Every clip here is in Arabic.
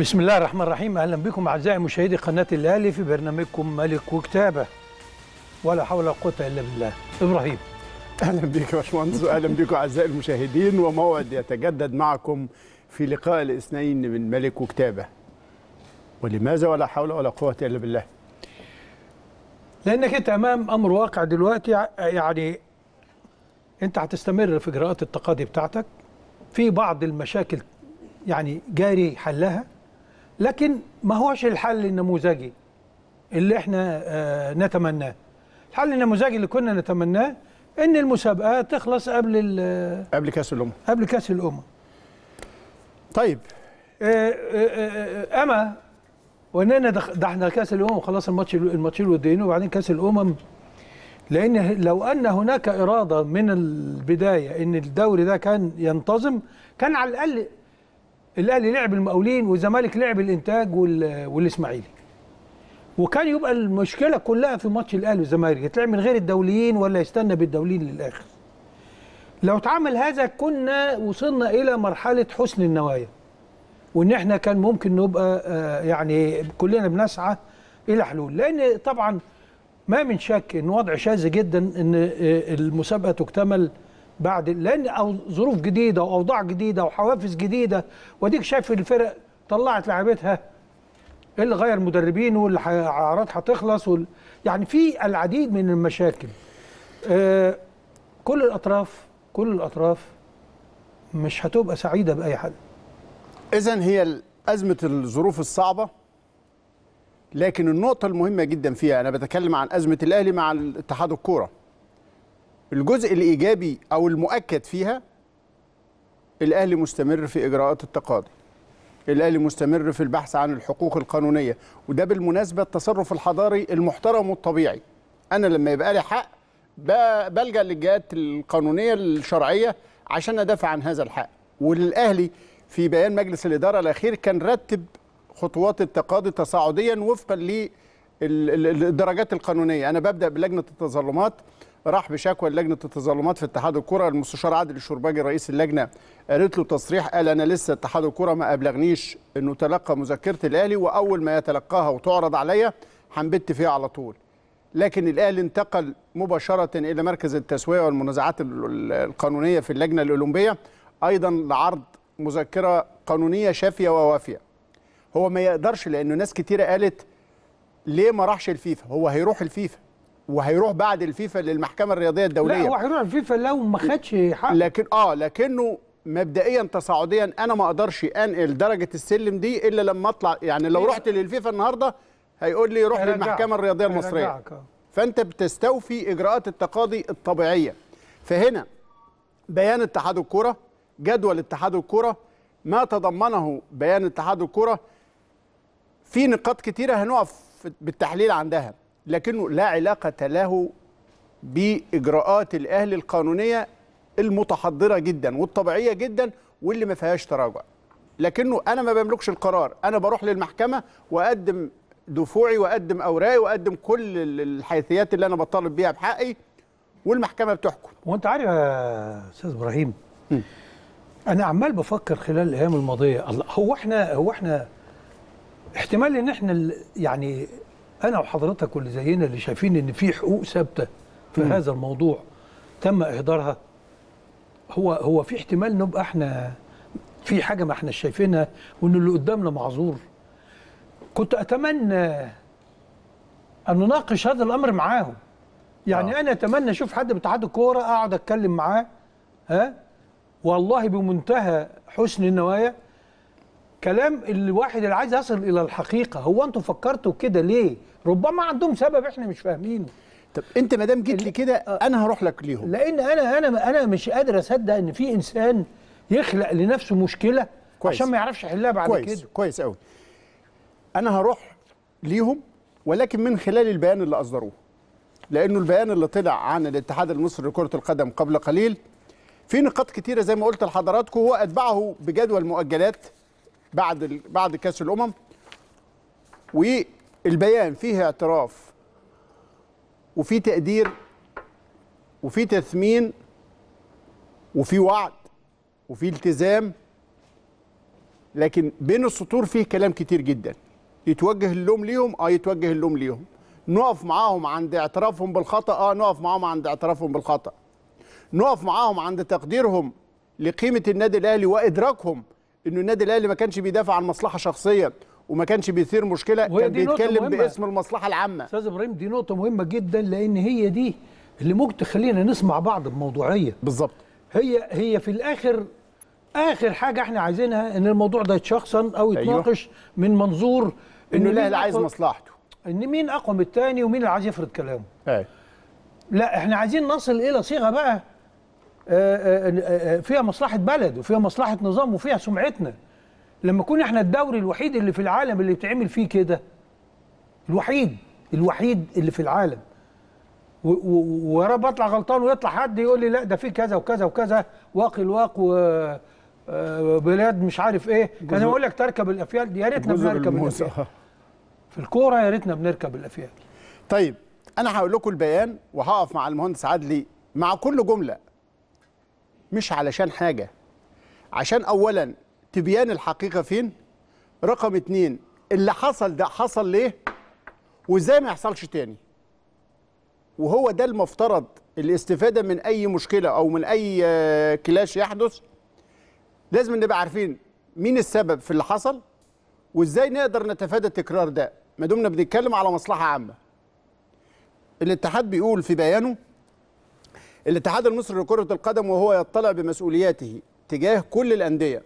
بسم الله الرحمن الرحيم. أهلا بكم أعزائي مشاهدي قناة الأهلي في برنامجكم ملك وكتابة، ولا حول ولا قوة إلا بالله. إبراهيم أهلا بك يا باشمهندس، وأهلا بكم أعزائي المشاهدين، وموعد يتجدد معكم في لقاء الاثنين من ملك وكتابة. ولماذا ولا حول ولا قوة إلا بالله؟ لأنك أنت أمام أمر واقع دلوقتي، يعني أنت هتستمر في إجراءات التقاضي بتاعتك، في بعض المشاكل يعني جاري حلها، لكن ما هوش الحل النموذجي اللي احنا نتمناه. الحل النموذجي اللي كنا نتمناه ان المسابقات تخلص قبل كاس الامم، قبل كاس الامم. طيب اما واننا ده احنا كاس الامم خلاص، الماتشين الودين وبعدين كاس الامم، لان لو ان هناك اراده من البدايه ان الدوري ده كان ينتظم، كان على الاقل الأهلي لعب المقاولين والزمالك لعب الإنتاج والإسماعيلي، وكان يبقى المشكلة كلها في ماتش الأهلي والزمالك، يتلعب من غير الدوليين ولا يستنى بالدوليين للآخر. لو اتعمل هذا كنا وصلنا إلى مرحلة حسن النوايا، وإن إحنا كان ممكن نبقى يعني كلنا بنسعى إلى حلول، لأن طبعًا ما من شك إن وضع شاذ جدًا إن المسابقة تكتمل بعد، لان ظروف جديده واوضاع جديده وحوافز جديده، واديك شايف الفرق طلعت لاعبتها، اللي غير مدربين والاعارات هتخلص يعني في العديد من المشاكل. كل الاطراف مش هتبقى سعيده باي حل. اذا هي ازمه الظروف الصعبه، لكن النقطه المهمه جدا فيها، انا بتكلم عن ازمه الاهلي مع اتحاد الكوره، الجزء الإيجابي أو المؤكد فيها الأهلي مستمر في إجراءات التقاضي، الأهلي مستمر في البحث عن الحقوق القانونية، وده بالمناسبة التصرف الحضاري المحترم والطبيعي. أنا لما يبقى لي حق بلجأ للجهات القانونية الشرعية عشان أدافع عن هذا الحق. والأهلي في بيان مجلس الإدارة الأخير كان رتب خطوات التقاضي تصاعديا وفقا للدرجات القانونية. أنا ببدأ بلجنة التظلمات، راح بشكوى لجنة التظلمات في اتحاد الكرة، المستشار عادل الشرباجي رئيس اللجنة قالت له تصريح، قال أنا لسه اتحاد الكرة ما أبلغنيش أنه تلقى مذكرة الأهلي، وأول ما يتلقاها وتعرض عليا هنبت فيها على طول. لكن الأهلي انتقل مباشرة إلى مركز التسوية والمنازعات القانونية في اللجنة الأولمبية أيضا لعرض مذكرة قانونية شافية ووافية. هو ما يقدرش، لأنه ناس كتيرة قالت ليه ما راحش الفيفا، هو هيروح الفيفا وهيروح بعد الفيفا للمحكمة الرياضية الدولية. لا هو هيروح الفيفا لو ما خدش حق، لكن لكنه مبدئيا تصاعديا انا ما اقدرش انقل درجة السلم دي الا لما اطلع، يعني لو رحت للفيفا النهارده هيقول لي روح للمحكمة الرياضية المصرية، فانت بتستوفي اجراءات التقاضي الطبيعية. فهنا بيان اتحاد الكرة، جدول اتحاد الكرة، ما تضمنه بيان اتحاد الكرة في نقاط كتيرة هنقف بالتحليل عندها، لكنه لا علاقة له بإجراءات الأهلي القانونية المتحضرة جدا والطبيعية جدا واللي ما فيهاش تراجع. لكنه أنا ما بملكش القرار، أنا بروح للمحكمة وأقدم دفوعي وأقدم أوراقي وأقدم كل الحيثيات اللي أنا بطالب بيها بحقي، والمحكمة بتحكم. وأنت عارف يا أستاذ إبراهيم، أنا عمال بفكر خلال الأيام الماضية، الله، هو إحنا احتمال إن إحنا يعني أنا وحضرتك واللي زينا اللي شايفين إن في حقوق ثابتة في هذا الموضوع تم إهدارها، هو في احتمال نبقى إحنا في حاجة ما إحناش شايفينها وإن اللي قدامنا معذور. كنت أتمنى أن نناقش هذا الأمر معاهم، يعني أنا أتمنى أشوف حد باتحاد الكورة أقعد أتكلم معاه، ها والله بمنتهى حسن النوايا، كلام الواحد اللي عايز يصل الى الحقيقه. هو انتوا فكرتوا كده ليه؟ ربما عندهم سبب احنا مش فاهمينه. طب انت ما دام جيت لي كده انا هروح لك ليهم، لان انا مش قادر اصدق ان في انسان يخلق لنفسه مشكله كويس عشان ما يعرفش يحلها بعد كده. كويس قوي. انا هروح ليهم ولكن من خلال البيان اللي اصدروه، لانه البيان اللي طلع عن الاتحاد المصري لكره القدم قبل قليل في نقاط كتيره زي ما قلت لحضراتكم، هو اتبعه بجدول مؤجلات بعد كاس الامم، والبيان فيه اعتراف وفي تقدير وفي تثمين وفي وعد وفي التزام لكن بين السطور فيه كلام كتير جدا، يتوجه اللوم ليهم يتوجه اللوم ليهم، نقف معاهم عند اعترافهم بالخطأ نقف معاهم عند اعترافهم بالخطأ، نقف معاهم عند تقديرهم لقيمة النادي الأهلي وإدراكهم إن النادي الأهلي ما كانش بيدافع عن مصلحة شخصية وما كانش بيثير مشكلة، كان بيتكلم باسم المصلحة العامة. أستاذ إبراهيم دي نقطة مهمة جدا، لأن هي دي اللي ممكن تخلينا نسمع بعض بموضوعية. بالظبط. هي في الآخر آخر حاجة احنا عايزينها إن الموضوع ده يتشخصن أو يتناقش من منظور إنه الأهلي عايز مصلحته، إن مين أقوى من التاني ومين اللي عايز يفرض كلامه. لا، احنا عايزين نصل إلى صيغة بقى فيها مصلحة بلد وفيها مصلحة نظام وفيها سمعتنا. لما كنا احنا الدوري الوحيد اللي في العالم اللي بتعمل فيه كده، الوحيد اللي في العالم، ويا رب اطلع غلطان ويطلع حد يقول لي لا ده في كذا وكذا وكذا، واق الواق وبلاد مش عارف ايه. انا بقول لك تركب الافيال، يا ريتنا بنركب الافيال في الكوره، يا ريتنا بنركب الافيال. طيب انا هقول لكم البيان وهقف مع المهندس عدلي مع كل جمله، مش علشان حاجه، عشان اولا تبيان الحقيقه فين، رقم اتنين اللي حصل ده حصل ليه وازاي ما يحصلش تاني، وهو ده المفترض الاستفاده من اي مشكله او من اي كلاش يحدث. لازم نبقى عارفين مين السبب في اللي حصل وازاي نقدر نتفادى التكرار ده ما دمنا بنتكلم على مصلحه عامه. الاتحاد بيقول في بيانه: الاتحاد المصري لكره القدم وهو يطلع بمسؤولياته تجاه كل الانديه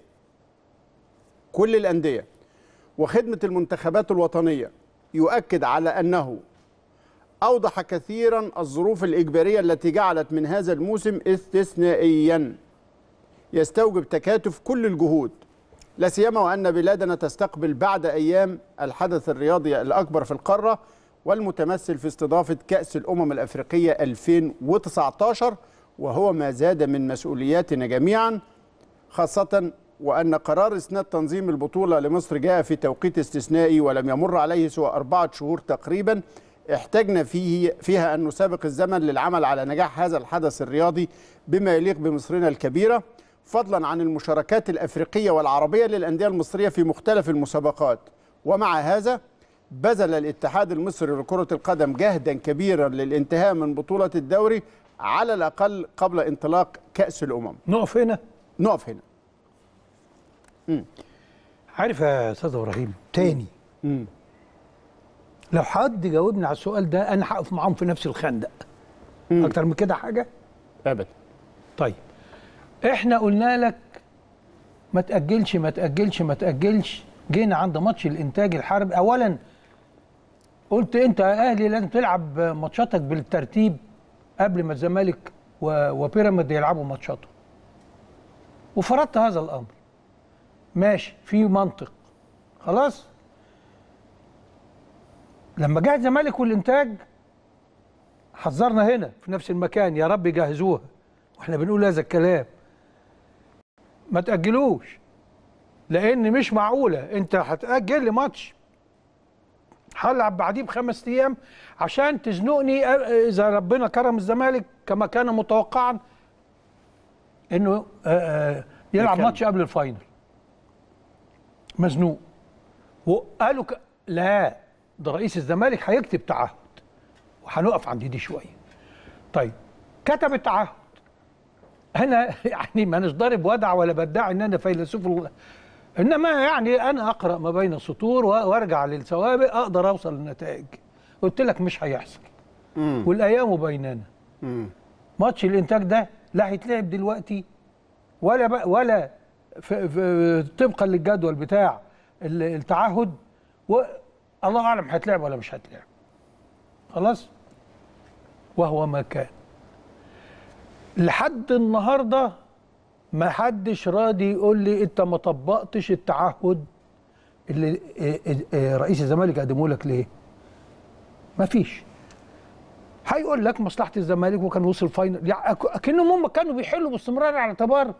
وخدمه المنتخبات الوطنيه يؤكد على انه أوضح كثيرا الظروف الإجبارية التي جعلت من هذا الموسم استثنائيا يستوجب تكاتف كل الجهود، لا سيما وأن بلادنا تستقبل بعد أيام الحدث الرياضي الأكبر في القارة والمتمثل في استضافة كأس الأمم الأفريقية 2019، وهو ما زاد من مسؤولياتنا جميعا، خاصة وأن قرار إسناد تنظيم البطولة لمصر جاء في توقيت استثنائي ولم يمر عليه سوى 4 شهور تقريبا احتجنا فيها أن نسابق الزمن للعمل على نجاح هذا الحدث الرياضي بما يليق بمصرنا الكبيرة، فضلا عن المشاركات الأفريقية والعربية للأندية المصرية في مختلف المسابقات. ومع هذا بذل الاتحاد المصري لكرة القدم جهدا كبيرا للانتهاء من بطولة الدوري على الأقل قبل انطلاق كأس الأمم. نقف هنا. عارف يا أستاذ إبراهيم تاني، لو حد جاوبني على السؤال ده انا هقف معاهم في نفس الخندق. اكتر من كده حاجه ابدا. طيب احنا قلنا لك ما تاجلش، جينا عند ماتش الانتاج الحرب. اولا قلت انت يا اهلي لازم تلعب ماتشاتك بالترتيب قبل ما الزمالك وبيراميد يلعبوا ماتشاتهم، وفرضت هذا الامر. ماشي، في منطق، خلاص. لما جه الزمالك والانتاج حذرنا هنا في نفس المكان، يا رب يجهزوها، واحنا بنقول هذا الكلام ما تاجلوش، لان مش معقوله انت هتاجل لي ماتش هلعب بعديه ب5 ايام عشان تزنقني. اذا ربنا كرم الزمالك كما كان متوقعا انه يلعب ماتش قبل الفاينل مزنوق، وقالوا لا ده رئيس الزمالك هيكتب تعهد، وهنقف عند دي شويه. طيب كتب التعهد، انا يعني ما ضارب ودع ولا بدع ان انا فيلسوف، انما يعني انا اقرا ما بين السطور وارجع للسوابق اقدر اوصل للنتائج. قلت لك مش هيحصل والايام بيننا. ماتش الانتاج ده لا هيتلعب دلوقتي ولا في طبقا للجدول بتاع التعهد، الله اعلم هتلعب ولا مش هتلعب. خلاص؟ وهو ما كان. لحد النهارده ما حدش راضي يقول لي انت ما طبقتش التعهد اللي رئيس الزمالك قدمه لك ليه؟ ما فيش. هيقول لك مصلحه الزمالك وكان وصل فاينل، يعني اكنهم هم كانوا بيحلوا باستمرار على اعتبار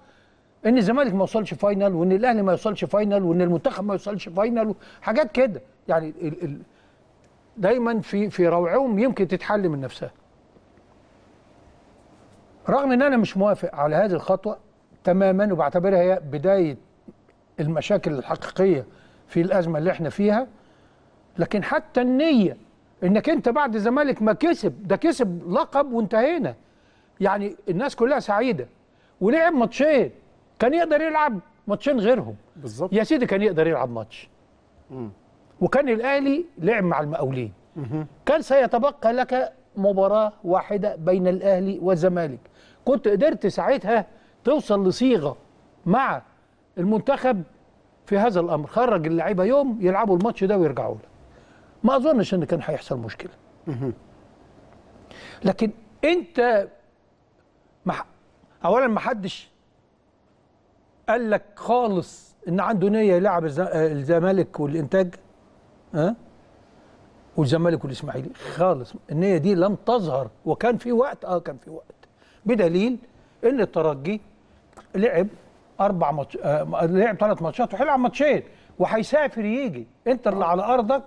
ان الزمالك ما وصلش فاينل وان الاهلي ما يوصلش فاينل وان المنتخب ما يوصلش فاينل، حاجات كده يعني دايما في روعهم يمكن تتحل من نفسها. رغم ان انا مش موافق على هذه الخطوه تماما، وبعتبرها هي بدايه المشاكل الحقيقية في الأزمة اللي احنا فيها، لكن حتى النية انك انت بعد الزمالك ما كسب، ده كسب لقب وانتهينا، يعني الناس كلها سعيدة ولعب ماتشين، كان يقدر يلعب ماتشين غيرهم بالظبط يا سيدي، كان يقدر يلعب ماتش وكان الأهلي لعب مع المقاولين، كان سيتبقى لك مباراة واحدة بين الأهلي والزمالك، كنت قدرت ساعتها توصل لصيغة مع المنتخب في هذا الأمر، خرج اللعيبة يوم يلعبوا الماتش ده ويرجعوا له، ما أظنش إن كان هيحصل مشكلة. لكن أنت أولا ما حدش قال لك خالص إن عنده نية يلعب الزمالك والإنتاج، ها؟ والزمالك والإسماعيلي خالص، النية دي لم تظهر، وكان في وقت كان في وقت، بدليل إن الترجي لعب لعب 3 ماتشات وهيلعب 2 ماتشين وهيسافر يجي، انت اللي على ارضك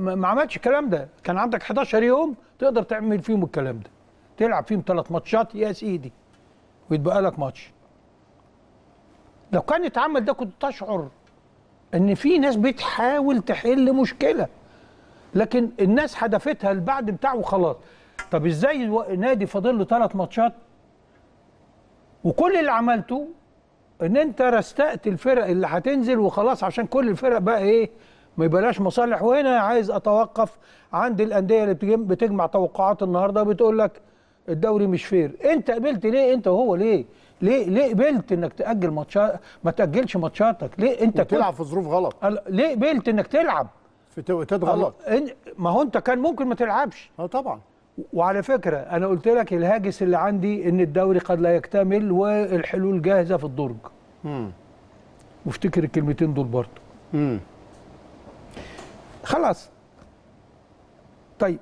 ما عملتش الكلام ده، كان عندك 11 يوم تقدر تعمل فيهم الكلام ده، تلعب فيهم 3 ماتشات يا سيدي ويتبقى لك ماتش. لو كان اتعمل ده كنت تشعر ان في ناس بتحاول تحل مشكله، لكن الناس هدفتها البعد بتاعه وخلاص. طب ازاي نادي فاضل له 3 ماتشات وكل اللي عملته ان انت رستقت الفرق اللي هتنزل وخلاص، عشان كل الفرق بقى ايه ما يبقاش مصالح. وهنا عايز اتوقف عند الانديه اللي بتجمع توقعات النهارده بتقول لك الدوري مش فير. انت قبلت ليه انت وهو ليه قبلت انك تاجل ماتشات، ما تاجلش ماتشاتك ليه؟ انت بتلعب في ظروف غلط، ليه قبلت انك تلعب في توقيتات غلط؟ ما هو انت كان ممكن ما تلعبش. طبعا، وعلى فكرة أنا قلت لك الهاجس اللي عندي إن الدوري قد لا يكتمل والحلول جاهزة في الدرج. وافتكر الكلمتين دول برضه. خلاص. طيب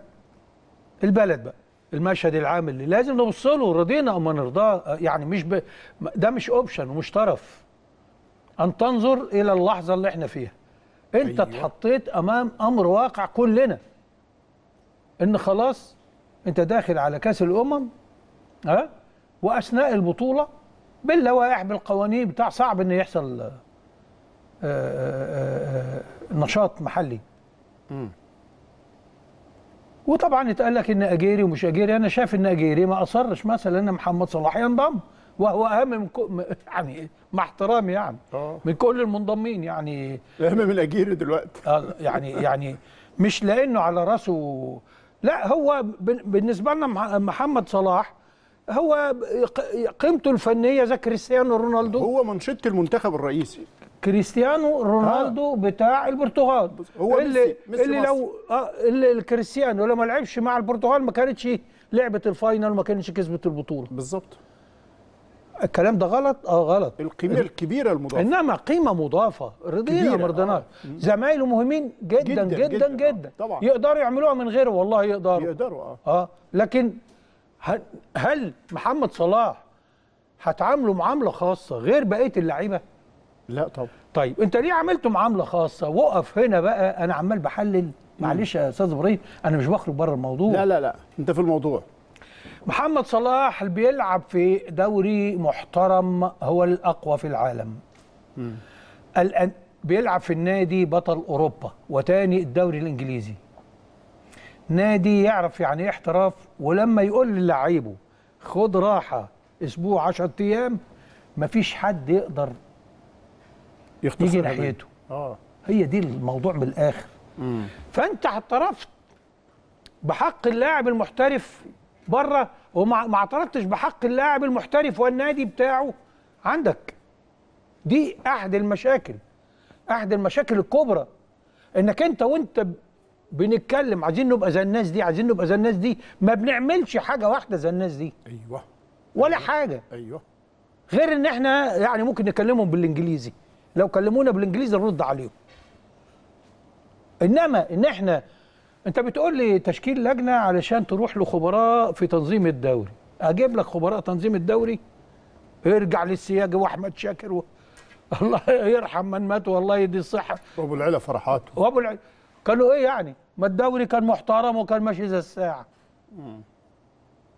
البلد بقى، المشهد العام اللي لازم نبص له، رضينا أو ما نرضاه، يعني مش ده مش أوبشن ومش طرف أن تنظر إلى اللحظة اللي إحنا فيها. أنت اتحطيت أمام أمر واقع كلنا، إن خلاص انت داخل على كاس الامم، ها، واثناء البطوله باللوائح بالقوانين بتاع، صعب ان يحصل نشاط محلي. وطبعا اتقال لك ان اجيري ومش اجيري، انا شايف ان اجيري ما اصرش مثلا ان محمد صلاح ينضم، وهو اهم من يعني مع احترامي يعني من كل المنضمين، يعني اهم من اجيري دلوقتي يعني مش لانه على راسه، لا، هو بالنسبة لنا محمد صلاح هو قيمته الفنية زي كريستيانو رونالدو، هو منشط المنتخب الرئيسي، كريستيانو رونالدو بتاع البرتغال، هو اللي لو اللي كريستيانو لو ما لعبش مع البرتغال ما كانتش لعبت الفاينل وما كانتش كسبت البطولة. بالظبط. الكلام ده غلط، غلط. القيمة الكبيرة المضافة، انما قيمة مضافة رضينا ما رضيناش. زمايله مهمين جدا جدا جدا, جدا. طبعا يقدروا يعملوها من غيره، والله يقدروا لكن هل محمد صلاح هتعامله معاملة خاصة غير بقية اللعيبة؟ لا طبعا. طيب انت ليه عملته معاملة خاصة؟ وقف هنا بقى، انا عمال بحلل، معلش يا استاذ ابراهيم انا مش بخرج بره الموضوع. لا لا لا، انت في الموضوع. محمد صلاح بيلعب في دوري محترم هو الأقوى في العالم، الآن بيلعب في النادي بطل أوروبا وتاني الدوري الإنجليزي، نادي يعرف يعني ايه احتراف، ولما يقول للاعيبه خد راحة أسبوع 10 أيام مفيش حد يقدر يجي ناحيته. هي دي الموضوع من الآخر. فأنت اعترفت بحق اللاعب المحترف بره وما اعترضتش بحق اللاعب المحترف والنادي بتاعه عندك. دي احد المشاكل، احد المشاكل الكبرى، انك انت وانت بنتكلم عايزين نبقى زي الناس دي، عايزين نبقى زي الناس دي، ما بنعملش حاجه واحده زي الناس دي. ايوه. ولا حاجه. ايوه. غير ان احنا يعني ممكن نكلمهم بالانجليزي، لو كلمونا بالانجليزي نرد عليهم، انما ان احنا، انت بتقول لي تشكيل لجنه علشان تروح لخبراء في تنظيم الدوري، اجيب لك خبراء تنظيم الدوري، ارجع للسياجي واحمد شاكر الله يرحم من مات والله يدي الصحه، وابو العلا فرحاته، وابو العلا كانوا ايه يعني؟ ما الدوري كان محترم وكان ماشي زي الساعه،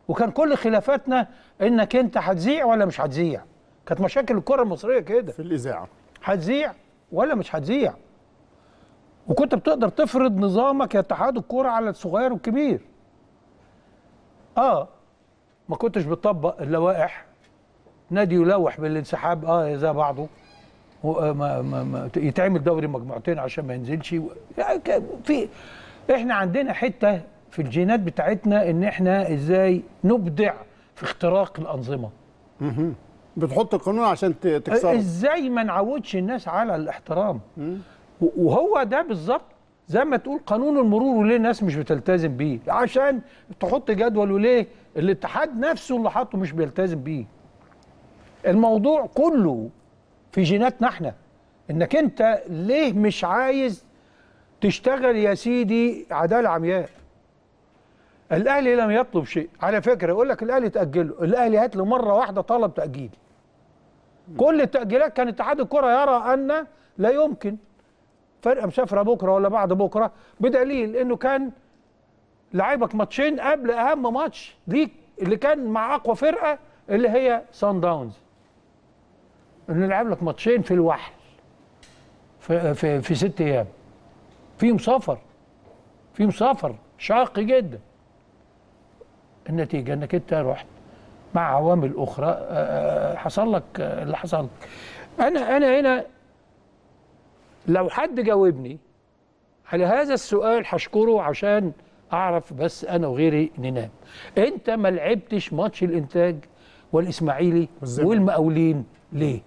وكان كل خلافاتنا انك انت هتذيع ولا مش هتذيع، كانت مشاكل الكره المصريه كده في الاذاعه، هتذيع ولا مش هتذيع. وكنت بتقدر تفرض نظامك يا اتحاد الكوره على الصغير والكبير. ما كنتش بتطبق اللوائح، نادي يلوح بالانسحاب زي بعضه، يتعمل دوري مجموعتين عشان ما ينزلش. في احنا عندنا حته في الجينات بتاعتنا ان احنا ازاي نبدع في اختراق الانظمه. بتحط القانون عشان تكسره، ازاي ما نعودش الناس على الاحترام. وهو ده بالظبط زي ما تقول قانون المرور، وليه الناس مش بتلتزم بيه؟ عشان تحط جدول، وليه الاتحاد نفسه اللي حاطه مش بيلتزم بيه. الموضوع كله في جيناتنا احنا، انك انت ليه مش عايز تشتغل يا سيدي عداله عمياء. الاهلي لم يطلب شيء، على فكره يقول لك الاهلي تاجله، الاهلي هات له مره واحده طلب تاجيل. كل التاجيلات كان اتحاد الكره يرى ان لا يمكن فرقه مسافره بكره ولا بعد بكره، بدليل انه كان لعيبك ماتشين قبل اهم ماتش ليك اللي كان مع اقوى فرقه اللي هي سان داونز. انه لعب لك ماتشين في الوحل في 6 ايام، فيهم سفر شاق جدا. النتيجه انك انت رحت مع عوامل اخرى حصل لك اللي حصل لك. انا هنا لو حد جاوبني على هذا السؤال هشكره عشان اعرف بس انا وغيري ننام. انت ما لعبتش ماتش الانتاج والاسماعيلي والمقاولين ليه؟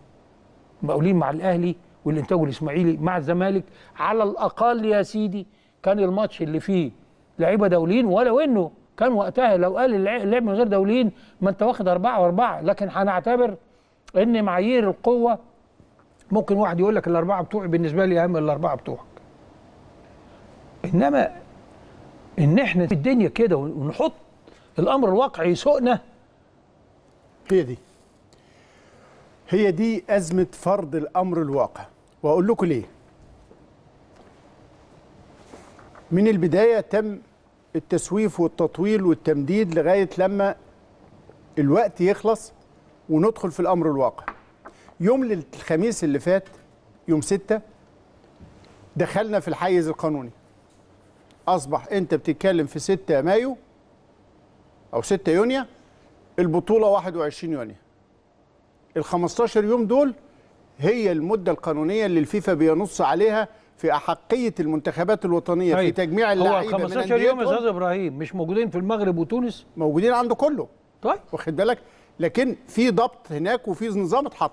المقاولين مع الاهلي والانتاج والاسماعيلي مع الزمالك، على الاقل يا سيدي كان الماتش اللي فيه لعيبه دوليين، ولو انه كان وقتها لو قال اللعب من غير دوليين ما انت واخد 4 و4، لكن هنعتبر ان معايير القوه ممكن واحد يقول لك ال4 بتوعي بالنسبه لي اهم من ال4 بتوعك. انما ان احنا في الدنيا كده ونحط الامر الواقعي يسوقنا، هي دي أزمة فرض الأمر الواقع. وأقول لكم ليه. من البداية تم التسويف والتطويل والتمديد لغاية لما الوقت يخلص وندخل في الأمر الواقع. يوم الخميس اللي فات يوم 6 دخلنا في الحيز القانوني. أصبح أنت بتتكلم في 6 مايو أو 6 يونيو، البطولة 21 يونيو. ال15 يوم دول هي المدة القانونية اللي الفيفا بينص عليها في أحقية المنتخبات الوطنية في تجميع اللعيبة من أنديتهم. 15 يوم يا أستاذ إبراهيم مش موجودين في المغرب وتونس؟ موجودين عنده كله. طيب واخد بالك؟ لكن في ضبط هناك وفي نظام اتحط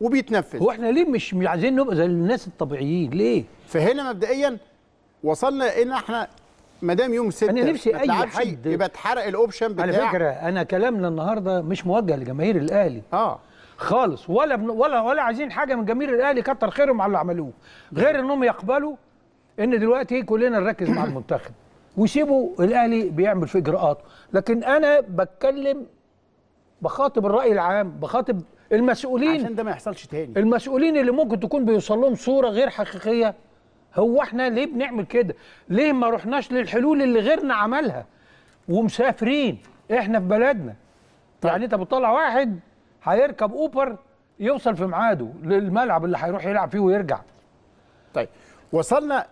وبيتنفذ. هو احنا ليه مش عايزين نبقى زي الناس الطبيعيين ليه؟ فهنا مبدئيا وصلنا إن احنا ما دام يوم 6 انا نفسي اي حد يبقى اتحرق الاوبشن بتاع. على فكره انا كلامنا النهارده مش موجه لجماهير الاهلي خالص، ولا عايزين حاجه من جماهير الاهلي، كتر خيرهم على اللي عملوه، غير انهم يقبلوا ان دلوقتي كلنا نركز مع المنتخب ويسيبوا الاهلي بيعمل في اجراءاته. لكن انا بتكلم، بخاطب الراي العام، بخاطب المسؤولين عشان ده ما يحصلش تاني. المسؤولين اللي ممكن تكون بيوصل لهم صوره غير حقيقيه. هو احنا ليه بنعمل كده؟ ليه ما رحناش للحلول اللي غيرنا عملها ومسافرين احنا في بلدنا؟ طيب. يعني انت بتطلع واحد هيركب اوبر يوصل في ميعاده للملعب اللي هيروح يلعب فيه ويرجع. طيب وصلنا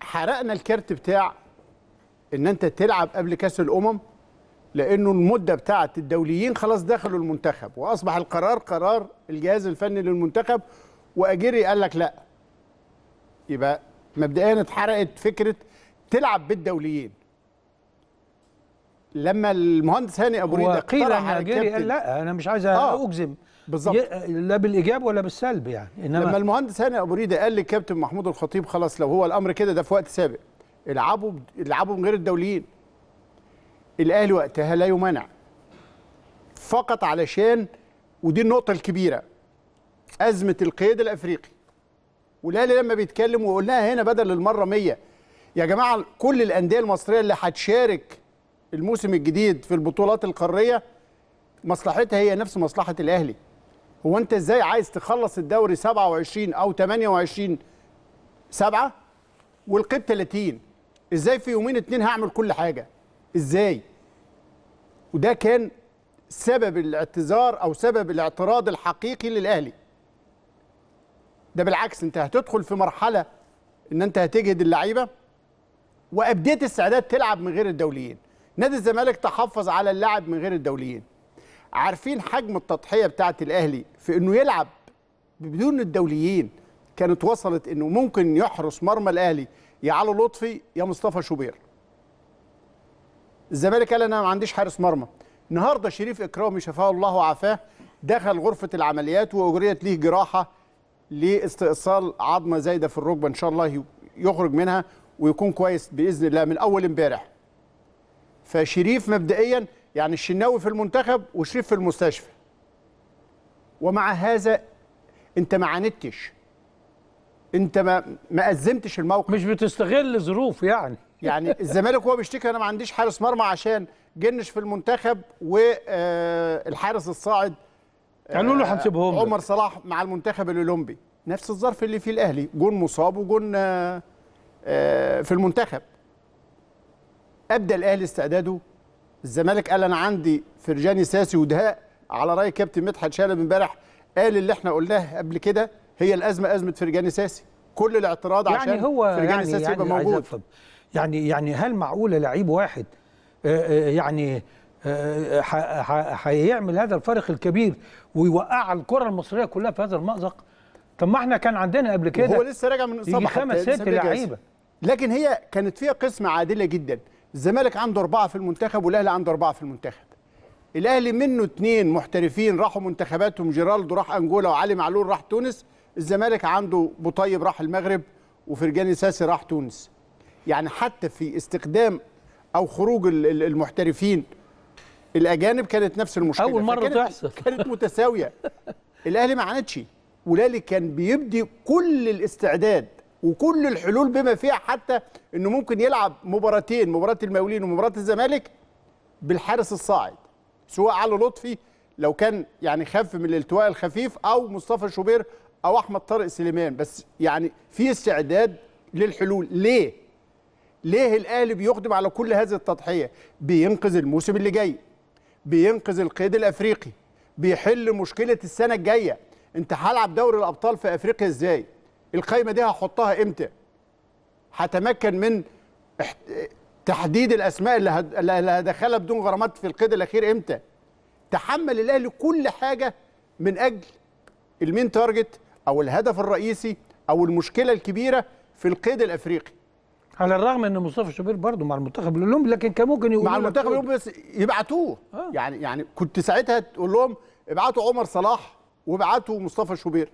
حرقنا الكارت بتاع ان انت تلعب قبل كاس الامم، لانه المده بتاعه الدوليين خلاص دخلوا المنتخب، واصبح القرار قرار الجهاز الفني للمنتخب، واجيري قال لك لا. يبقى مبدئيا اتحرقت فكره تلعب بالدوليين. لما المهندس هاني ابو ريدة اقترح على الكابتن، لا انا مش عايز اجزم بالظبط لا بالايجاب ولا بالسلب يعني، إنما لما المهندس هاني ابو ريدة قال للكابتن محمود الخطيب خلاص لو هو الامر كده، ده في وقت سابق، العبوا من غير الدوليين. الاهلي وقتها لا يمنع، فقط علشان، ودي النقطه الكبيره، ازمه القيد الافريقي. والاهلي لما بيتكلم وقلناها هنا بدل المره 100 يا جماعه، كل الانديه المصريه اللي هتشارك الموسم الجديد في البطولات القاريه مصلحتها هي نفس مصلحه الاهلي. هو انت ازاي عايز تخلص الدوري 27 او 28/7 والقيد 30؟ ازاي في يومين 2 هعمل كل حاجه؟ ازاي؟ وده كان سبب الاعتذار او سبب الاعتراض الحقيقي للاهلي. ده بالعكس انت هتدخل في مرحله ان انت هتجهد اللعيبه وابديه السعداد تلعب من غير الدوليين. نادي الزمالك تحفظ على اللعب من غير الدوليين. عارفين حجم التضحيه بتاعه الاهلي في انه يلعب بدون الدوليين، كانت وصلت انه ممكن يحرس مرمى الاهلي يا علي لطفي يا مصطفى شوبير. الزمالك قال انا ما عنديش حارس مرمى. النهارده شريف اكرامي شفاه الله وعافاه دخل غرفه العمليات واجريت ليه جراحه لاستئصال عظمه زايده في الركبه، ان شاء الله يخرج منها ويكون كويس باذن الله من اول امبارح. فشريف مبدئيا يعني الشناوي في المنتخب وشريف في المستشفى. ومع هذا انت ما عاندتش، انت ما ازمتش الموقف، مش بتستغل ظروف يعني. يعني الزمالك هو بيشتكي انا ما عنديش حارس مرمى عشان جنش في المنتخب والحارس الصاعد قالوا له هنسيبهم عمر صلاح مع المنتخب الاولمبي. نفس الظرف اللي فيه الاهلي، جون مصاب وجون في المنتخب. ابدا الاهلي استعداده. الزمالك قال انا عندي فرجاني ساسي ودهاء، على راي كابتن مدحت شلبي امبارح قال اللي احنا قلناه قبل كده، هي الازمه ازمه فرجاني ساسي. كل الاعتراض يعني عشان هو فرجاني ساسي يبقى موجود. يعني هل معقوله لعيب واحد يعني هيعمل هذا الفارق الكبير ويوقع الكره المصريه كلها في هذا المأزق؟ طب ما احنا كان عندنا قبل كده، هو لسه راجع من اصابه 5-6 لعيبه، لكن هي كانت فيها قسمه عادله جدا. الزمالك عنده 4 في المنتخب والاهلي عنده 4 في المنتخب. الاهلي منه 2 محترفين راحوا منتخباتهم، جيرالدو راح انجولا وعلي معلول راح تونس. الزمالك عنده بوطيب راح المغرب وفرجاني ساسي راح تونس. يعني حتى في استخدام او خروج المحترفين الاجانب كانت نفس المشكله، اول مره تحصل كانت متساويه. الاهلي ما عاندش، ولذلك كان بيبدي كل الاستعداد وكل الحلول بما فيها حتى انه ممكن يلعب مباراتين، مباراه المقاولين ومباراه الزمالك، بالحارس الصاعد، سواء علي لطفي لو كان يعني خف من الالتواء الخفيف، او مصطفى شوبير، او احمد طارق سليمان. بس يعني في استعداد للحلول. ليه الاهلي بيقدم على كل هذه التضحيه؟ بينقذ الموسم اللي جاي، بينقذ القيد الافريقي، بيحل مشكله السنه الجايه. انت هلعب دوري الابطال في افريقيا ازاي؟ القايمه دي هحطها امتى؟ هتمكن من تحديد الاسماء اللي هدخلها بدون غرامات في القيد الاخير امتى؟ تحمل الاهلي كل حاجه من اجل المين تارجت او الهدف الرئيسي او المشكله الكبيره في القيد الافريقي. على الرغم ان مصطفى شوبير برضه مع المنتخب الاولمبي، لكن كان ممكن يقول مع المنتخب الاولمبي بس يبعتوه. يعني كنت ساعتها تقول لهم ابعتوا عمر صلاح وابعتوا مصطفى شوبير.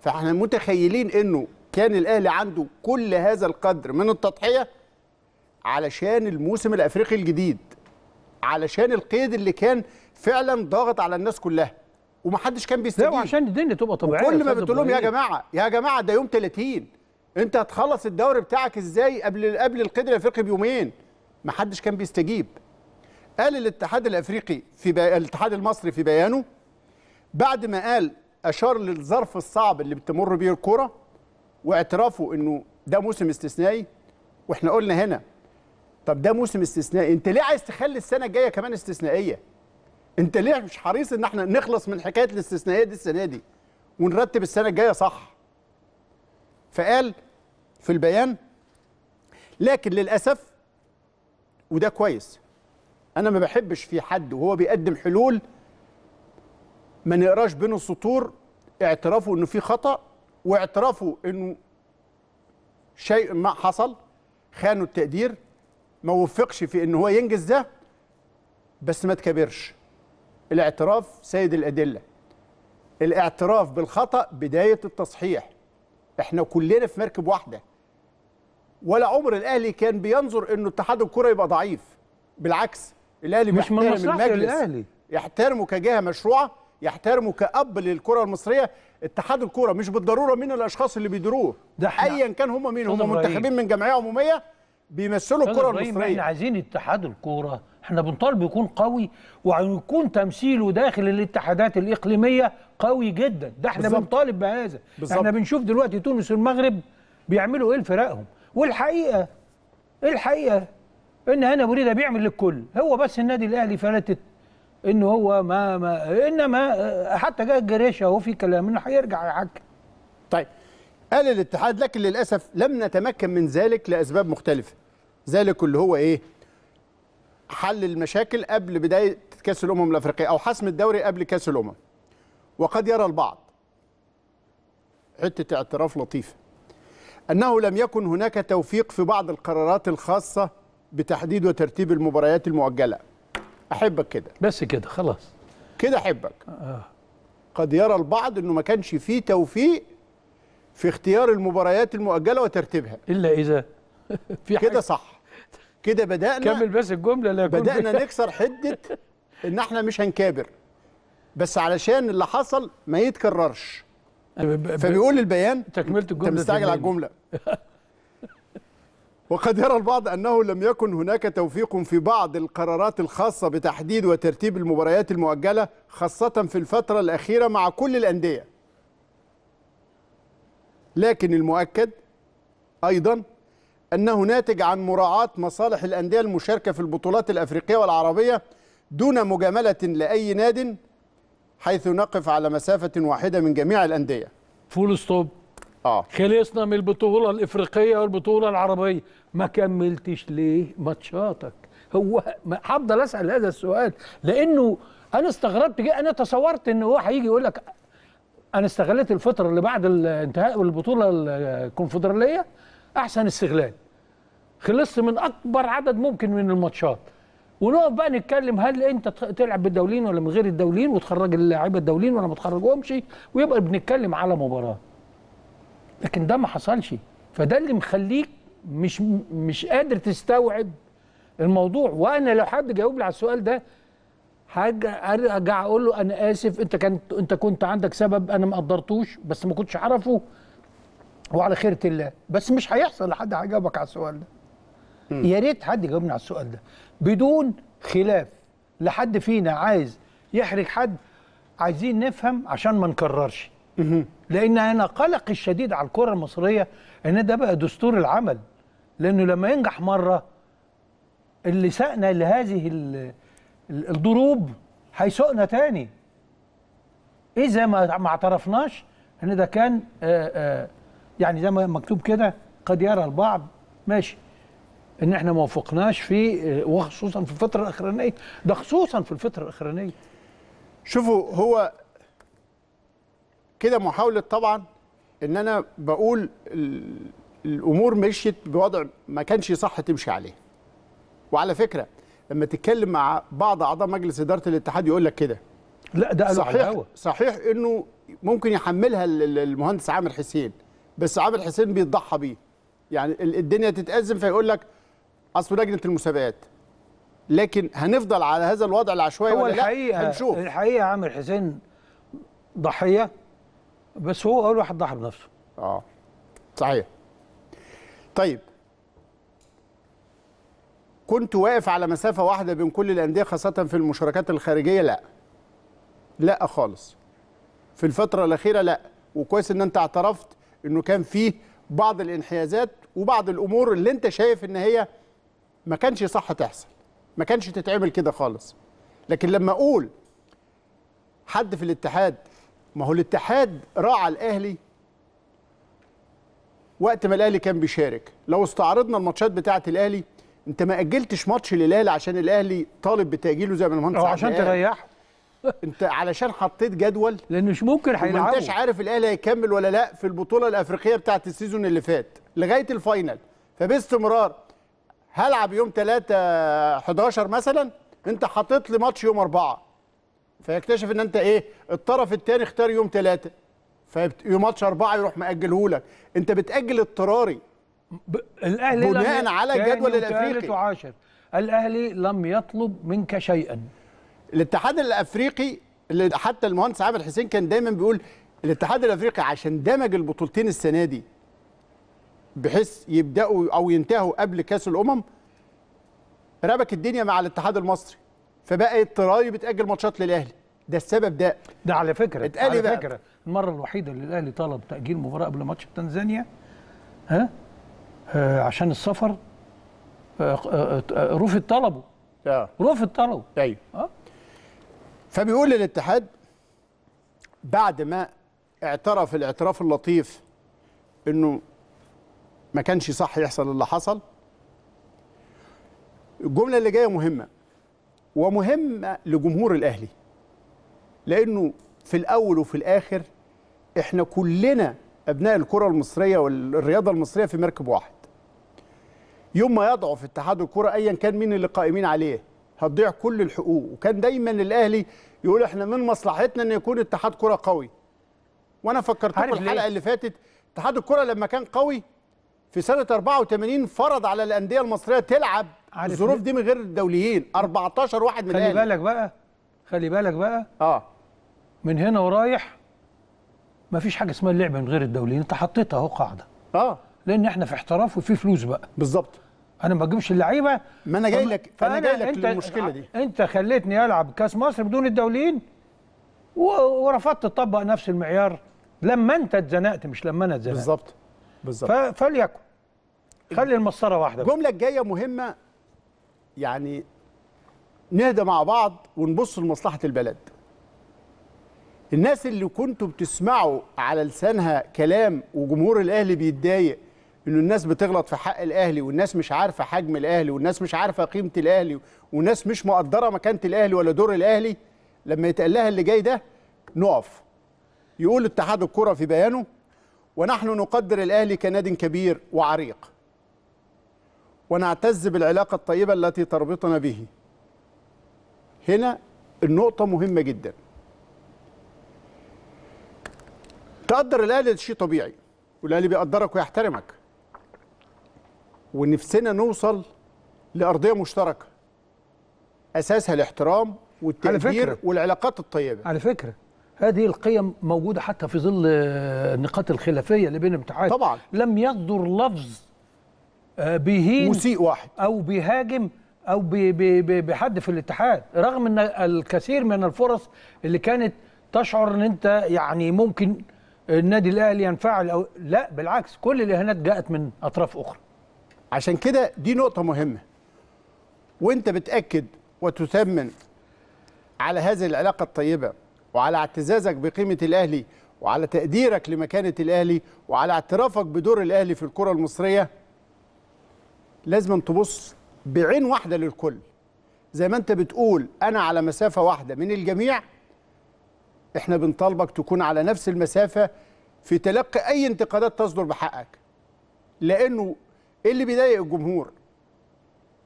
فاحنا متخيلين انه كان الاهلي عنده كل هذا القدر من التضحيه علشان الموسم الافريقي الجديد، علشان القيد اللي كان فعلا ضاغط على الناس كلها ومحدش كان بيستفيد. لا، وعشان الدنيا تبقى طبيعيه. كل ما بتقول لهم يا جماعه ده يوم 30، انت هتخلص الدوري بتاعك ازاي قبل القيد الافريقي بيومين؟ ما حدش كان بيستجيب. قال الاتحاد الافريقي الاتحاد المصري في بيانه، بعد ما اشار للظرف الصعب اللي بتمر بيه الكوره واعترافه انه ده موسم استثنائي. واحنا قلنا هنا طب ده موسم استثنائي، انت ليه عايز تخلي السنه الجايه كمان استثنائيه؟ انت ليه مش حريص ان احنا نخلص من حكايه الاستثنائيه دي السنه دي ونرتب السنه الجايه صح؟ فقال في البيان، لكن للأسف، وده كويس، أنا ما بحبش في حد وهو بيقدم حلول ما نقراش بين السطور اعترافه إنه في خطأ، واعترافه إنه شيء ما حصل خانه التقدير، ما وفقش في إنه هو ينجز ده، بس ما تكبرش. الاعتراف سيد الأدلة، الاعتراف بالخطأ بداية التصحيح. احنا كلنا في مركب واحده. ولا عمر الاهلي كان بينظر انه اتحاد الكره يبقى ضعيف، بالعكس الاهلي مش من مصلحه الاهلي، يحترمه كجهه مشروعه، يحترمه كاب للكره المصريه. اتحاد الكره مش بالضروره مين الاشخاص اللي بيديروه، ايا كان هم مين، هم منتخبين من جمعيه عموميه بيمثلوا الكره المصريه. احنا عايزين اتحاد الكره، احنا بنطالب يكون قوي ويكون تمثيله داخل الاتحادات الاقليميه قوي جدا. ده احنا بنطالب بهذا. احنا بنشوف دلوقتي تونس والمغرب بيعملوا ايه لفرقهم، والحقيقه ان هاني أبو ريدة بيعمل للكل، هو بس النادي الاهلي فلتت ان هو ما انما حتى جاء الجريشه اهو في كلام انه هيرجع يحكم. طيب قال الاتحاد لكن للأسف لم نتمكن من ذلك لأسباب مختلفة. ذلك اللي هو إيه؟ حل المشاكل قبل بداية كأس الأمم الأفريقية أو حسم الدوري قبل كأس الأمم. وقد يرى البعض حتة اعتراف لطيفة أنه لم يكن هناك توفيق في بعض القرارات الخاصة بتحديد وترتيب المباريات المؤجلة. أحبك كده بس كده خلاص كده أحبك. قد يرى البعض أنه ما كانش فيه توفيق في اختيار المباريات المؤجلة وترتيبها إلا إذا في كده صح كده بدأنا كمل بس الجملة لا بدأنا نكسر حدة إن احنا مش هنكابر بس علشان اللي حصل ما يتكررش. فبيقول البيان تكملة الجملة انت مستعجل على الجملة. وقد يرى البعض أنه لم يكن هناك توفيق في بعض القرارات الخاصة بتحديد وترتيب المباريات المؤجلة خاصة في الفترة الأخيرة مع كل الأندية. لكن المؤكد أيضا أنه ناتج عن مراعاة مصالح الأندية المشاركة في البطولات الأفريقية والعربية دون مجاملة لأي ناد حيث نقف على مسافة واحدة من جميع الأندية. فول ستوب. خلصنا من البطولة الإفريقية والبطولة العربية. ما كملتش ليه ماتشاتك؟ هو هفضل أسأل هذا السؤال لأنه أنا استغربت. أنا تصورت إن هو هيجي يقول لك أنا استغلت الفترة اللي بعد انتهاء البطولة الكونفدرالية أحسن استغلال. خلصت من أكبر عدد ممكن من الماتشات. ونقف بقى نتكلم هل انت تلعب بالدوليين ولا من غير الدوليين وتخرج اللاعيبه الدوليين ولا ما تخرجهمش ويبقى بنتكلم على مباراه. لكن ده ما حصلش فده اللي مخليك مش قادر تستوعب الموضوع. وانا لو حد جاوب لي على السؤال ده هرجع اقول له انا اسف انت كنت عندك سبب انا ما قدرتوش بس ما كنتش اعرفه وعلى خيره الله. بس مش هيحصل لحد هيجاوبك على السؤال ده. يا ريت حد يجاوبني على السؤال ده بدون خلاف. لحد فينا عايز يحرج حد عايزين نفهم عشان ما نكررش. لان انا قلقي الشديد على الكره المصريه ان ده بقى دستور العمل. لانه لما ينجح مره اللي ساقنا لهذه الضروب هيسوقنا تاني اذا ما اعترفناش ان ده كان يعني زي ما مكتوب كده. قد يرى البعض ماشي ان احنا ما وفقناش في وخصوصا في الفتره الاخرانيه ده خصوصا في الفتره الاخرانيه. شوفوا هو كده محاوله طبعا ان انا بقول الامور مشيت بوضع ما كانش صح تمشي عليه. وعلى فكره لما تتكلم مع بعض اعضاء مجلس اداره الاتحاد يقول لك كده. لا ده صحيح انه ممكن يحملها المهندس عامر حسين بس عامر حسين بيتضحى بيه. يعني الدنيا تتأزم فيقول لك اصل لجنه المسابقات. لكن هنفضل على هذا الوضع العشوائي ولا لا؟ هنشوف. الحقيقه عامر حسين ضحيه بس هو اول واحد ضحى بنفسه. صحيح. طيب كنت واقف على مسافه واحده بين كل الانديه خاصه في المشاركات الخارجيه؟ لا خالص. في الفتره الاخيره لا. وكويس ان انت اعترفت انه كان فيه بعض الانحيازات وبعض الامور اللي انت شايف ان هي ما كانش صح تحصل ما كانش تتعمل كده خالص. لكن لما اقول حد في الاتحاد ما هو الاتحاد راعى الاهلي وقت ما الاهلي كان بيشارك. لو استعرضنا الماتشات بتاعه الاهلي انت ما اجلتش ماتش للاهلي عشان الاهلي طالب بتاجيله زي ما المهندس عشان تريحه. انت علشان حطيت جدول لانه مش ممكن هيلعبوا وما انتش عارف الاهلي هيكمل ولا لا في البطوله الافريقيه بتاعت السيزون اللي فات لغايه الفاينل. فباستمرار هلعب يوم 3/11 مثلا انت حاطط لي ماتش يوم 4 فيكتشف ان انت ايه الطرف الثاني اختار يوم 3 فيوم ماتش 4 يروح ماجله لك. انت بتاجل اضطراري الاهلي بناء على الجدول الافريقي. الاهلي لم يطلب منك شيئا. الاتحاد الافريقي اللي حتى المهندس عامر حسين كان دايما بيقول الاتحاد الافريقي عشان دمج البطولتين السنه دي بحيث يبداوا او ينتهوا قبل كاس الامم ربك الدنيا مع الاتحاد المصري فبقى التراي بتاجل ماتشات للاهلي. ده السبب ده على فكره على فكره المره الوحيده اللي الاهلي طلب تاجيل مباراه قبل ماتش تنزانيا عشان السفر رفض طلبه. رفض طلبه ايوه. فبيقول للاتحاد بعد ما اعترف الاعتراف اللطيف انه ما كانش صح يحصل اللي حصل. الجمله اللي جايه مهمه ومهمه لجمهور الاهلي، لانه في الاول وفي الاخر احنا كلنا ابناء الكره المصريه والرياضه المصريه في مركب واحد. يوم ما يضعف اتحاد الكره ايا كان مين اللي قائمين عليه هتضيع كل الحقوق، وكان دايما الاهلي يقول احنا من مصلحتنا ان يكون اتحاد كره قوي. وانا فكرتكم الحلقه اللي فاتت، اتحاد الكره لما كان قوي في سنه 84 فرض على الانديه المصريه تلعب الظروف دي من غير الدوليين، 14 واحد من الاهلي. خلي بالك بقى من هنا ورايح مفيش حاجه اسمها اللعب من غير الدوليين، انت حطيتها اهو قاعده. لان احنا في احتراف وفي فلوس بقى. بالظبط. انا ما بجيبش اللعيبه. ما انا جاي لك، انا جاي لك للمشكله دي. انت خليتني العب كاس مصر بدون الدوليين ورفضت تطبق نفس المعيار لما انت اتزنقت، مش لما انا اتزنقت. بالظبط بالظبط. فليكن خلي المسطره واحده. الجمله الجايه مهمه، يعني نهدى مع بعض ونبص لمصلحه البلد. الناس اللي كنتوا بتسمعوا على لسانها كلام وجمهور الاهلي بيتضايق انه الناس بتغلط في حق الاهلي، والناس مش عارفه حجم الاهلي، والناس مش عارفه قيمه الاهلي، والناس مش مقدره مكانه الاهلي ولا دور الاهلي، لما يتقال لها اللي جاي ده نقف. يقول اتحاد الكره في بيانه: ونحن نقدر الاهلي كناد كبير وعريق، ونعتز بالعلاقه الطيبه التي تربطنا به. هنا النقطه مهمه جدا. تقدر الاهلي ده شيء طبيعي، والاهلي بيقدرك ويحترمك، ونفسنا نوصل لارضيه مشتركه اساسها الاحترام والتقدير والعلاقات الطيبه. على فكره هذه القيم موجوده حتى في ظل النقاط الخلافيه اللي بين الاتحاد. طبعا لم يقدر لفظ بيهين مسيء واحد او بيهاجم او بحد في الاتحاد، رغم ان الكثير من الفرص اللي كانت تشعر ان انت يعني ممكن النادي الاهلي ينفعل او لا، بالعكس كل الاهانات جاءت من اطراف اخرى. عشان كده دي نقطه مهمه، وانت بتاكد وتثمن على هذه العلاقه الطيبه، وعلى اعتزازك بقيمه الاهلي، وعلى تقديرك لمكانه الاهلي، وعلى اعترافك بدور الاهلي في الكره المصريه. لازم تبص بعين واحده للكل، زي ما انت بتقول انا على مسافه واحده من الجميع، احنا بنطالبك تكون على نفس المسافه في تلقي اي انتقادات تصدر بحقك. لانه اللي بيضايق الجمهور،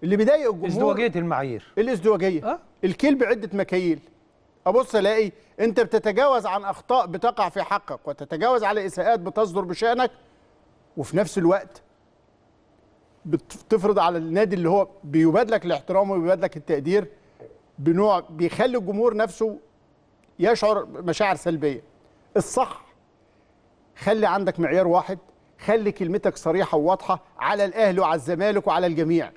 ازدواجيه المعايير، الازدواجيه الكيل بعده مكاييل. ابص الاقي انت بتتجاوز عن اخطاء بتقع في حقك، وتتجاوز على اساءات بتصدر بشانك، وفي نفس الوقت بتفرض على النادي اللي هو بيبادلك الاحترام وبيبادلك التقدير بنوع بيخلي الجمهور نفسه يشعر مشاعر سلبيه. الصح خلي عندك معيار واحد، خلي كلمتك صريحه وواضحه على الاهلي وعلى الزمالك وعلى الجميع.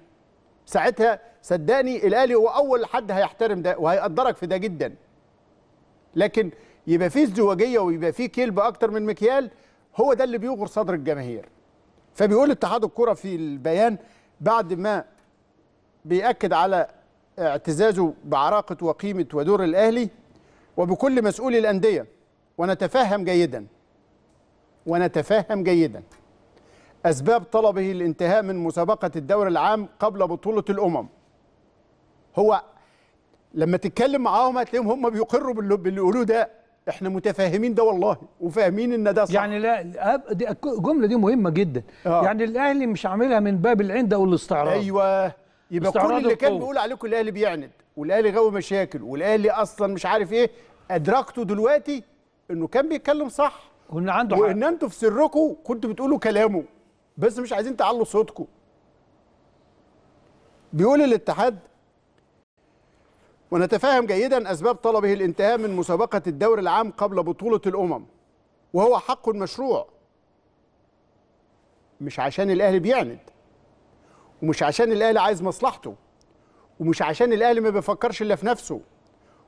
ساعتها صدقني الاهلي هو اول حد هيحترم ده وهيقدرك في ده جدا. لكن يبقى في ازدواجيه ويبقى في كلب اكتر من مكيال، هو ده اللي بيغر صدر الجماهير. فبيقول اتحاد الكره في البيان بعد ما بيأكد على اعتزازه بعراقه وقيمه ودور الاهلي وبكل مسؤولي الأندية، ونتفهم جيدا أسباب طلبه الانتهاء من مسابقة الدوري العام قبل بطولة الأمم. هو لما تتكلم معاهم هتلاقيهم هم بيقروا باللي يقولوه ده، احنا متفاهمين ده والله وفاهمين ان ده صح. يعني لا دي الجملة دي مهمة جدا. يعني الأهلي مش عاملها من باب العند او الاستعراض. ايوه، يبقى كل اللي كان بيقول عليكم الأهلي بيعند والاهلي غاوي مشاكل والاهلي اصلا مش عارف ايه، ادركته دلوقتي انه كان بيتكلم صح وان عنده حق، وان انتوا في سركم كنتوا بتقولوا كلامه بس مش عايزين تعلوا صوتكم. بيقول الاتحاد: ونتفاهم جيدا اسباب طلبه الانتهاء من مسابقه الدوري العام قبل بطوله الامم، وهو حق مشروع. مش عشان الاهلي بيعند، ومش عشان الاهلي عايز مصلحته، ومش عشان الاهلي ما بيفكرش الا في نفسه،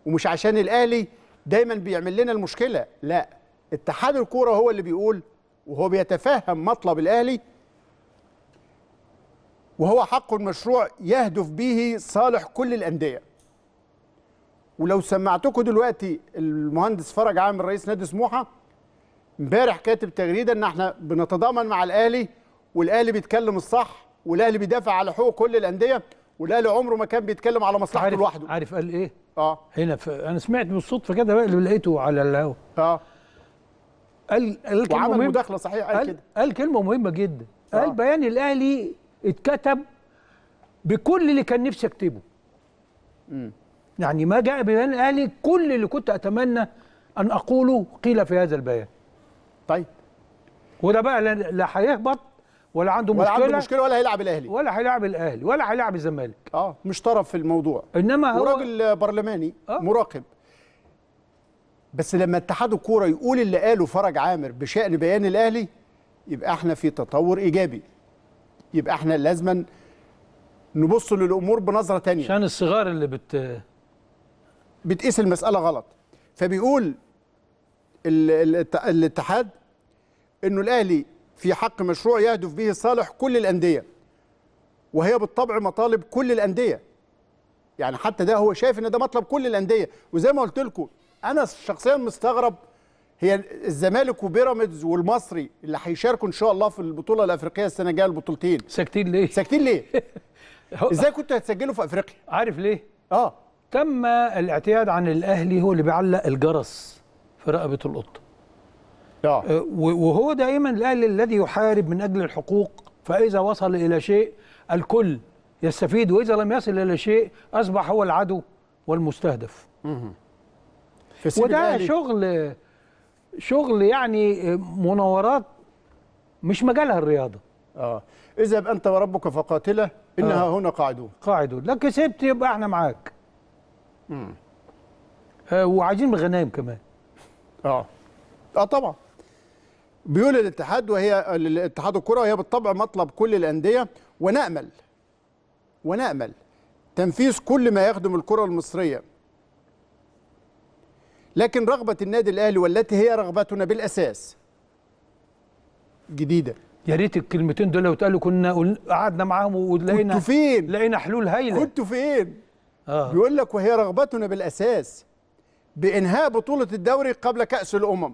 ومش عشان الاهلي دايما بيعمل لنا المشكله. لا، اتحاد الكوره هو اللي بيقول وهو بيتفهم مطلب الاهلي، وهو حق مشروع يهدف به صالح كل الانديه. ولو سمعتكم دلوقتي المهندس فرج عامر رئيس نادي سموحه امبارح كاتب تغريده ان احنا بنتضامن مع الاهلي، والاهلي بيتكلم الصح، والاهلي بيدافع على حقوق كل الانديه، والاهلي عمره ما كان بيتكلم على مصلحته لوحده. عارف قال ايه؟ هنا انا سمعت بالصدفه كده بقى اللي لقيته على الهوا. قال كلمه وعمل مداخله صحيح، قال كده، قال كلمه مهمه جدا. قال بيان الاهلي اتكتب بكل اللي كان نفسي اكتبه. يعني ما جاء بيان الاهلي كل اللي كنت اتمنى ان اقوله قيل في هذا البيان. طيب وده بقى لا هيهبط ولا عنده مشكله ولا هيلعب الاهلي ولا هيلعب الزمالك. مش طرف في الموضوع، انما هو راجل برلماني مراقب. بس لما اتحاد الكوره يقول اللي قاله فرج عامر بشان بيان الاهلي، يبقى احنا في تطور ايجابي، يبقى احنا لازما نبص للامور بنظره ثانيه، عشان الصغار اللي بتقيس المساله غلط. فبيقول الاتحاد انه الاهلي في حق مشروع يهدف به صالح كل الانديه، وهي بالطبع مطالب كل الانديه. يعني حتى ده هو شايف ان ده مطلب كل الانديه. وزي ما قلت لكم انا شخصيا مستغرب، هي الزمالك وبيراميدز والمصري اللي هيشاركوا ان شاء الله في البطوله الافريقيه السنه الجايه، البطولتين، ساكتين ليه؟ ساكتين ليه؟ ازاي كنتوا هتسجلوا في افريقيا؟ عارف ليه؟ تم الاعتياد عن الاهلي، هو اللي بيعلق الجرس في رقبه القطه. وهو دائما الاهلي الذي يحارب من اجل الحقوق، فاذا وصل الى شيء الكل يستفيد، واذا لم يصل الى شيء اصبح هو العدو والمستهدف. وده شغل يعني مناورات مش مجالها الرياضه. اذهب انت وربك فقاتله انها هنا قاعدون، لا كسبت يبقى احنا معاك. وعايزين بغنايم كمان. طبعا. بيقول الاتحاد الكرة وهي بالطبع مطلب كل الانديه، ونامل تنفيذ كل ما يخدم الكره المصريه، لكن رغبه النادي الاهلي والتي هي رغبتنا بالاساس جديده. يا ريت الكلمتين دول لو اتقالوا كنا قعدنا معاهم ولقينا لقينا حلول هايله. كنتوا فين؟ بيقول لك وهي رغبتنا بالاساس بانهاء بطوله الدوري قبل كاس الامم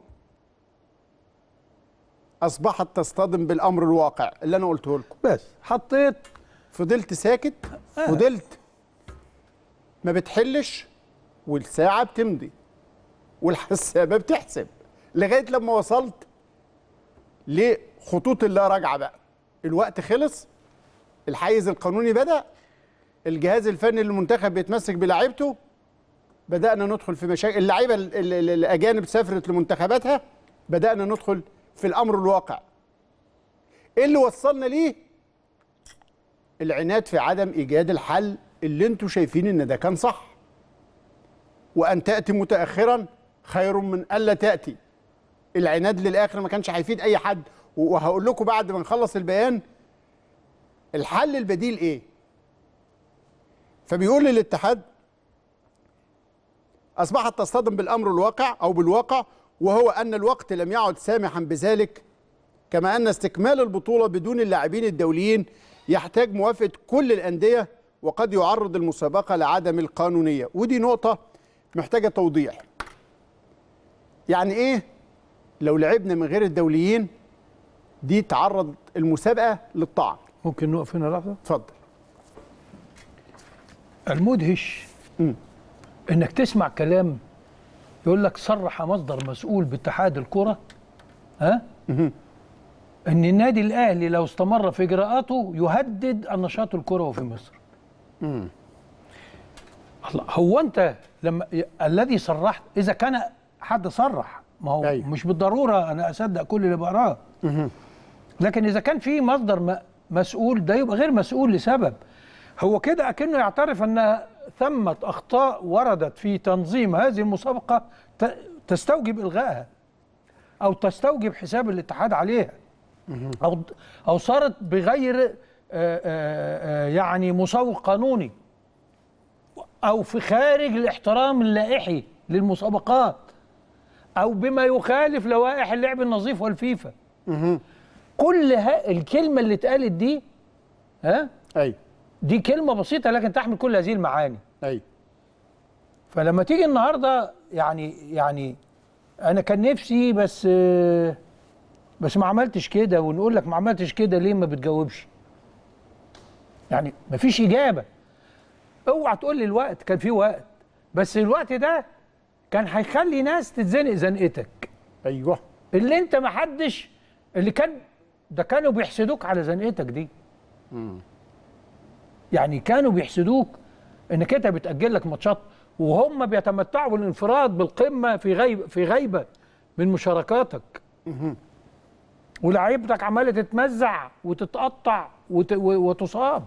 اصبحت تصطدم بالامر الواقع اللي انا قلته لكم. بس حطيت، فضلت ساكت، فضلت ما بتحلش، والساعه بتمضي والحسابه بتحسب، لغايه لما وصلت لخطوط اللا راجعه. بقى الوقت خلص، الحيز القانوني بدأ، الجهاز الفني للمنتخب بيتمسك بلاعيبته، بدأنا ندخل في مشاكل، اللعيبه الاجانب سافرت لمنتخباتها، بدأنا ندخل في الأمر الواقع. إيه اللي وصلنا ليه؟ العناد في عدم إيجاد الحل اللي أنتوا شايفين إن ده كان صح. وأن تأتي متأخرا خير من ألا تأتي. العناد للآخر ما كانش هيفيد أي حد، وهقول لكم بعد ما نخلص البيان الحل البديل إيه. فبيقول للاتحاد أصبحت تصطدم بالأمر الواقع أو بالواقع، وهو أن الوقت لم يعد سامحا بذلك، كما أن استكمال البطولة بدون اللاعبين الدوليين يحتاج موافقة كل الأندية، وقد يعرض المسابقة لعدم القانونية. ودي نقطة محتاجة توضيح. يعني إيه لو لعبنا من غير الدوليين؟ دي تعرض المسابقة للطعن. ممكن نقف هنا لحظة؟ اتفضل. المدهش إنك تسمع كلام يقول لك صرح مصدر مسؤول باتحاد الكرة ان النادي الاهلي لو استمر في اجراءاته يهدد النشاط الكروي في مصر. الله، هو انت لما الذي صرحت، اذا كان حد صرح، ما هو مش بالضروره انا اصدق كل اللي بقراه، لكن اذا كان في مصدر مسؤول ده يبقى غير مسؤول لسبب. هو كده اكنه يعترف ان ثمة أخطاء وردت في تنظيم هذه المسابقة تستوجب إلغائها، أو تستوجب حساب الاتحاد عليها، أو صارت بغير يعني مسوق قانوني، أو في خارج الاحترام اللائحي للمسابقات، أو بما يخالف لوائح اللعب النظيف والفيفا. كل الكلمة اللي اتقالت دي دي كلمة بسيطة لكن تحمل كل هذه المعاني. فلما تيجي النهارده يعني انا كان نفسي بس ما عملتش كده. ونقول لك ما عملتش كده ليه ما بتجاوبش؟ يعني ما فيش اجابه. اوعى تقول لي الوقت، كان في وقت، بس الوقت ده كان هيخلي ناس تتزنق زنقتك. ايوه، اللي انت ما حدش، اللي كان ده كانوا بيحسدوك على زنقتك دي. يعني كانوا بيحسدوك انك انت بتاجل لك ماتشات، وهم بيتمتعوا بالانفراد بالقمه في غيبه من مشاركاتك. ولاعيبتك عماله تتمزع وتتقطع وتصاب،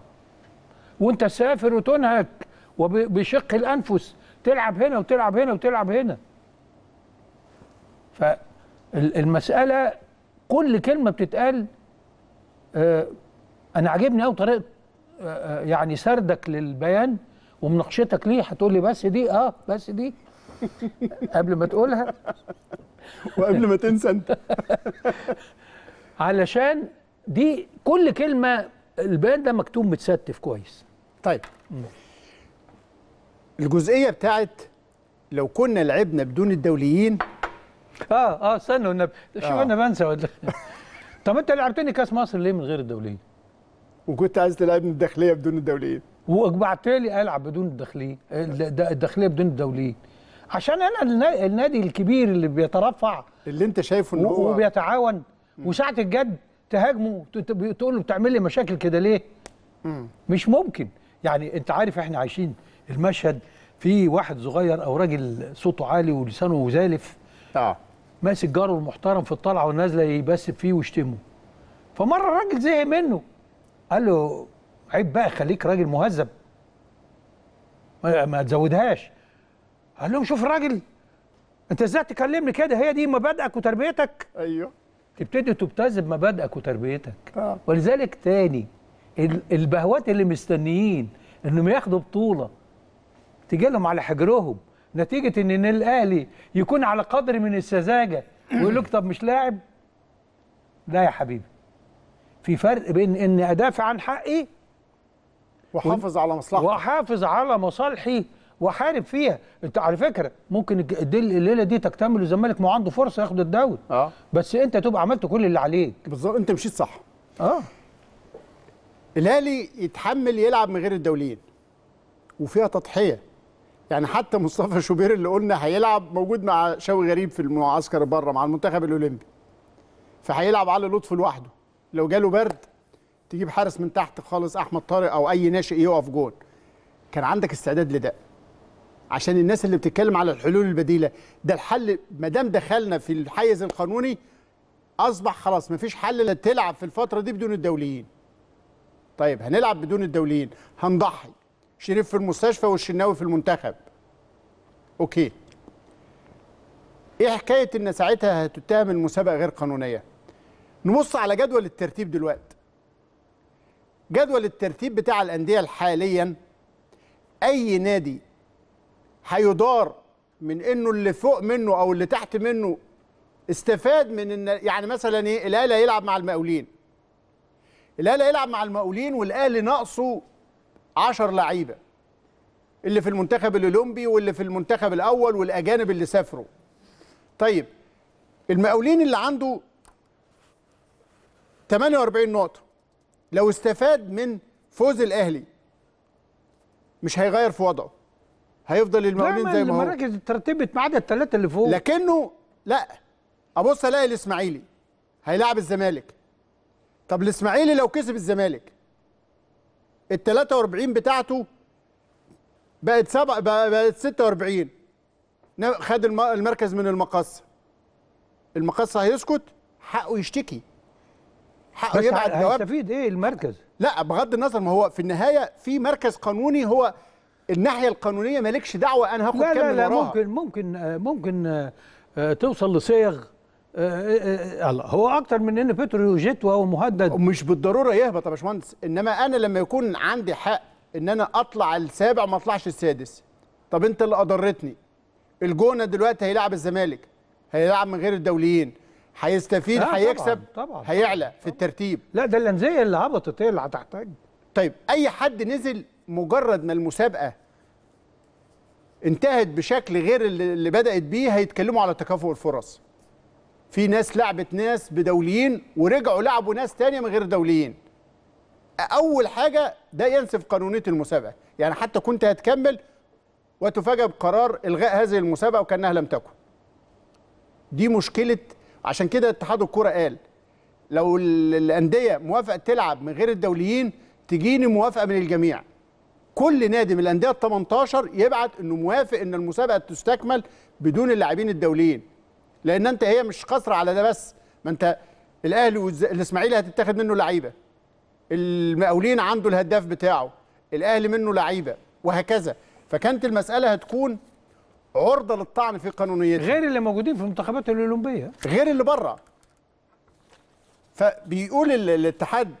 وانت سافر وتنهك وبشق الانفس، تلعب هنا وتلعب هنا وتلعب هنا. فالمساله كل كلمه بتتقال. انا عاجبني قوي طريقه يعني سردك للبيان ومناقشتك ليه. هتقول لي بس دي بس دي قبل ما تقولها وقبل ما تنسى انت علشان دي كل كلمه البيان ده مكتوب متستف كويس. طيب الجزئيه بتاعت لو كنا لعبنا بدون الدوليين. استنوا النبي، شو انا بنسى ولا طب انت لعبتني كاس مصر ليه من غير الدوليين؟ وكنت عايز تلعبني الداخليه بدون الدوليين، واجبعت لي العب بدون الداخليه، الداخليه بدون الدوليين، عشان انا النادي الكبير اللي بيترفع، اللي انت شايفه ان هو وبيتعاون، وساعه الجد تهاجمه تقول له بتعمل لي مشاكل كده ليه؟ مش ممكن. يعني انت عارف احنا عايشين المشهد، في واحد صغير او راجل صوته عالي ولسانه زالف ماسك جاره المحترم في الطلعه والنازله يبسب فيه ويشتمه. فمره الراجل زهق منه قال له عيب بقى، خليك راجل مهذب ما تزودهاش. قال لهم شوف الراجل، انت ازاي تكلمني كده؟ هي دي مبادئك وتربيتك؟ ايوه، تبتدي تبتز بمبادئك وتربيتك. ولذلك تاني البهوات اللي مستنيين انهم ياخدوا بطوله تيجي لهم على حجرهم نتيجه ان الاهلي يكون على قدر من السذاجه ويقول لك طب مش لاعب. لا يا حبيبي، في فرق بين ان ادافع عن حقي وحافظ على مصلحتي واحارب فيها. انت على فكره ممكن الليله دي تكتمل والزمالك ما عنده فرصه ياخد الدوري، بس انت تبقى عملت كل اللي عليك. بالظبط، انت مشيت صح. الاهلي يتحمل يلعب من غير الدوليين وفيها تضحيه. يعني حتى مصطفى شوبير اللي قلنا هيلعب موجود مع شوقي غريب في المعسكر بره مع المنتخب الاولمبي، فهيلعب علي لطفي لوحده. لو جاله برد تجيب حارس من تحت خالص، احمد طارق او اي ناشئ يقف جون. كان عندك استعداد لده، عشان الناس اللي بتتكلم على الحلول البديله، ده الحل. ما دام دخلنا في الحيز القانوني اصبح خلاص مفيش حل الا تلعب في الفتره دي بدون الدوليين. طيب هنلعب بدون الدوليين، هنضحي شريف في المستشفى والشناوي في المنتخب. اوكي، ايه حكايه ان ساعتها هتتهم المسابقه غير قانونيه؟ نبص على جدول الترتيب دلوقتي. جدول الترتيب بتاع الانديه حاليا، اي نادي هيدار من انه اللي فوق منه او اللي تحت منه استفاد من ان، يعني مثلا ايه، الاهلي هيلعب مع المقاولين. الاهلي هيلعب مع المقاولين والاهلي ناقصه 10 لعيبه، اللي في المنتخب الاولمبي واللي في المنتخب الاول والاجانب اللي سافروا. طيب المقاولين اللي عنده 48 نقطه، لو استفاد من فوز الاهلي مش هيغير في وضعه، هيفضل المقاولين زي ما هو. المراكز اترتبت ما عدا الثلاثه اللي فوق. لكنه لا، ابص الاقي الاسماعيلي هيلاعب الزمالك. طب الاسماعيلي لو كسب الزمالك ال 43 بتاعته بقت 46، خد المركز من المقص. المقص هيسكت، حقه يشتكي، حقه يبعت جواب. هيستفيد ايه المركز؟ لا، بغض النظر، ما هو في النهايه في مركز قانوني، هو الناحيه القانونيه مالكش دعوه انا هاخد كام من وراها. لا ممكن توصل لصيغ هو اكتر من ان بترو جيت وهو مهدد، مش بالضروره يهبط يا باشمهندس. انما انا لما يكون عندي حق ان انا اطلع السابع ما اطلعش السادس، طب انت اللي اضرتني. الجونه دلوقتي هيلاعب الزمالك، هيلاعب من غير الدوليين، هيستفيد، هيكسب، هيعلى في الترتيب. لا، ده الانديه اللي هبطت هي اللي هتحتاج. طيب اي حد نزل، مجرد ما المسابقه انتهت بشكل غير اللي بدأت بيه، هيتكلموا على تكافؤ الفرص. في ناس لعبت ناس بدوليين ورجعوا لعبوا ناس تانية من غير دوليين. أول حاجة ده ينسف قانونية المسابقة، يعني حتى كنت هتكمل وتفاجأ بقرار إلغاء هذه المسابقة وكأنها لم تكن. دي مشكلة، عشان كده اتحاد الكرة قال لو الأندية موافقة تلعب من غير الدوليين تجيني موافقة من الجميع. كل نادي من الأندية ال 18 يبعت إنه موافق إن المسابقة تستكمل بدون اللاعبين الدوليين. لأن أنت هي مش قاصرة على ده بس، ما أنت الأهلي والإسماعيلي هتتاخد منه لعيبة. المقاولين عنده الهداف بتاعه، الأهلي منه لعيبة وهكذا. فكانت المسألة هتكون عرضة للطعن في قانونيتها، غير اللي موجودين في المنتخبات الأولمبية، غير اللي بره. فبيقول الاتحاد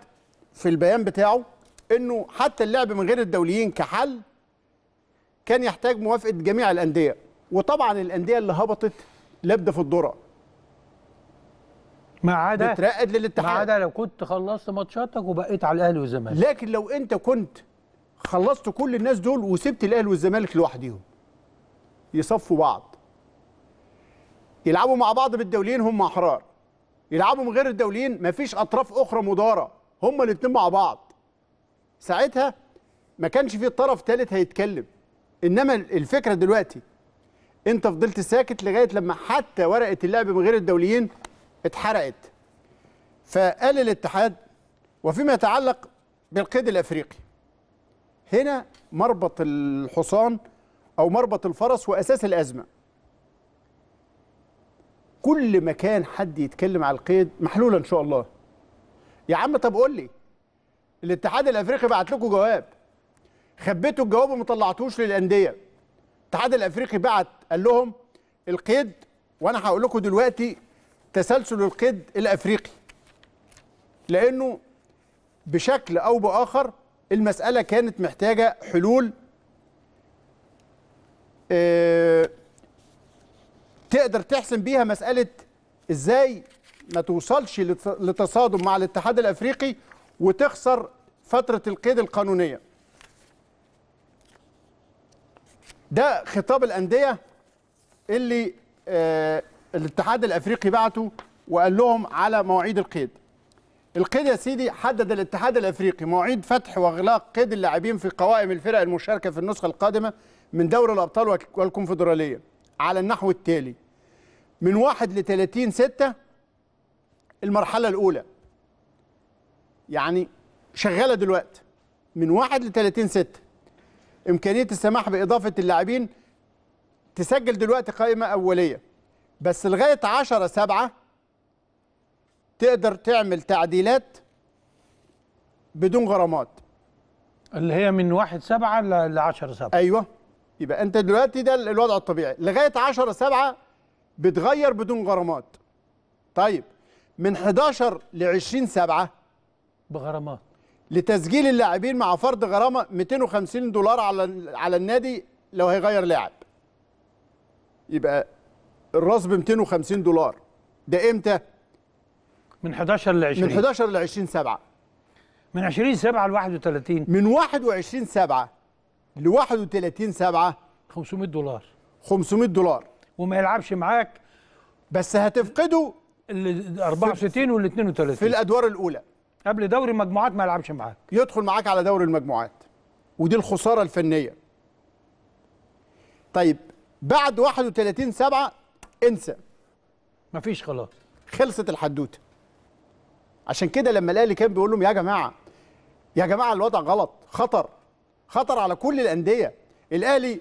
في البيان بتاعه إنه حتى اللعب من غير الدوليين كحل كان يحتاج موافقة جميع الأندية، وطبعا الأندية اللي هبطت لابدة في الدرة ما عدا بترقد للاتحاد، ما عدا لو كنت خلصت ماتشاتك وبقيت على الأهلي والزمالك. لكن لو أنت كنت خلصت كل الناس دول وسبت الأهلي والزمالك لوحديهم يصفوا بعض، يلعبوا مع بعض بالدوليين، هم أحرار. يلعبوا من غير الدوليين، مفيش أطراف أخرى مضارة، هم الاتنين مع بعض. ساعتها ما كانش في طرف ثالث هيتكلم. إنما الفكرة دلوقتي أنت فضلت ساكت لغاية لما حتى ورقة اللعب من غير الدوليين اتحرقت. فقال الاتحاد وفيما يتعلق بالقيد الأفريقي، هنا مربط الحصان أو مربط الفرس وأساس الأزمة. كل ما كان حد يتكلم على القيد محلولة إن شاء الله. يا عم طب قول لي، الاتحاد الأفريقي بعت لكم جواب، خبيتوا الجواب وما طلعتوش للأندية. الاتحاد الأفريقي بعت قال لهم القيد، وأنا هقول لكم دلوقتي تسلسل القيد الأفريقي، لأنه بشكل أو بآخر المسألة كانت محتاجة حلول تقدر تحسم بيها مسألة إزاي ما توصلش لتصادم مع الاتحاد الأفريقي وتخسر فترة القيد القانونية. ده خطاب الأندية اللي الاتحاد الأفريقي بعته وقال لهم على مواعيد القيد. القيد يا سيدي حدد الاتحاد الأفريقي مواعيد فتح وإغلاق قيد اللاعبين في قوائم الفرق المشاركة في النسخة القادمة من دوري الأبطال والكونفدرالية على النحو التالي: من 1 ل 30/6 المرحلة الأولى، يعني شغالة دلوقتي من 1 ل 30/6. إمكانية السماح بإضافة اللاعبين تسجل دلوقتي قائمة أولية، بس لغاية 10/7 تقدر تعمل تعديلات بدون غرامات، اللي هي من 1/7 ل 10/7. أيوه، يبقى أنت دلوقتي ده الوضع الطبيعي. لغاية 10/7 بتغير بدون غرامات. طيب من 11 ل 20/7 بغرامات لتسجيل اللاعبين مع فرض غرامه $250 على النادي لو هيغير لاعب. يبقى الرصب $250. ده امتى؟ من 11 ل 20. من 11 ل 20/7. من 20/7 ل 31. من 21/7 ل 31/7 $500. $500 وما يلعبش معاك، بس هتفقده ال 64 وال 32 في الادوار الاولى. قبل دوري المجموعات ما يلعبش معاك، يدخل معاك على دوري المجموعات، ودي الخسارة الفنية. طيب بعد 31/7 انسى، مفيش، خلاص خلصت الحدوتة. عشان كده لما الأهلي كان بيقول لهم يا جماعة الوضع غلط، خطر على كل الأندية. الأهلي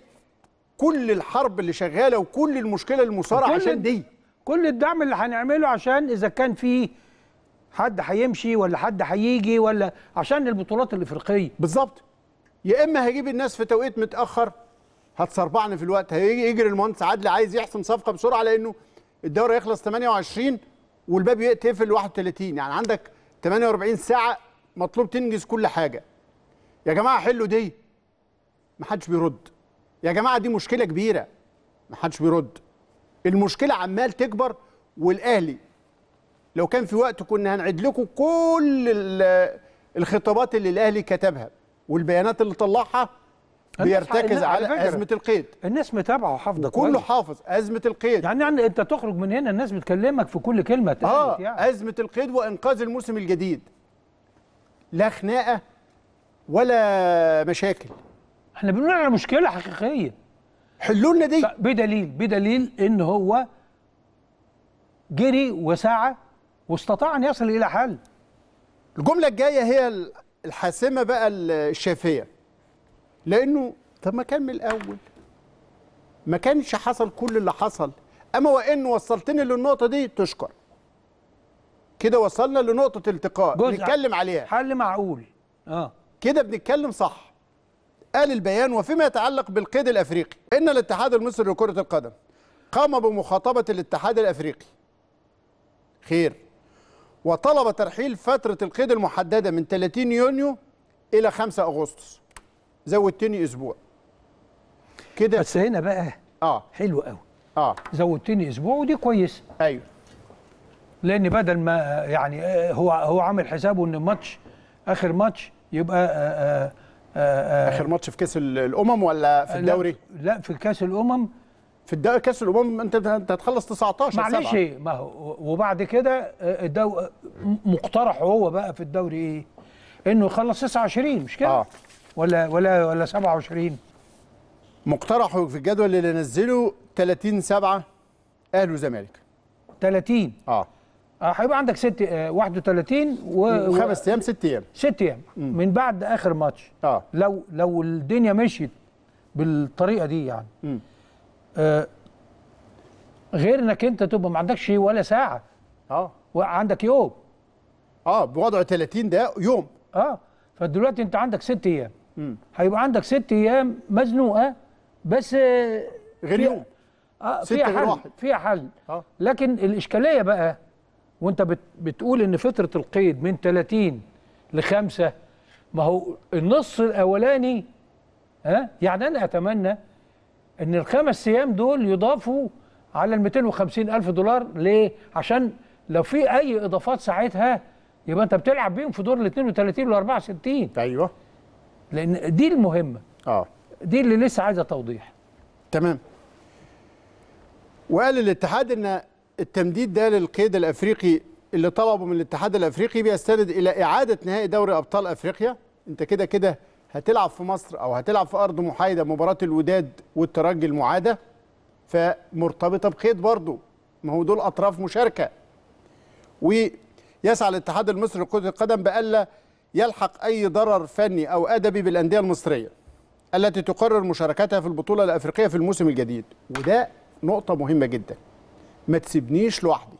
كل الحرب اللي شغالة وكل المشكلة المصارعة عشان دي، كل الدعم اللي هنعمله عشان إذا كان فيه حد هيمشي ولا حد هيجي، ولا عشان البطولات الافريقيه بالظبط. يا اما هجيب الناس في توقيت متاخر هتصربعني في الوقت، هيجي يجري المهندس عدلي عايز يحسم صفقه بسرعه لانه الدوري هيخلص 28 والباب يقفل 31، يعني عندك 48 ساعه مطلوب تنجز كل حاجه. يا جماعه حلوا دي، محدش بيرد. يا جماعه دي مشكله كبيره، محدش بيرد. المشكله عمال تكبر. والاهلي لو كان في وقت كنا هنعيد لكم كل الخطابات اللي الأهلي كتبها والبيانات اللي طلعها بيرتكز على أزمة القيد. الناس متابعة وحافظة كله حافظ أزمة القيد. يعني أنت تخرج من هنا الناس بتكلمك في كل كلمة. يعني أزمة القيد وإنقاذ الموسم الجديد. لا خناقة ولا مشاكل. احنا بنقول على مشكلة حقيقية. حلوا لنا دي. بدليل إن هو جري وسعى واستطاع أن يصل إلى حل. الجملة الجاية هي الحاسمة بقى الشافية. لأنه طب ما كان من الأول ما كانش حصل كل اللي حصل، أما وإن وصلتني للنقطة دي تشكر. كده وصلنا لنقطة التقاء نتكلم عليها، حل معقول. كده بنتكلم صح. قال البيان: وفيما يتعلق بالقيد الأفريقي، إن الاتحاد المصري لكرة القدم قام بمخاطبة الاتحاد الأفريقي خير، وطلب ترحيل فترة القيد المحددة من 30 يونيو إلى 5 أغسطس. زودتني اسبوع كده بس. هنا بقى حلو قوي. زودتني اسبوع ودي كويس. ايوه، لان بدل ما يعني هو عامل حسابه ان الماتش اخر ماتش يبقى اخر ماتش في كاس الامم ولا في الدوري؟ لا في كاس الامم. في الدوري كاس الامم انت هتخلص 19 معلش. ما هو وبعد كده مقترح هو بقى في الدوري ايه؟ انه يخلص 29 مش كده؟ ولا 27. مقترحه في الجدول اللي نزله 30/7 اهلي وزمالك. 30 هيبقى عندك 31 وخمس ايام. 6 ايام من بعد اخر ماتش. لو الدنيا مشيت بالطريقه دي يعني غير انك انت تبقى ما عندكش ولا ساعه، وعندك يوم. بوضع 30 ده يوم. فدلوقتي انت عندك 6 ايام. هيبقى عندك 6 ايام مزنوقه بس غير يوم. فيها حل، فيها حل. لكن الاشكاليه بقى وانت بتقول ان فتره القيد من 30 ل5، ما هو النص الاولاني. يعني انا اتمنى ان ال5 ايام دول يضافوا على ال $250,000. ليه؟ عشان لو في اي اضافات ساعتها يبقى انت بتلعب بيهم في دور ال 32 وال 64. ايوه، لان دي المهمه. دي اللي لسه عايزه توضيح. تمام. وقال الاتحاد ان التمديد ده للقيد الافريقي اللي طلبه من الاتحاد الافريقي بيستند الى اعاده نهائي دوري ابطال افريقيا. انت كده كده هتلعب في مصر او هتلعب في ارض محايده مباراه الوداد والترجي المعاده، فمرتبطه بقيد برضه. ما هو دول اطراف مشاركه. يسعى الاتحاد المصري لكرة القدم بألا يلحق أي ضرر فني أو أدبي بالأندية المصرية التي تقرر مشاركتها في البطولة الأفريقية في الموسم الجديد. وده نقطة مهمة جدا، ما تسيبنيش لوحدي.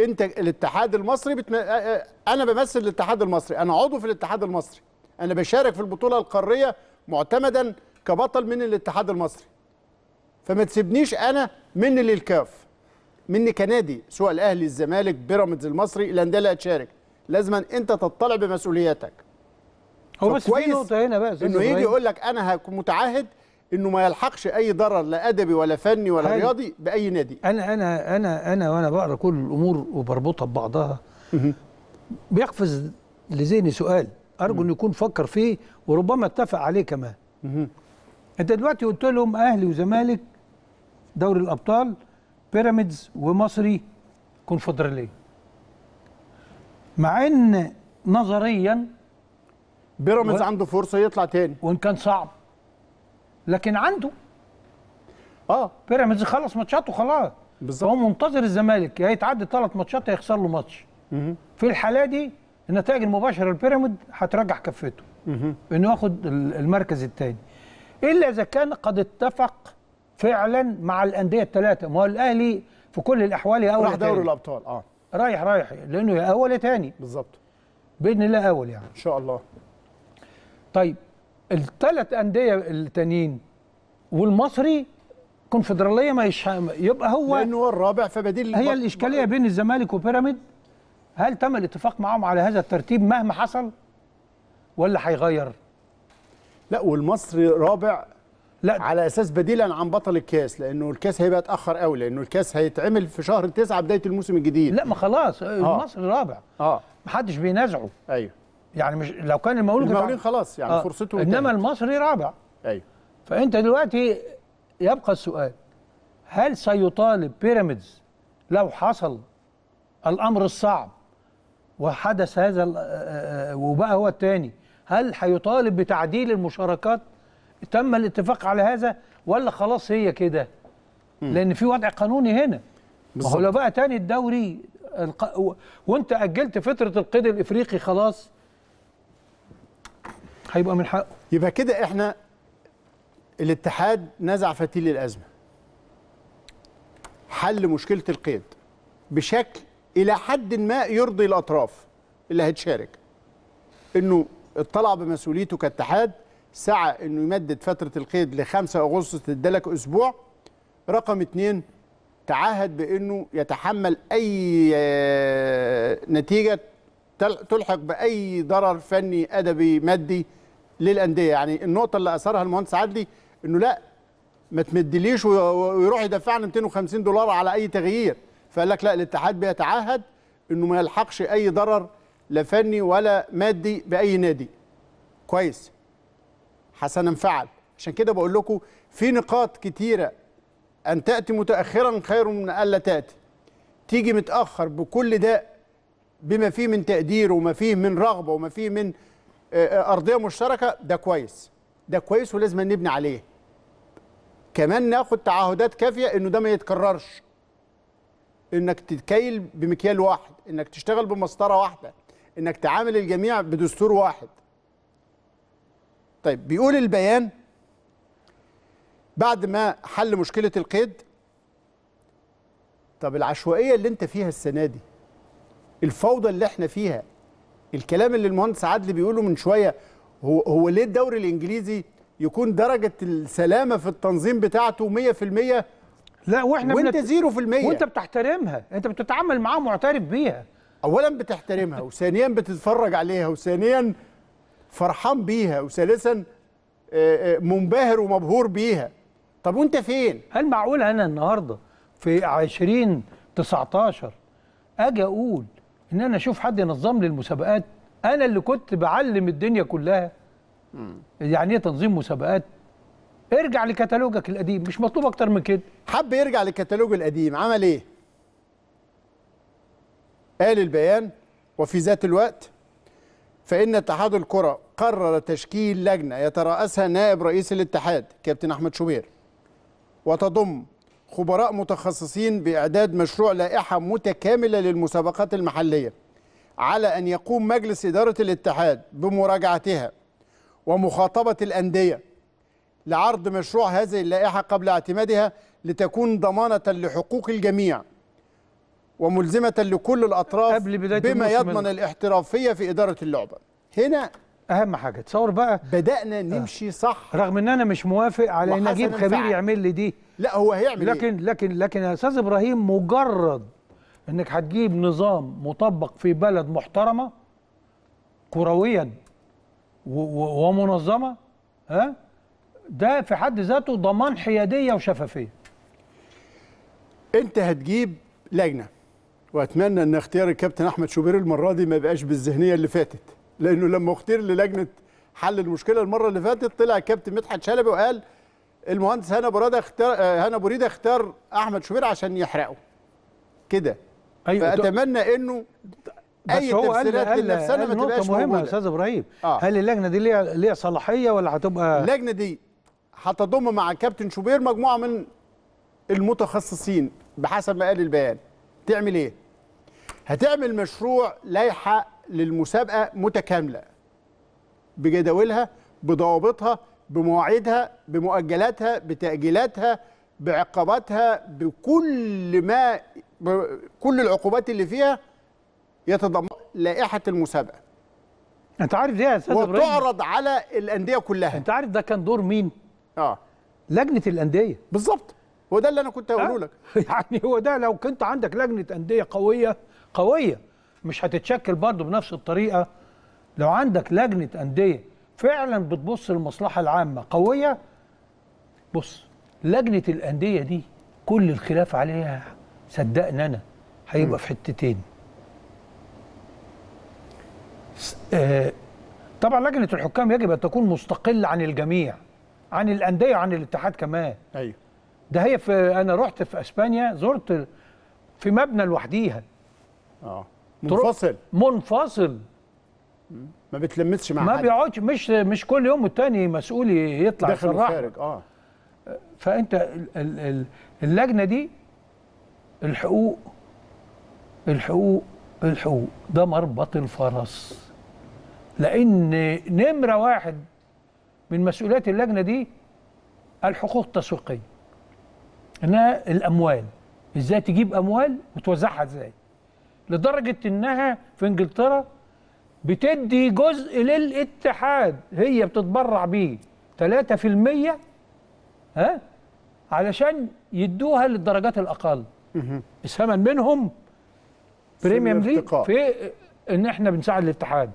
أنت الاتحاد المصري أنا بمثل الاتحاد المصري، أنا عضو في الاتحاد المصري، أنا بشارك في البطولة القارية معتمدا كبطل من الاتحاد المصري. فما تسيبنيش أنا مني للكاف، مني كنادي، سواء الاهلي، الزمالك، بيراميدز، المصري، الانديه اللي هتشارك. لازم انت تطلع بمسؤولياتك. هو بس في نقطه هنا بقى انه يجي يقول لك انا هكون متعهد انه ما يلحقش اي ضرر لا ادبي ولا فني ولا رياضي باي نادي. انا وانا بقرا كل الامور وبربطها ببعضها بيقفز لذهني سؤال ارجو انه يكون فكر فيه وربما اتفق عليه كمان. انت دلوقتي قلت لهم اهلي وزمالك دوري الابطال، بيراميدز ومصري كونفدرالية، مع ان نظريا بيراميدز عنده فرصه يطلع تاني وان كان صعب، لكن عنده. بيراميدز خلص ماتشاته خلاص، هو منتظر الزمالك هيتعدي 3 ماتشات هيخسر له ماتش. في الحاله دي النتائج المباشره لبيراميدز هترجح كفته انه ياخد المركز الثاني، الا اذا كان قد اتفق فعلا مع الانديه الثلاثه. ما هو الاهلي في كل الاحوال يا اول رايح دوري الابطال. رايح لانه يا اول يا ثاني بالظبط، باذن الله اول يعني ان شاء الله. طيب ال3 انديه التانيين والمصري كونفدراليه ما يبقى هو لانه هو الرابع، فبديل هي الاشكاليه بين الزمالك وبيراميد. هل تم الاتفاق معهم على هذا الترتيب مهما حصل ولا هيغير؟ لا، والمصري رابع لا على اساس بديلا عن بطل الكاس، لانه الكاس هيبقى اتاخر قوي، لانه الكاس هيتعمل في شهر 9 بدايه الموسم الجديد. لا ما خلاص المصري رابع، محدش بينازعه. ايوه، يعني مش لو كان المقاولون خلاص يعني فرصته، انما المصري رابع. ايوه، فانت دلوقتي يبقى السؤال، هل سيطالب بيراميدز لو حصل الامر الصعب وحدث هذا وبقى هو الثاني، هل هيطالب بتعديل المشاركات؟ تم الاتفاق على هذا ولا خلاص هي كده؟ لان في وضع قانوني هنا. ما هو لو بقى تاني الدوري وانت اجلت فتره القيد الافريقي خلاص هيبقى من حقه. يبقى كده احنا الاتحاد نزع فتيل الازمه، حل مشكله القيد بشكل الى حد ما يرضي الاطراف اللي هتشارك، انه اطلع بمسؤوليته كاتحاد، سعى انه يمدد فتره القيد ل 5 اغسطس تدلك اسبوع. رقم 2، تعهد بانه يتحمل اي نتيجه تلحق باي ضرر فني ادبي مادي للانديه. يعني النقطه اللي اثرها المهندس عدلي انه لا ما تمدليش ويروح يدفعنا $250 على اي تغيير، فقال لك لا، الاتحاد بيتعهد انه ما يلحقش اي ضرر لا فني ولا مادي باي نادي. كويس، حسنا انفعل. عشان كده بقول لكم في نقاط كتيره، أن تأتي متأخرا خير من ألا تأتي. تيجي متأخر بكل ده بما فيه من تقدير وما فيه من رغبة وما فيه من أرضية مشتركة، ده كويس، ده كويس ولازم نبني عليه. كمان ناخد تعهدات كافية إنه ده ما يتكررش، إنك تتكيل بمكيال واحد، إنك تشتغل بمسطرة واحدة، إنك تعامل الجميع بدستور واحد. طيب، بيقول البيان بعد ما حل مشكلة القيد، طب العشوائية اللي انت فيها السنة دي، الفوضى اللي احنا فيها، الكلام اللي المهندس عدلي بيقوله من شوية، هو ليه الدوري الانجليزي يكون درجة السلامة في التنظيم بتاعته 100% لا واحنا وانت 0%، وانت بتحترمها، انت بتتعامل معاها معترف بيها. اولا بتحترمها، وثانيا بتتفرج عليها، وثانيا فرحان بيها، وثالثا منبهر ومبهور بيها. طب وانت فين؟ هل معقول انا النهارده في 2019 اجي اقول ان انا اشوف حد ينظم لي المسابقات؟ انا اللي كنت بعلم الدنيا كلها يعني ايه تنظيم مسابقات. ارجع لكتالوجك القديم، مش مطلوب اكتر من كده. حب يرجع لكتالوجه القديم، عمل ايه؟ قال البيان: وفي ذات الوقت فإن اتحاد الكرة قرر تشكيل لجنة يترأسها نائب رئيس الاتحاد كابتن أحمد شوبير، وتضم خبراء متخصصين بإعداد مشروع لائحة متكاملة للمسابقات المحلية، على أن يقوم مجلس إدارة الاتحاد بمراجعتها ومخاطبة الأندية لعرض مشروع هذه اللائحة قبل اعتمادها، لتكون ضمانة لحقوق الجميع وملزمة لكل الأطراف بما يضمن الاحترافية في إدارة اللعبة. هنا أهم حاجة، تصور بقى بدأنا نمشي صح، رغم إن أنا مش موافق على إن أجيب خبير يعمل لي دي، لا هو هيعمل، لكن يا أستاذ إبراهيم، مجرد إنك هتجيب نظام مطبق في بلد محترمة كرويا ومنظمة، ها ده في حد ذاته ضمان حيادية وشفافية. أنت هتجيب لجنة، واتمنى ان اختيار الكابتن احمد شوبير المره دي ما يبقاش بالذهنيه اللي فاتت، لانه لما اختير للجنه حل المشكله المره اللي فاتت طلع الكابتن مدحت شلبي وقال المهندس هاني أبو ريدة اختار احمد شوبير عشان يحرقه كده. أيوة، فاتمنى انه اي تفسيرات للنفسانه ما تبقاش موجوده. مهمه يا استاذ ابراهيم، هل اللجنه دي ليها صلاحيه ولا هتبقى؟ اللجنه دي هتضم مع الكابتن شوبير مجموعه من المتخصصين بحسب ما قال البيان. تعمل ايه؟ هتعمل مشروع لائحه للمسابقه متكامله بجداولها بضوابطها بمواعيدها بمؤجلاتها بتاجيلاتها بعقاباتها بكل العقوبات اللي فيها، يتضمن لائحه المسابقه. انت عارف ده يا استاذ ابراهيم، وتعرض على الانديه كلها. انت عارف ده كان دور مين؟ لجنه الانديه بالظبط. هو ده اللي انا كنت هقوله لك. يعني هو ده، لو كنت عندك لجنه انديه قويه مش هتتشكل برضه بنفس الطريقه. لو عندك لجنه انديه فعلا بتبص للمصلحه العامه قويه. بص، لجنه الانديه دي كل الخلاف عليها صدقني انا هيبقى في حتتين. طبعا لجنه الحكام يجب ان تكون مستقله عن الجميع، عن الانديه وعن الاتحاد كمان. ايوه ده هي انا رحت في اسبانيا زرت في مبنى لوحديها منفصل ما بتلمسش مع حد، ما بيقعدش مش كل يوم والتاني مسؤول يطلع داخل وخارج. فانت اللجنه دي الحقوق الحقوق الحقوق ده مربط الفرس، لان نمره واحد من مسؤوليات اللجنه دي الحقوق التسويقيه، انها الاموال ازاي تجيب اموال وتوزعها ازاي، لدرجه انها في انجلترا بتدي جزء للاتحاد هي بتتبرع بيه 3%، ها، علشان يدوها للدرجات الاقل اسهاما منهم بريميوم ليج في ان احنا بنساعد الاتحاد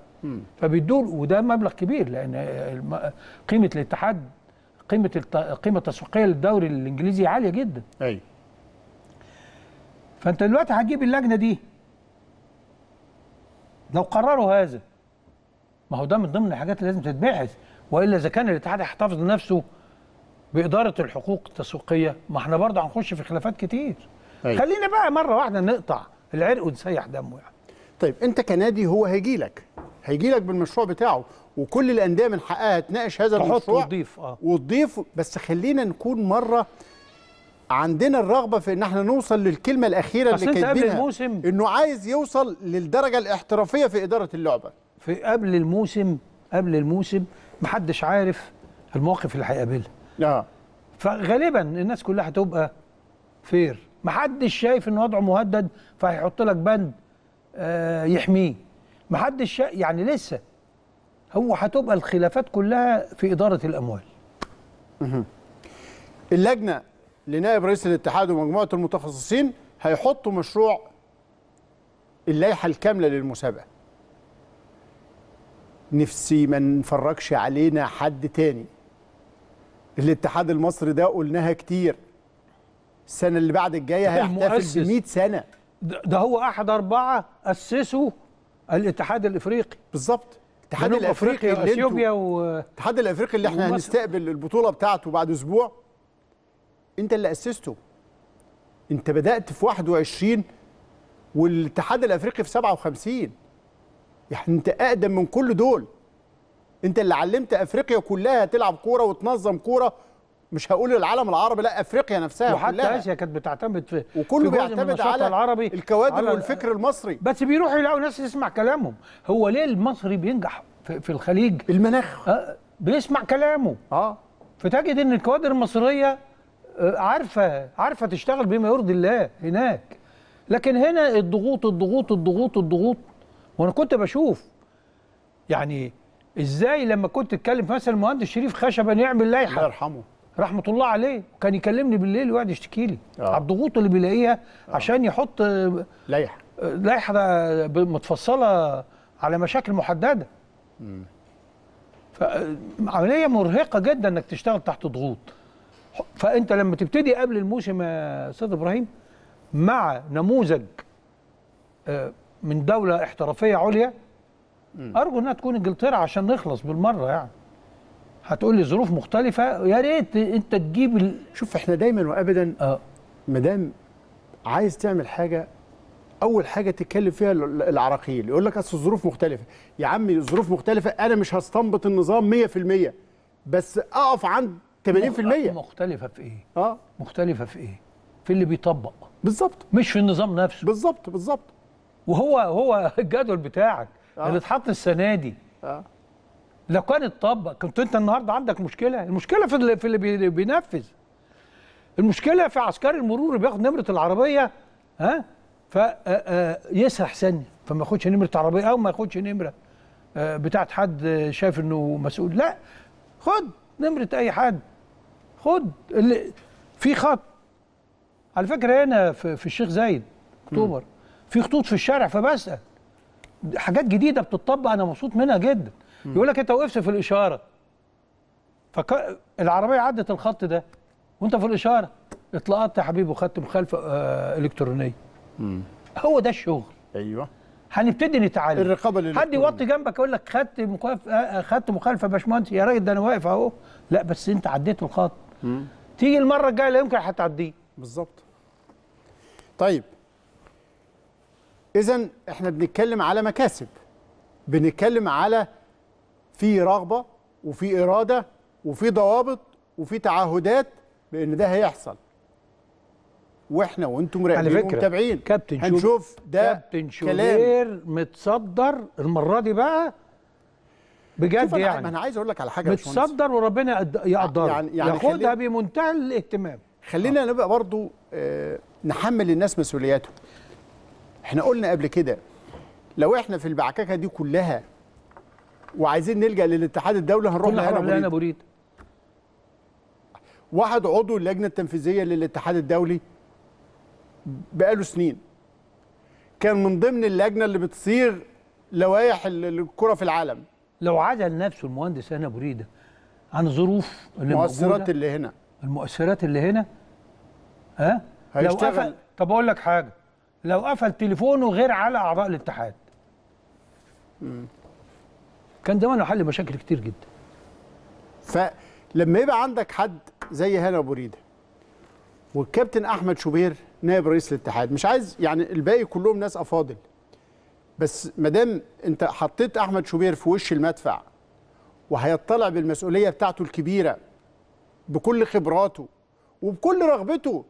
فبيدول، وده مبلغ كبير لان قيمه الاتحاد قيمه التسويقيه للدوري الانجليزي عاليه جدا. ايوه فانت دلوقتي هتجيب اللجنه دي لو قرروا هذا، ما هو ده من ضمن الحاجات اللي لازم تتبحث، والا اذا كان الاتحاد هيحتفظ لنفسه باداره الحقوق التسويقيه ما احنا برضه هنخش في خلافات كتير. أيوة. خلينا بقى مره واحده نقطع العرق ونسيح دمه يعني. طيب انت كنادي هو هيجي لك بالمشروع بتاعه، وكل الانديه من حقها تناقش هذا المشروع وتضيف وتضيف، بس خلينا نكون مره عندنا الرغبه في ان احنا نوصل للكلمه الاخيره اللي كاتبينها، انه عايز يوصل للدرجه الاحترافيه في اداره اللعبه. في قبل الموسم محدش عارف المواقف اللي هيقابلها. فغالبا الناس كلها هتبقى فير، محدش شايف ان وضعه مهدد فهيحط لك بند يحميه، محدش يعني لسه هو هتبقى الخلافات كلها في اداره الاموال. اللجنه لنائب رئيس الاتحاد ومجموعه المتخصصين هيحطوا مشروع اللائحه الكامله للمسابقه. نفسي ما نفرجش علينا حد تاني. الاتحاد المصري ده قلناها كتير. السنه اللي بعد الجايه هيحتفل ب 100 سنه. ده هو احد 4 اسسوا الاتحاد الافريقي. بالظبط. الاتحاد الافريقي اثيوبيا الاتحاد الافريقي اللي احنا هنستقبل البطوله بتاعته بعد اسبوع. انت اللي اسسته. انت بدات في 21 والاتحاد الافريقي في 57. يعني انت اقدم من كل دول. انت اللي علمت افريقيا كلها تلعب كوره وتنظم كوره، مش هقول العالم العربي، لا افريقيا نفسها وحتى كلها. اسيا كانت بتعتمد في وكله بيعتمد على الكوادر والفكر المصري، بس بيروحوا يلاقوا ناس تسمع كلامهم. هو ليه المصري بينجح في الخليج؟ المناخ بيسمع كلامه. فتجد ان الكوادر المصريه عارفه تشتغل بما يرضي الله هناك، لكن هنا الضغوط. وانا كنت بشوف يعني ازاي لما كنت اتكلم مثلا المهندس شريف خشبه يعمل لائحه، الله يرحمه رحمه الله عليه، كان يكلمني بالليل ويقعد يشتكي لي على الضغوط اللي بيلاقيها عشان يحط لائحه متفصله على مشاكل محدده. فعمليه مرهقه جدا انك تشتغل تحت ضغوط. فانت لما تبتدي قبل الموسم يا استاذ ابراهيم مع نموذج من دوله احترافيه عليا، ارجو انها تكون انجلترا عشان نخلص بالمره يعني. هتقول لي ظروف مختلفه، يا ريت انت تجيب شوف احنا دايما وابدا ما دام عايز تعمل حاجه اول حاجه تتكلم فيها العراقيين، يقول لك اصل الظروف مختلفه. يا عمي الظروف مختلفه، انا مش هستنبط النظام 100%، بس اقف عند 80%. مختلفه في ايه؟ مختلفه في ايه؟ في اللي بيطبق. بالظبط، مش في النظام نفسه. بالظبط. وهو الجدول بتاعك اللي اتحط السنه دي لو كان اتطبق كنت انت النهارده عندك مشكله. المشكله في اللي بينفذ، المشكله في عسكري المرور اللي بياخد نمره العربيه، ها، فيسرح سنه فما ياخدش نمره عربيه او ما ياخدش نمره بتاعت حد شايف انه مسؤول. لا، خد نمره اي حد، خد اللي في خط. على فكره هنا في الشيخ زايد اكتوبر في خطوط في الشارع، فبسال حاجات جديده بتطبق انا مبسوط منها جدا. يقول لك انت وقفت في الاشاره، العربيه عدت الخط ده وانت في الاشاره، اتلقطت يا حبيبي وخدت مخالفه الكترونيه. هو ده الشغل. ايوه هنبتدي نتعلم الرقابه اللي حد يوطي جنبك يقول لك خدت مخالفه يا باشمهندس، يا راجل ده انا واقف اهو، لا بس انت عديت الخط. تيجي المره الجايه لا يمكن هتعديه بالظبط. طيب اذا احنا بنتكلم على مكاسب، بنتكلم على في رغبه وفي اراده وفي ضوابط وفي تعهدات بان ده هيحصل، واحنا وانتم مراقبين ومتابعين هنشوف ده. كابتن شوبير متصدر المره دي بقى بجد، يعني انا عايز اقول لك على حاجه متصدر وربنا يقدر ياخدها بمنتهى الاهتمام. خلينا نبقى برضو نحمل الناس مسؤولياتهم. احنا قلنا قبل كده لو احنا في البعككه دي كلها وعايزين نلجا للاتحاد الدولي هنروح لهاني أبو ريدة، واحد عضو اللجنه التنفيذيه للاتحاد الدولي بقاله سنين، كان من ضمن اللجنه اللي بتصيغ لوائح الكره في العالم. لو عزل نفسه المهندس هاني أبو ريدة عن ظروف المؤثرات اللي هنا، ها هيشتغل. لو قفل، طب اقول لك حاجه، لو قفل تليفونه غير على اعضاء الاتحاد كان زمانه حل مشاكل كتير جدا. فلما يبقى عندك حد زي هاني أبو ريدة والكابتن احمد شوبير نائب رئيس الاتحاد، مش عايز يعني الباقي كلهم ناس افاضل، بس ما دام انت حطيت احمد شوبير في وش المدفع وهيطلع بالمسؤوليه بتاعته الكبيره بكل خبراته وبكل رغبته،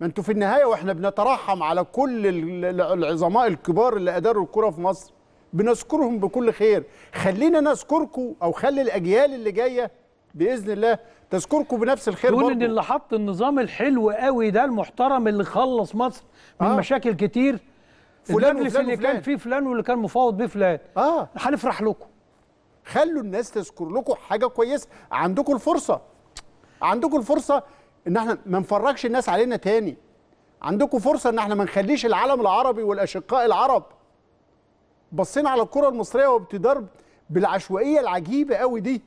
ما انتوا في النهايه واحنا بنترحم على كل العظماء الكبار اللي اداروا الكره في مصر بنذكرهم بكل خير، خلينا نذكركم او خلي الاجيال اللي جايه باذن الله تذكركم بنفس الخير. دول ان اللي حط النظام الحلو قوي ده المحترم اللي خلص مصر من مشاكل كتير، فلان اللي كان فيه فلان واللي كان مفاوض بيه فلان، هنفرح لكم. خلوا الناس تذكر لكم حاجه كويسه، عندكم الفرصه، ان احنا ما نفرجش الناس علينا تاني، عندكم فرصه ان احنا ما نخليش العالم العربي والاشقاء العرب بصينا على الكره المصريه وبتضرب بالعشوائيه العجيبه قوي دي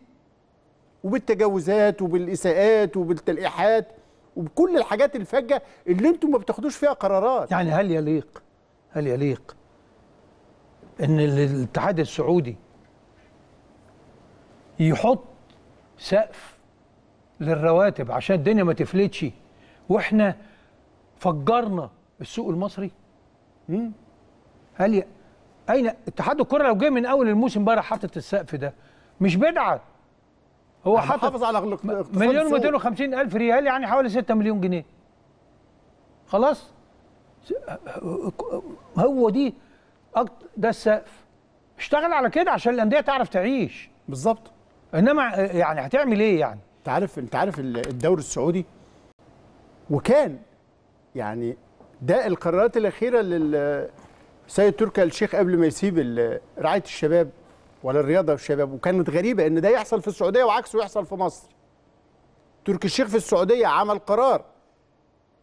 وبالتجاوزات وبالاساءات وبالتلقيحات وبكل الحاجات الفجه اللي انتم ما بتاخدوش فيها قرارات. يعني هل يليق، ان الاتحاد السعودي يحط سقف للرواتب عشان الدنيا ما تفلتش واحنا فجرنا السوق المصري؟ هل اين اتحاد الكره؟ لو جه من اول الموسم بقى حاطط السقف ده، مش بدعه، هو حافظ على الاقتصاد. 1,250,000 ريال يعني حوالي 6 مليون جنيه. خلاص؟ هو دي ده السقف. اشتغل على كده عشان الانديه تعرف تعيش. بالظبط. انما يعني هتعمل ايه يعني؟ انت عارف، الدوري السعودي وكان يعني ده القرارات الاخيره للسيد تركي الشيخ قبل ما يسيب رعايه الشباب ولا الرياضه والشباب، وكانت غريبه ان ده يحصل في السعوديه وعكسه يحصل في مصر. تركي الشيخ في السعوديه عمل قرار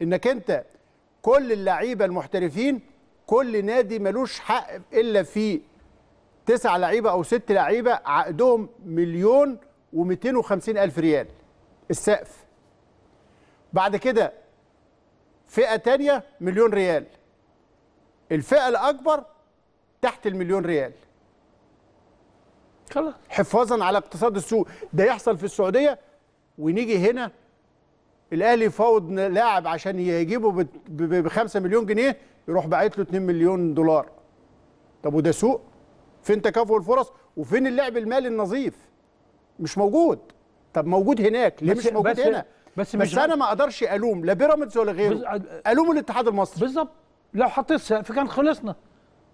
انك انت كل اللعيبه المحترفين كل نادي ملوش حق الا في 9 لعيبه او 6 لعيبه عقدهم 1,250,000 ريال السقف. بعد كده فئه ثانيه 1,000,000 ريال، الفئه الاكبر تحت 1,000,000 ريال. خلاص، حفاظا على اقتصاد السوق. ده يحصل في السعوديه ونيجي هنا الاهلي يفاوض لاعب عشان يجيبه ب 5 مليون جنيه يروح باعت له $2 مليون. طب وده سوق؟ فين تكافؤ الفرص وفين اللعب المالي النظيف؟ مش موجود. طب موجود هناك ليه؟ مش موجود هنا. بس انا ما اقدرش الوم لا بيراميدز ولا غيره، الوم الاتحاد المصري. بالظبط، لو حطيت سقف كان خلصنا.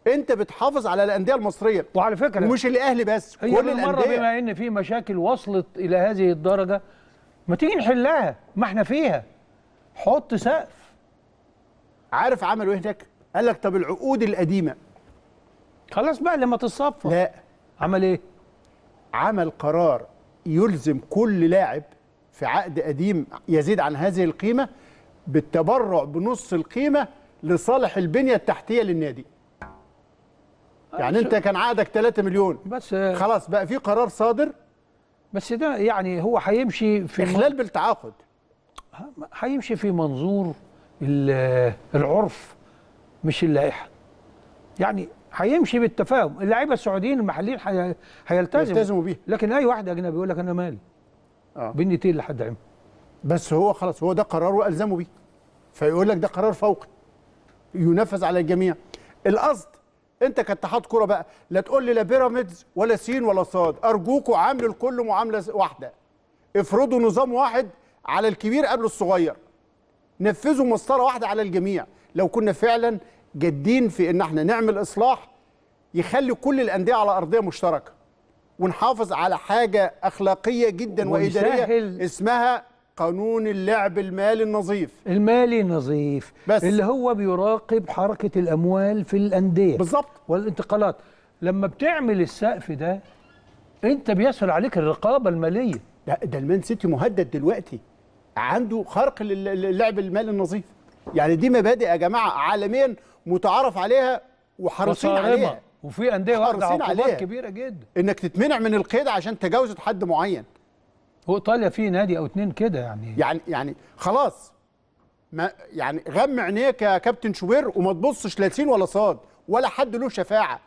انت بتحافظ على الانديه المصريه، وعلى فكره مش الاهلي بس، كل الانديه. المره بما ان في مشاكل وصلت الى هذه الدرجه ما تيجي نحلها، ما احنا فيها. حط سقف. عارف عملوا ايه هناك؟ قال لك طب العقود القديمه خلاص بقى لما تتصفى. لا، عمل ايه؟ عمل قرار يلزم كل لاعب في عقد قديم يزيد عن هذه القيمه بالتبرع بنص القيمه لصالح البنيه التحتيه للنادي. يعني انت كان عقدك 3 مليون بس، خلاص بقى في قرار صادر. بس ده يعني هو هيمشي في اخلال بالتعاقد، هيمشي في منظور العرف مش اللائحه. يعني هيمشي بالتفاهم، اللعيبه السعوديين المحليين هيلتزموا بيها، لكن اي واحد اجنبي يقول لك انا مالي بالنتيل لحد عمر. بس هو خلاص هو ده قرار والزموا بيه، فيقول لك ده قرار فوقي ينفذ على الجميع. القصد انت كاتحاد كوره بقى لا تقول لي لا بيراميدز ولا سين ولا صاد، ارجوكوا عاملوا الكل معامله واحده، افرضوا نظام واحد على الكبير قبل الصغير، نفذوا مسطره واحده على الجميع. لو كنا فعلا جادين في ان احنا نعمل اصلاح يخلي كل الانديه على ارضيه مشتركه، ونحافظ على حاجه اخلاقيه جدا واداريه اسمها قانون اللعب المالي النظيف. المالي النظيف بس اللي هو بيراقب حركه الاموال في الانديه بالظبط والانتقالات. لما بتعمل السقف ده انت بيسهل عليك الرقابه الماليه. لا ده المان سيتي مهدد دلوقتي، عنده خرق اللعب المالي النظيف. يعني دي مبادئ يا جماعه عالميا متعارف عليها وحريصين عليها، وفي انديه واخده عقوبات كبيره جدا انك تتمنع من القيد عشان تجاوزت حد معين. هو ايطاليا فيه نادي او اتنين كده يعني خلاص، ما يعني غم عينيك يا كابتن شوبير وما تبصش لا سين ولا صاد ولا حد له شفاعه.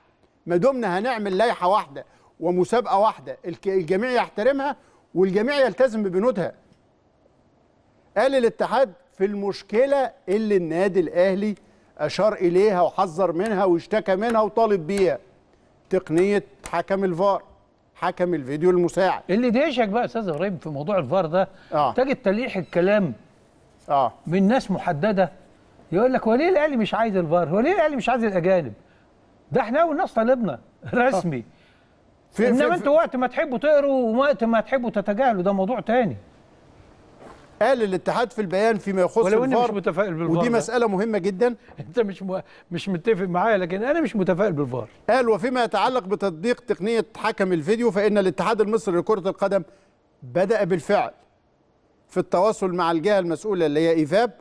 ما دمنا هنعمل لائحه واحده ومسابقه واحده الجميع يحترمها والجميع يلتزم ببنودها. قال الاتحاد في المشكله اللي النادي الاهلي اشار اليها وحذر منها واشتكى منها وطالب بيها، تقنيه حكم الفار، حكم الفيديو المساعد. اللي دهشك بقى يا استاذ ابراهيم في موضوع الفار ده تجد تلقيح الكلام من ناس محدده، يقول لك هو ليه الاهلي مش عايز الفار؟ هو ليه الاهلي مش عايز الاجانب؟ ده احنا اول ناس طالبنا رسمي. انما انتوا وقت ما تحبوا تقروا ووقت ما تحبوا تتجاهلوا، ده موضوع تاني. قال الاتحاد في البيان فيما يخص الفار، ولو اني مش متفائل بالفار ودي مسألة مهمة جدا. انت مش متفق معايا لكن انا مش متفائل بالفار. قال وفيما يتعلق بتطبيق تقنية حكم الفيديو فإن الاتحاد المصري لكرة القدم بدأ بالفعل في التواصل مع الجهة المسؤولة اللي هي إيفاب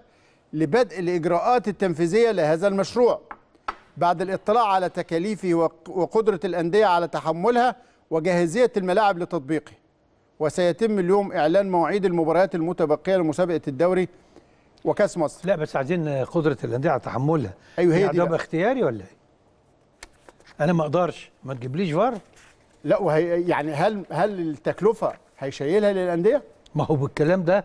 لبدء الإجراءات التنفيذية لهذا المشروع بعد الاطلاع على تكاليفه وقدرة الأندية على تحملها وجاهزية الملاعب لتطبيقه. وسيتم اليوم إعلان مواعيد المباريات المتبقية لمسابقة الدوري وكأس مصر. لا بس عايزين قدرة الأندية على تحملها. أيوه هي دي اختياري ولا إيه؟ أنا ما أقدرش، ما تجيبليش فار. لا وهي يعني هل التكلفة هيشيلها للأندية؟ ما هو بالكلام ده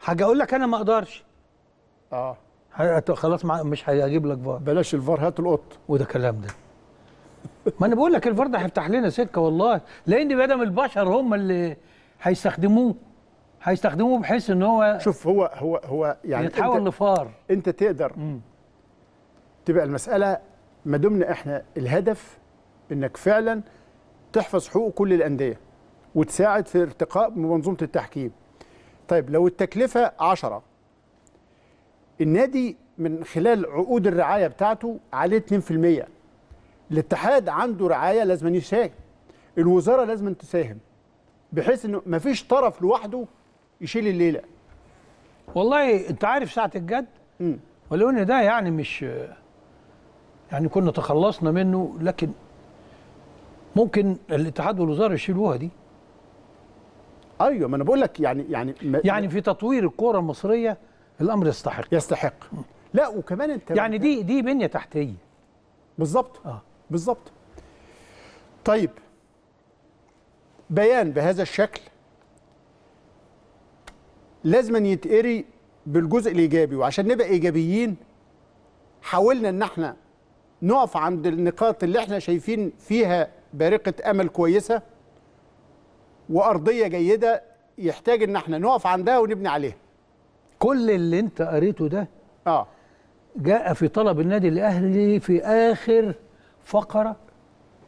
حاجة أقول لك أنا ما أقدرش. خلاص مش هجيب لك فار. بلاش الفار هات القط. وده كلام ده. ما انا بقول لك الفار ده هيفتح لنا سكه والله، لان بدم البشر هم اللي هيستخدموه بحيث ان هو شوف هو يعني يتحول لفار. انت تقدر تبقى المساله ما دمنا احنا الهدف انك فعلا تحفظ حقوق كل الانديه وتساعد في ارتقاء منظومه التحكيم. طيب لو التكلفه 10، النادي من خلال عقود الرعايه بتاعته عليه 2%. الاتحاد عنده رعايه لازم يساهم، الوزاره لازم تساهم بحيث انه مفيش طرف لوحده يشيل الليله. والله انت عارف ساعه الجد ولو ان ده يعني مش يعني كنا تخلصنا منه، لكن ممكن الاتحاد والوزاره يشيلوها دي. ايوه ما انا بقول لك يعني في تطوير الكره المصريه الامر يستحق. لا وكمان انت يعني دي بنيه تحتيه بالظبط. بالظبط. طيب بيان بهذا الشكل لازم يتقري بالجزء الايجابي، وعشان نبقى ايجابيين حاولنا ان احنا نقف عند النقاط اللي احنا شايفين فيها بارقه امل كويسه وارضيه جيده يحتاج ان احنا نقف عندها ونبني عليها. كل اللي انت قريته ده جاء في طلب النادي الاهلي في اخر فقره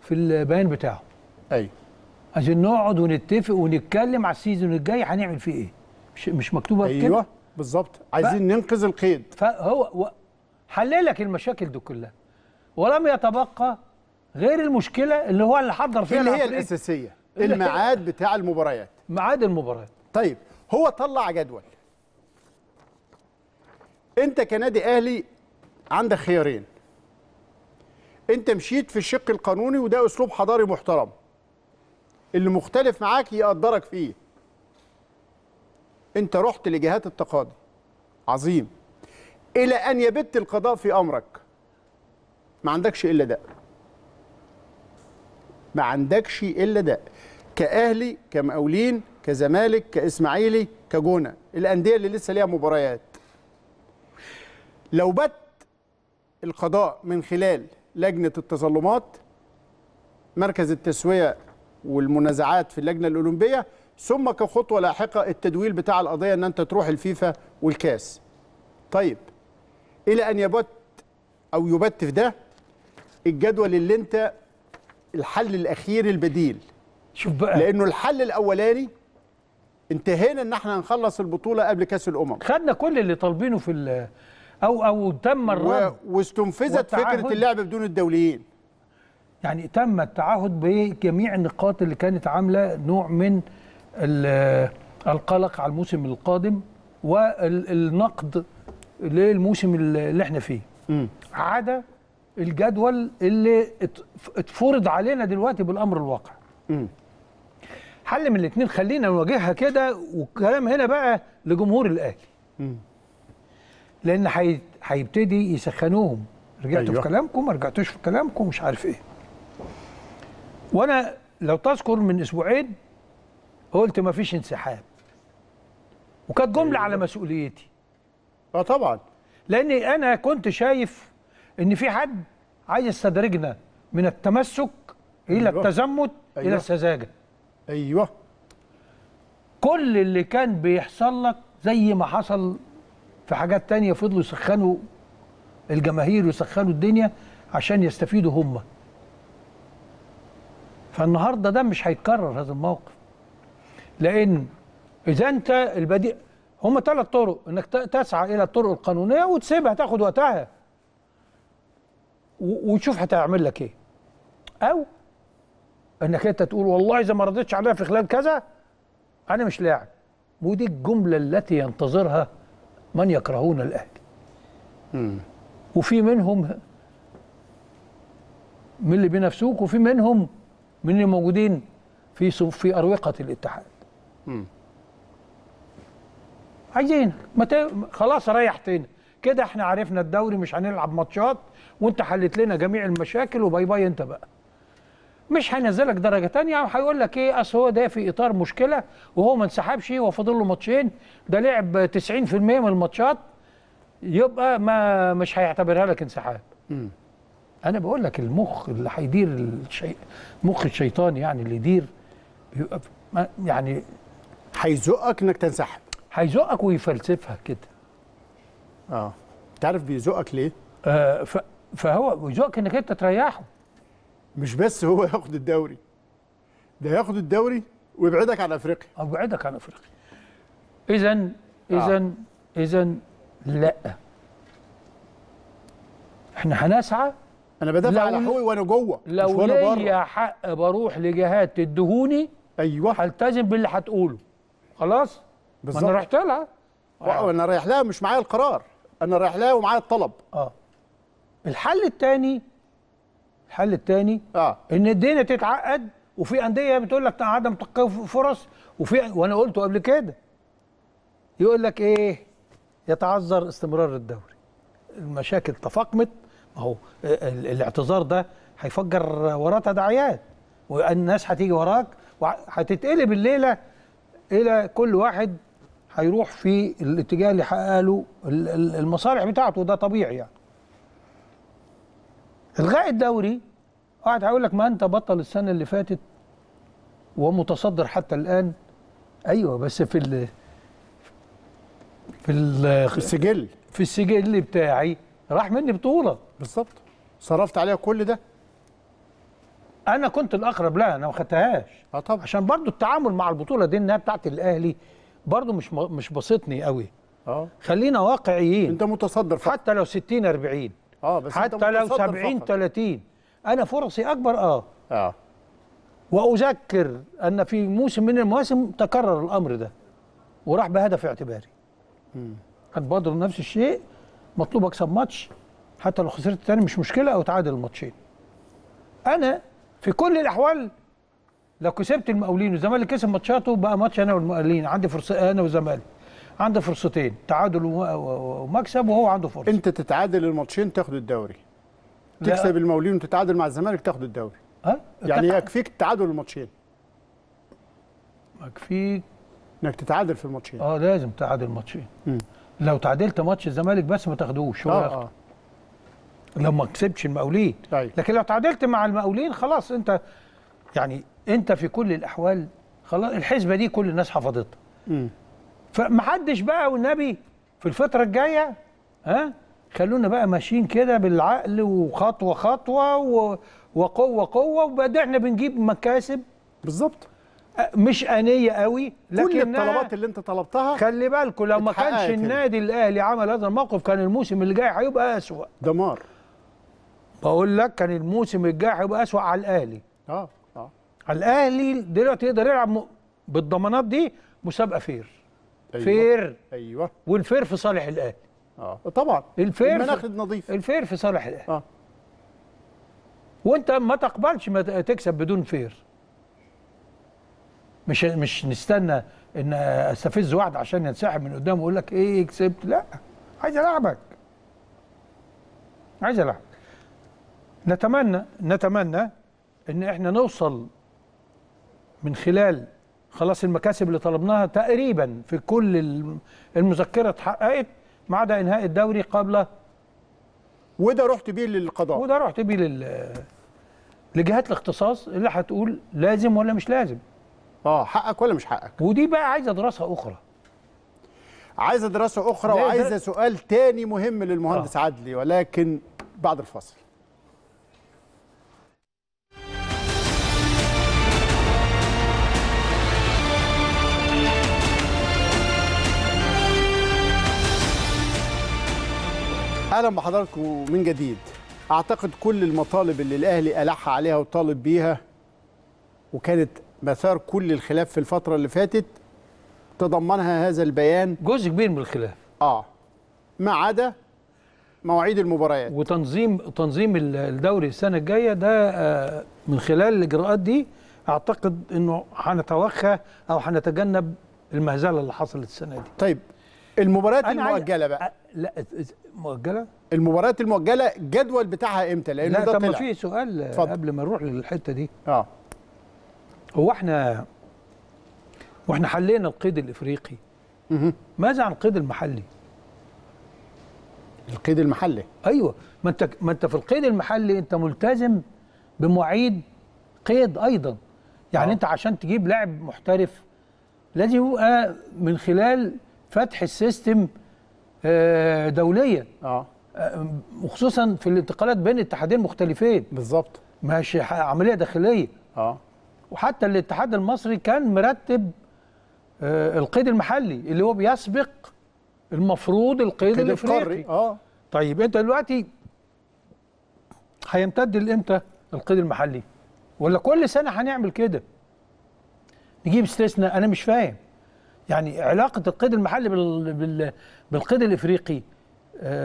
في البيان بتاعه. ايوه عايزين نقعد ونتفق ونتكلم على السيزون الجاي هنعمل فيه ايه. مش مكتوبه كده. ايوه بالظبط، عايزين ننقذ القيد. فهو حللك المشاكل دي كلها ولم يتبقى غير المشكله اللي هو اللي حضر فيها اللي هي الاساسيه الميعاد بتاع المباريات. ميعاد المباريات. طيب هو طلع جدول، انت كنادي اهلي عندك خيارين. انت مشيت في الشق القانوني وده اسلوب حضاري محترم، اللي مختلف معاك يقدرك فيه. انت رحت لجهات التقاضي، عظيم، الى ان يبت القضاء في امرك. ما عندكش الا ده. ما عندكش الا ده. كأهلي، كمقاولين، كزمالك، كإسماعيلي، كجونة، الأندية اللي لسه ليها مباريات. لو بت القضاء من خلال لجنة التظلمات، مركز التسوية والمنازعات في اللجنة الأولمبية، ثم كخطوة لاحقة التدويل بتاع القضية ان انت تروح الفيفا والكاس. طيب الى ان يبت او يبت في ده الجدول اللي انت الحل الاخير البديل. شوف بقى، لانه الحل الاولاني انتهينا ان احنا هنخلص البطولة قبل كاس الامم، خدنا كل اللي طالبينه في او تم الرد واستنفذت فكرة اللعب بدون الدوليين. يعني تم التعهد بجميع النقاط اللي كانت عاملة نوع من القلق على الموسم القادم والنقد للموسم اللي احنا فيه، عدا الجدول اللي اتفرض علينا دلوقتي بالامر الواقع. حل من الاثنين، خلينا نواجهها كده. والكلام هنا بقى لجمهور الاهلي، لان هيبتدي يسخنوهم. رجعتوا في كلامكم، ما رجعتوش في كلامكم، مش عارف ايه. وانا لو تذكر من اسبوعين قلت ما فيش انسحاب، وكانت جمله على مسؤوليتي. طبعا، لاني انا كنت شايف ان في حد عايز يستدرجنا من التمسك الى التزمت الى السذاجه. كل اللي كان بيحصل لك زي ما حصل في حاجات تانية، فضلوا يسخنوا الجماهير ويسخنوا الدنيا عشان يستفيدوا هم. فالنهارده ده مش هيتكرر هذا الموقف، لأن إذا أنت البديل هم 3 طرق، إنك تسعى إلى الطرق القانونية وتسيبها تاخد وقتها وتشوف هتعمل لك إيه، أو إنك أنت تقول والله إذا ما رضيتش عليها في خلال كذا أنا مش لاعب. ودي الجملة التي ينتظرها من يكرهون الأهلي، وفي منهم من اللي بينافسوك، وفي منهم من اللي موجودين في أروقة الاتحاد. عايزين خلاص ريحتنا كده، احنا عرفنا الدوري مش هنلعب ماتشات، وانت حلت لنا جميع المشاكل، وباي باي. انت بقى مش هنزلك درجه ثانيه، وهيقول لك ايه اصل هو ده في اطار مشكله وهو ما انسحبش وفاضل له ماتشين، ده لعب 90% من الماتشات، يبقى ما مش هيعتبرها لك انسحاب. انا بقول لك المخ اللي هيدير مخ الشيطان، يعني اللي يدير يعني هيزقك انك تنسحب، هيزقك ويفلسفها كده. تعرف بيزقك ليه؟ فهو بيزقك انك انت تريحه. مش بس هو ياخد الدوري، ده ياخد الدوري ويبعدك عن افريقيا. يبعدك عن افريقيا. اذا لا، احنا هنسعى. انا بدافع على حقوقي وانا جوه، لو ليا حق بروح لجهات تدهوني. هلتزم باللي هتقوله. خلاص؟ بالظبط. انا رحت لها. انا رايح لها، مش معايا القرار، انا رايح لها ومعايا الطلب. الحل الثاني ان الدنيا تتعقد، وفي انديه بتقول لك عدم تقييم فرص، وانا قلته قبل كده، يقول لك ايه؟ يتعذر استمرار الدوري، المشاكل تفاقمت. ما هو الاعتذار ده هيفجر وراه تداعيات، والناس هتيجي وراك وهتتقلب الليله الى كل واحد هيروح في الاتجاه اللي حقق له المصالح بتاعته، وده طبيعي. يعني الغاء الدوري، واحد هيقول لك ما انت بطل السنه اللي فاتت ومتصدر حتى الان. ايوه، بس في السجل بتاعي راح مني بطوله. بالظبط، صرفت عليها كل ده. انا كنت الاقرب لها، انا ما خدتهاش. طبعا، عشان برضو التعامل مع البطوله دي انها بتاعت الاهلي برضو مش بسطني قوي. خلينا واقعيين، انت متصدر فقط. حتى لو 60-40، بس حتى لو 70-30، انا فرصي اكبر. واذكر ان في موسم من المواسم تكرر الامر ده وراح بهدف اعتباري. كان برضو نفس الشيء، مطلوب اكسب ماتش، حتى لو خسرت الثاني مش مشكله، او تعادل الماتشين. انا في كل الاحوال لو كسبت المقاولين والزمالك كسب ماتشاته، بقى ماتش انا والمقاولين، عندي فرصه. انا والزمالك عندي فرصتين، تعادل ومكسب، وهو عنده فرصه. انت تتعادل الماتشين تاخد الدوري، تكسب المقاولين وتتعادل مع الزمالك تاخد الدوري. يعني يكفيك التعادل الماتشين. يكفيك انك تتعادل في الماتشين. لازم تعادل ماتشين. لو تعادلت ماتش الزمالك بس ما تاخدوش. لو ما كسبتش المقاولين. لكن لو تعادلت مع المقاولين خلاص انت يعني انت في كل الاحوال خلاص الحسبه دي كل الناس حفظتها. فمحدش بقى والنبي في الفتره الجايه خلونا بقى ماشيين كده بالعقل وخطوه خطوه وقوه قوه وبعدين احنا بنجيب مكاسب بالظبط مش انيه قوي لكن كل الطلبات اللي انت طلبتها خلي بالكم لو ما كانش النادي الاهلي عمل هذا الموقف كان الموسم اللي جاي هيبقى اسوء دمار. بقول لك كان الموسم الجاي هيبقى اسوء على الاهلي. على الاهلي دلوقتي يقدر يلعب بالضمانات دي مسابقه فير. ايوه والفير في صالح الاهلي. طبعا الفير المناخ نظيف الفير في صالح الاهلي. وانت ما تقبلش ما تكسب بدون فير. مش نستنى ان استفز واحد عشان ينسحب من قدامه ويقول لك ايه كسبت. لا عايز العبك عايز العبك. نتمنى ان احنا نوصل من خلال خلاص المكاسب اللي طلبناها تقريبا في كل المذكره اتحققت ما عدا انهاء الدوري قبل وده رحت بيه للقضاء وده رحت بيه لجهات الاختصاص اللي هتقول لازم ولا مش لازم. حقك ولا مش حقك. ودي بقى عايزه دراسه اخرى. عايزه دراسه اخرى وعايزه سؤال تاني مهم للمهندس عدلي ولكن بعد الفاصل. اهلا بحضراتكم من جديد. اعتقد كل المطالب اللي الاهلي ألح عليها وطالب بيها وكانت مثار كل الخلاف في الفتره اللي فاتت تضمنها هذا البيان جزء كبير من الخلاف. ما عدا مواعيد المباريات وتنظيم الدوري السنه الجايه ده من خلال الاجراءات دي اعتقد انه هنتوخى او هنتجنب المهزله اللي حصلت السنه دي. طيب المباريات المؤجله بقى لا مؤجله المباريات المؤجله الجدول بتاعها امتى لانه ده طلع. طب ما في سؤال قبل ما نروح للحته دي. هو احنا حلينا القيد الافريقي ماذا عن القيد المحلي؟ القيد المحلي ايوه ما انت في القيد المحلي انت ملتزم بمواعيد قيد ايضا يعني انت عشان تجيب لاعب محترف لازم يبقى من خلال فتح السيستم دوليا وخصوصا في الانتقالات بين اتحادين مختلفين بالظبط ماشي عمليه داخليه وحتى الاتحاد المصري كان مرتب القيد المحلي اللي هو بيسبق المفروض القيد الافريقي. طيب انت دلوقتي هيمتد لامتى القيد المحلي؟ ولا كل سنه هنعمل كده؟ نجيب استثناء انا مش فاهم. يعني علاقه القيد المحلي بالقيد الافريقي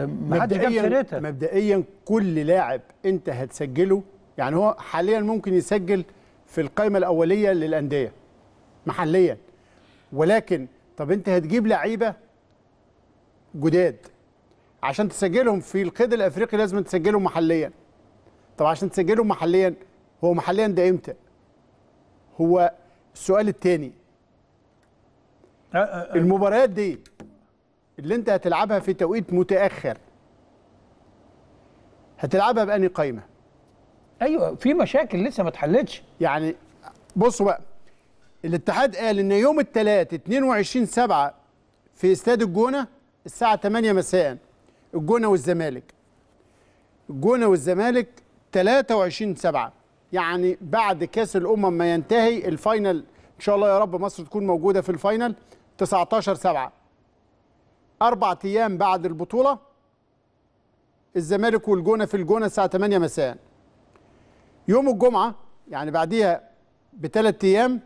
محدش جاب سيرتها. مبدئيا كل لاعب انت هتسجله يعني هو حاليا ممكن يسجل في القائمة الأولية للأندية محليا ولكن طب أنت هتجيب لعيبة جداد عشان تسجلهم في القيد الأفريقي لازم تسجلهم محليا. طب عشان تسجلهم محليا هو محليا ده إمتى؟ هو السؤال التاني. المباريات دي اللي أنت هتلعبها في توقيت متأخر هتلعبها بأني قائمة؟ ايوه في مشاكل لسه ما اتحلتش. يعني بصوا بقى الاتحاد قال ان يوم الثلاث 22/7 في استاد الجونه الساعه 8 مساء الجونه والزمالك 23/7 يعني بعد كاس الامم ما ينتهي الفاينل ان شاء الله يا رب مصر تكون موجوده في الفاينل 19/7 4 ايام بعد البطوله الزمالك والجونه في الجونه الساعه 8 مساء. يوم الجمعة يعني بعديها ب3 أيام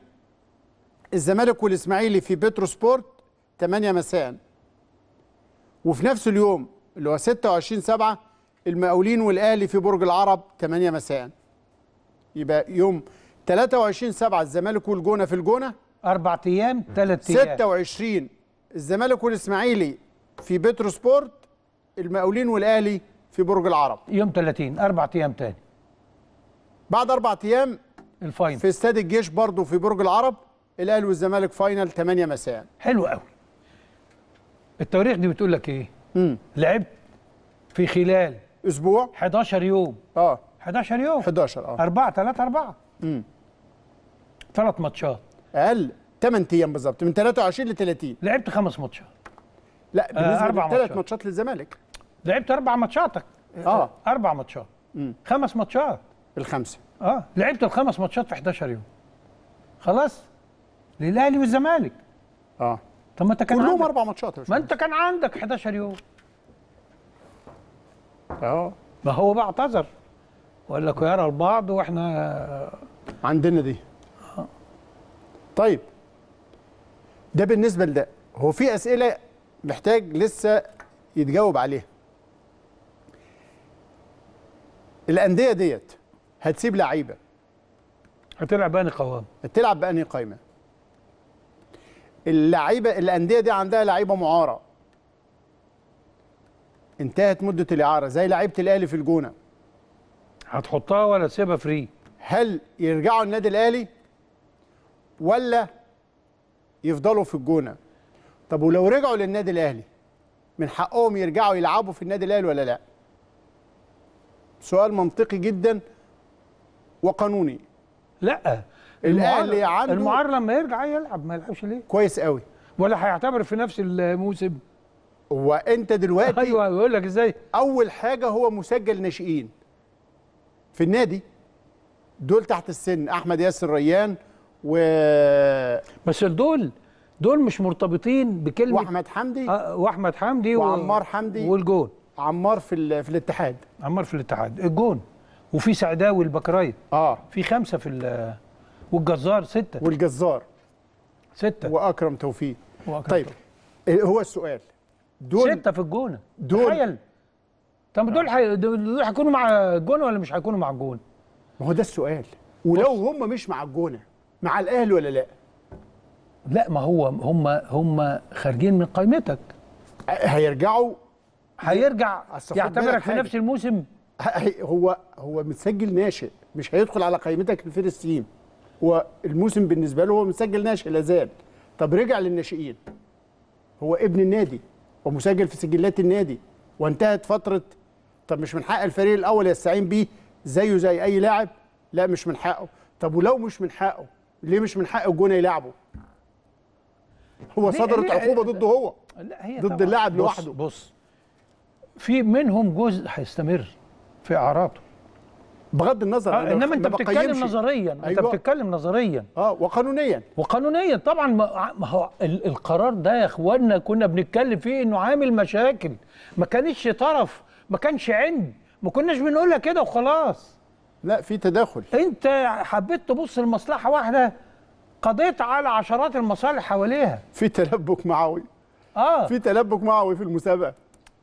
الزمالك والإسماعيلي في بترو سبورت 8 مساء وفي نفس اليوم اللي هو 26/7 المقاولين والأهلي في برج العرب 8 مساء. يبقى يوم 23/7 الزمالك والجونة في الجونة 4 أيام 3 أيام 26 الزمالك والإسماعيلي في بترو سبورت المقاولين والأهلي في برج العرب يوم 30، 4 ايام تاني. بعد 4 ايام الفاينل في استاد الجيش برضه في برج العرب، الاهلي والزمالك فاينل 8 مساء. حلو قوي. التواريخ دي بتقول لك ايه؟ لعبت في خلال اسبوع 11 يوم 4-3-4 3 ماتشات اقل 8 ايام بالظبط، من 23 ل 30 لعبت 5 ماتشات. لا بالنسبه 3 ماتشات للزمالك لعبت 4 ماتشاتك 4 ماتشات 5 ماتشات الخمسه لعبت ال5 ماتشات في 11 يوم خلاص للاهلي والزمالك. طب ما انت كان عندك 4 ماتشات يا باشمهندس، ما انت كان عندك 11 يوم. ما هو بقى اعتذر وقال لك يرى البعض واحنا عندنا دي. طيب ده بالنسبه لده. هو في اسئله محتاج لسه يتجاوب عليها. الانديه ديت هتسيب لعيبه هتلعب بأني قوام، هتلعب بأني قايمه؟ اللعيبه الانديه دي عندها لعيبه معاره انتهت مده الاعاره، زي لعيبه الاهلي في الجونه. هتحطها ولا تسيبها فري؟ هل يرجعوا النادي الاهلي ولا يفضلوا في الجونه؟ طب ولو رجعوا للنادي الاهلي من حقهم يرجعوا يلعبوا في النادي الاهلي ولا لا؟ سؤال منطقي جدا وقانوني. لا الاهلي عنده المعار لما يرجع يلعب، ما يلعبش ليه؟ كويس قوي. ولا هيعتبر في نفس الموسم؟ وانت دلوقتي ايوه بيقول لك ازاي؟ اول حاجه هو مسجل ناشئين في النادي، دول تحت السن احمد ياسر ريان و بس دول مش مرتبطين بكلمه، واحمد حمدي وعمار حمدي والجون. عمار في الاتحاد، الجون، وفي سعداوي البكرايت في 5 في، والجزار 6 واكرم توفيق. طيب هو السؤال دول 6 في الجونه تخيل. طب دول هيكونوا مع الجونه ولا مش هيكونوا مع الجونه؟ ما هو ده السؤال. ولو هم مش مع الجونه مع الاهلي ولا لا؟ لا ما هو هم خارجين من قائمتك. هيرجع يعتبرك في نفس الموسم. هو متسجل ناشئ، مش هيدخل على قائمتك الفيرست تيم. هو الموسم بالنسبه له هو متسجل ناشئ لا زال. طب رجع للناشئين، هو ابن النادي ومسجل في سجلات النادي وانتهت فتره. طب مش من حق الفريق الاول يستعين بيه زيه زي اي لاعب؟ لا مش من حقه. طب ولو مش من حقه ليه مش من حق الجونه يلعبه؟ هو صدرت عقوبه ضده هو، ضد اللاعب لوحده. بص في منهم جزء هيستمر في اعراضه بغض النظر. انما انت بتتكلم نظريا، انت بتتكلم نظريا وقانونيا. طبعا. ما هو القرار ده يا اخوانا كنا بنتكلم فيه انه عامل مشاكل، ما كانش طرف، ما كانش عند، ما كناش بنقولها كده وخلاص. لا في تداخل. انت حبيت تبص لمصلحه واحده، قضيت على عشرات المصالح حواليها. في تلبك معوي. في تلبك معوي في المسابقه.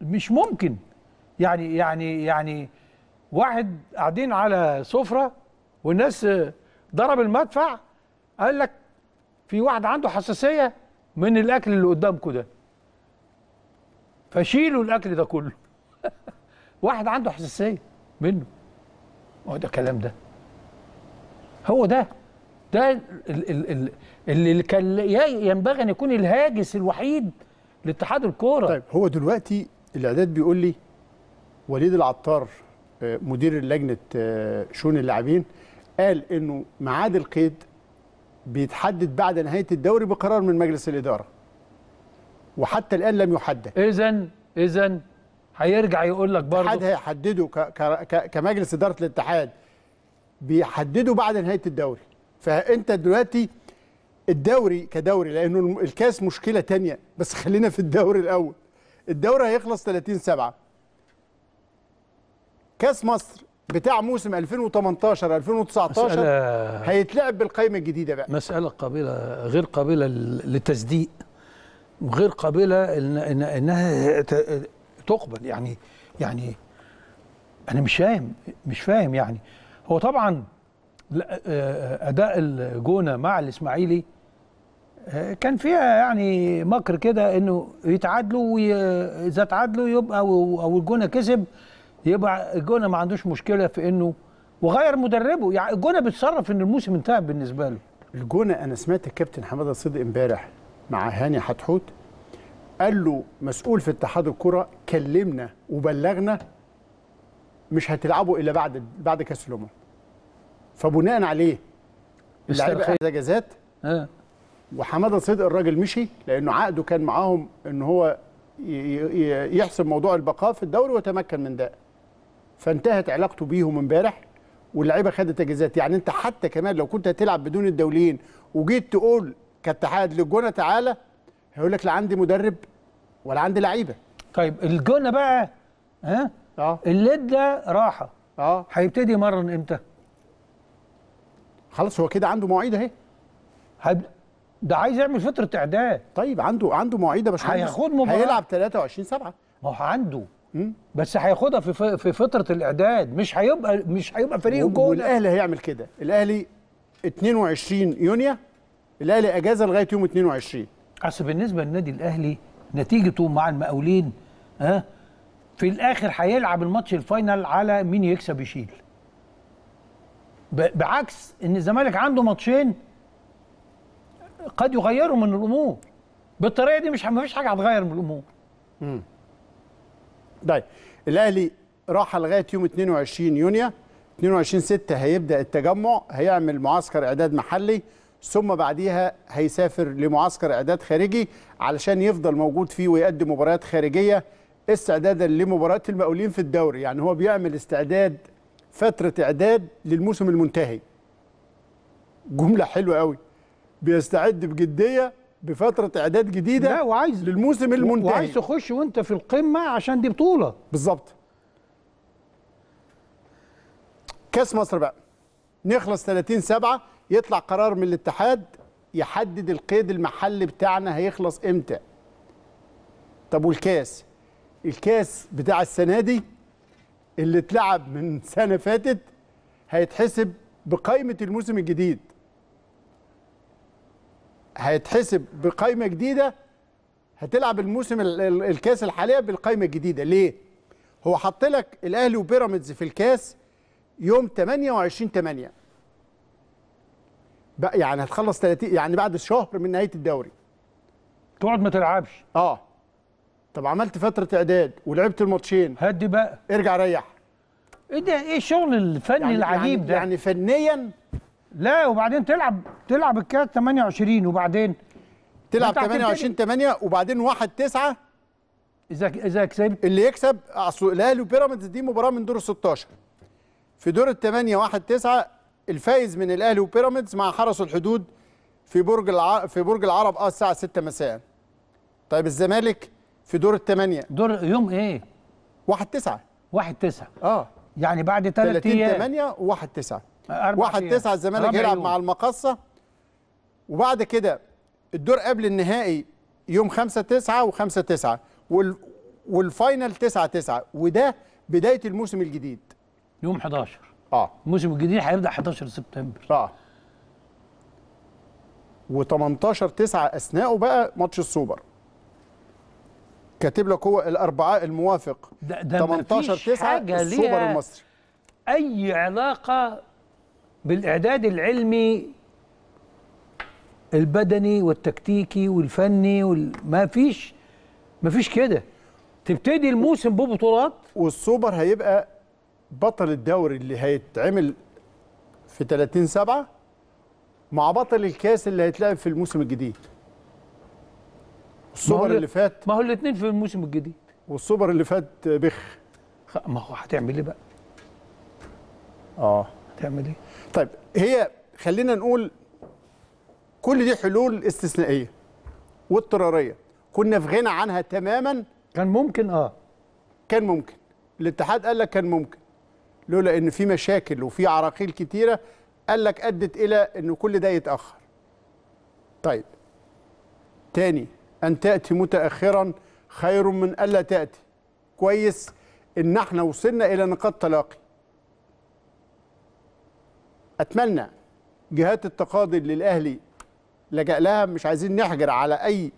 مش ممكن. يعني واحد قاعدين على سفره والناس ضرب المدفع، قال لك في واحد عنده حساسيه من الاكل اللي قدامكم ده، فشيلوا الاكل ده كله. واحد عنده حساسيه منه. هو ده الكلام ده. هو ده اللي كان ينبغي ان يكون الهاجس الوحيد لاتحاد الكوره. طيب هو دلوقتي الاعداد بيقول لي وليد العطار مدير لجنه شؤون اللاعبين قال انه ميعاد القيد بيتحدد بعد نهايه الدوري بقرار من مجلس الاداره، وحتى الان لم يحدد. اذا هيرجع يقول لك برضه الاتحاد هيحدده كمجلس اداره الاتحاد، بيحدده بعد نهايه الدوري. فانت دلوقتي الدوري كدوري، لانه الكاس مشكله ثانيه، بس خلينا في الدوري الاول. الدوري هيخلص 30/7. كاس مصر بتاع موسم 2018 2019 هيتلعب بالقائمه الجديده بقى. مساله قابله غير قابله للتصديق، غير قابله انها تقبل. يعني انا مش فاهم. يعني هو طبعا اداء الجونه مع الاسماعيلي كان فيها يعني مكر كده، انه يتعادلوا، واذا تعادلوا يبقى او الجونه كسب يبقى الجونة ما عندوش مشكله في انه وغير مدربه. يعني الجونة بيتصرف ان الموسم انتهى بالنسبه له. الجونة انا سمعت الكابتن حماده صديق امبارح مع هاني حتحوت، قال له مسؤول في اتحاد الكره كلمنا وبلغنا مش هتلعبوا الا بعد كاس الامم، فبناء عليه اللعيبه احتجازات. وحماده صدق الراجل مشي لانه عقده كان معاهم ان هو يحسم موضوع البقاء في الدوري وتمكن من ده، فانتهت علاقته بيهم امبارح واللعيبه خدت اجازات. يعني انت حتى كمان لو كنت هتلعب بدون الدوليين وجيت تقول كاتحاد للجونه تعالى، هيقول لك لا عندي مدرب ولا عندي لعيبه. طيب الجونه بقى ها الليد ده راحه هيبتدي يمرن امتى؟ خلاص هو كده عنده مواعيد اهي، ده عايز يعمل فتره اعداد. طيب عنده مواعيد يا باشمهندس، هياخد مباراه هيلعب 23/7. ما هو عنده بس هياخدها في فتره الاعداد، مش هيبقى فريق جون. والاهلي هيعمل كده، الاهلي 22 يونيو الاهلي اجازه لغايه يوم 22. اصل بالنسبه للنادي الاهلي نتيجته مع المقاولين ها في الاخر هيلعب الماتش الفاينل على مين يكسب يشيل، بعكس ان الزمالك عنده ماتشين قد يغيروا من الامور. بالطريقه دي مش مفيش حاجه هتغير من الامور. طيب الاهلي راح لغايه يوم 22 يونيو، 22/6 هيبدا التجمع، هيعمل معسكر اعداد محلي، ثم بعديها هيسافر لمعسكر اعداد خارجي علشان يفضل موجود فيه ويقدم مباريات خارجيه استعدادا لمباراه المقاولين في الدوري. يعني هو بيعمل استعداد فتره اعداد للموسم المنتهي. جمله حلوه قوي، بيستعد بجديه بفتره اعداد جديده. لا وعايز للموسم المنتهي، وعايز تخش وانت في القمه عشان دي بطوله. بالظبط. كاس مصر بقى نخلص 30/7، يطلع قرار من الاتحاد يحدد القيد المحلي بتاعنا هيخلص امتى. طب والكاس؟ الكاس بتاع السنه دي اللي اتلعب من سنه فاتت هيتحسب بقائمه الموسم الجديد، هيتحسب بقائمه جديده. هتلعب الموسم الكاس الحاليه بالقائمه الجديده. ليه؟ هو حط لك الاهلي وبيراميدز في الكاس يوم 28/8 بقى، يعني هتخلص 30، يعني بعد شهر من نهايه الدوري تقعد ما تلعبش. طب عملت فتره اعداد ولعبت الماتشين، هدي بقى ارجع ريح. ايه ده؟ ايه الشغل الفني العجيب ده؟ يعني فنيا لا. وبعدين تلعب الكاس 28، وبعدين تلعب 28/8، وبعدين 1/9 اذا كسبت اللي يكسب. اصل الاهلي وبيراميدز دي مباراه من دور 16، في دور 8 1/9 الفايز من الاهلي وبيراميدز مع حرس الحدود في برج العرب الساعه 6 مساء. طيب الزمالك في دور 8، دور يوم ايه؟ 1/9. 1/9 يعني بعد 3 ايام. 30/8 و1/9. 1/9 الزمالك هيلعب مع المقصه، وبعد كده الدور قبل النهائي يوم 5/9 و5/9 والفاينل 9/9. وده بدايه الموسم الجديد يوم 11. الموسم الجديد هيبدا 11 سبتمبر. و18/9 اثناءه بقى ماتش السوبر. كاتب لك هو الاربعاء الموافق 18/9 السوبر المصري. اي علاقه بالاعداد العلمي البدني والتكتيكي والفني ما فيش كده. تبتدي الموسم ببطولات، والسوبر هيبقى بطل الدوري اللي هيتعمل في 30/7 مع بطل الكاس اللي هيتلعب في الموسم الجديد. السوبر اللي فات، ما هو الاثنين في الموسم الجديد، والسوبر اللي فات بخ. ما هو هتعمل ايه بقى؟ هتعمل ايه؟ طيب هي خلينا نقول كل دي حلول استثنائيه واضطراريه، كنا في غنى عنها تماما. كان ممكن كان ممكن، الاتحاد قال لك كان ممكن، لولا ان في مشاكل وفي عراقيل كتيره قال لك ادت الى ان كل ده يتاخر. طيب تاني، ان تاتي متاخرا خير من الا تاتي. كويس ان احنا وصلنا الى نقاط تلاقي. اتمنى جهات التقاضي اللي الاهلي لجأ لها، مش عايزين نحجر على اي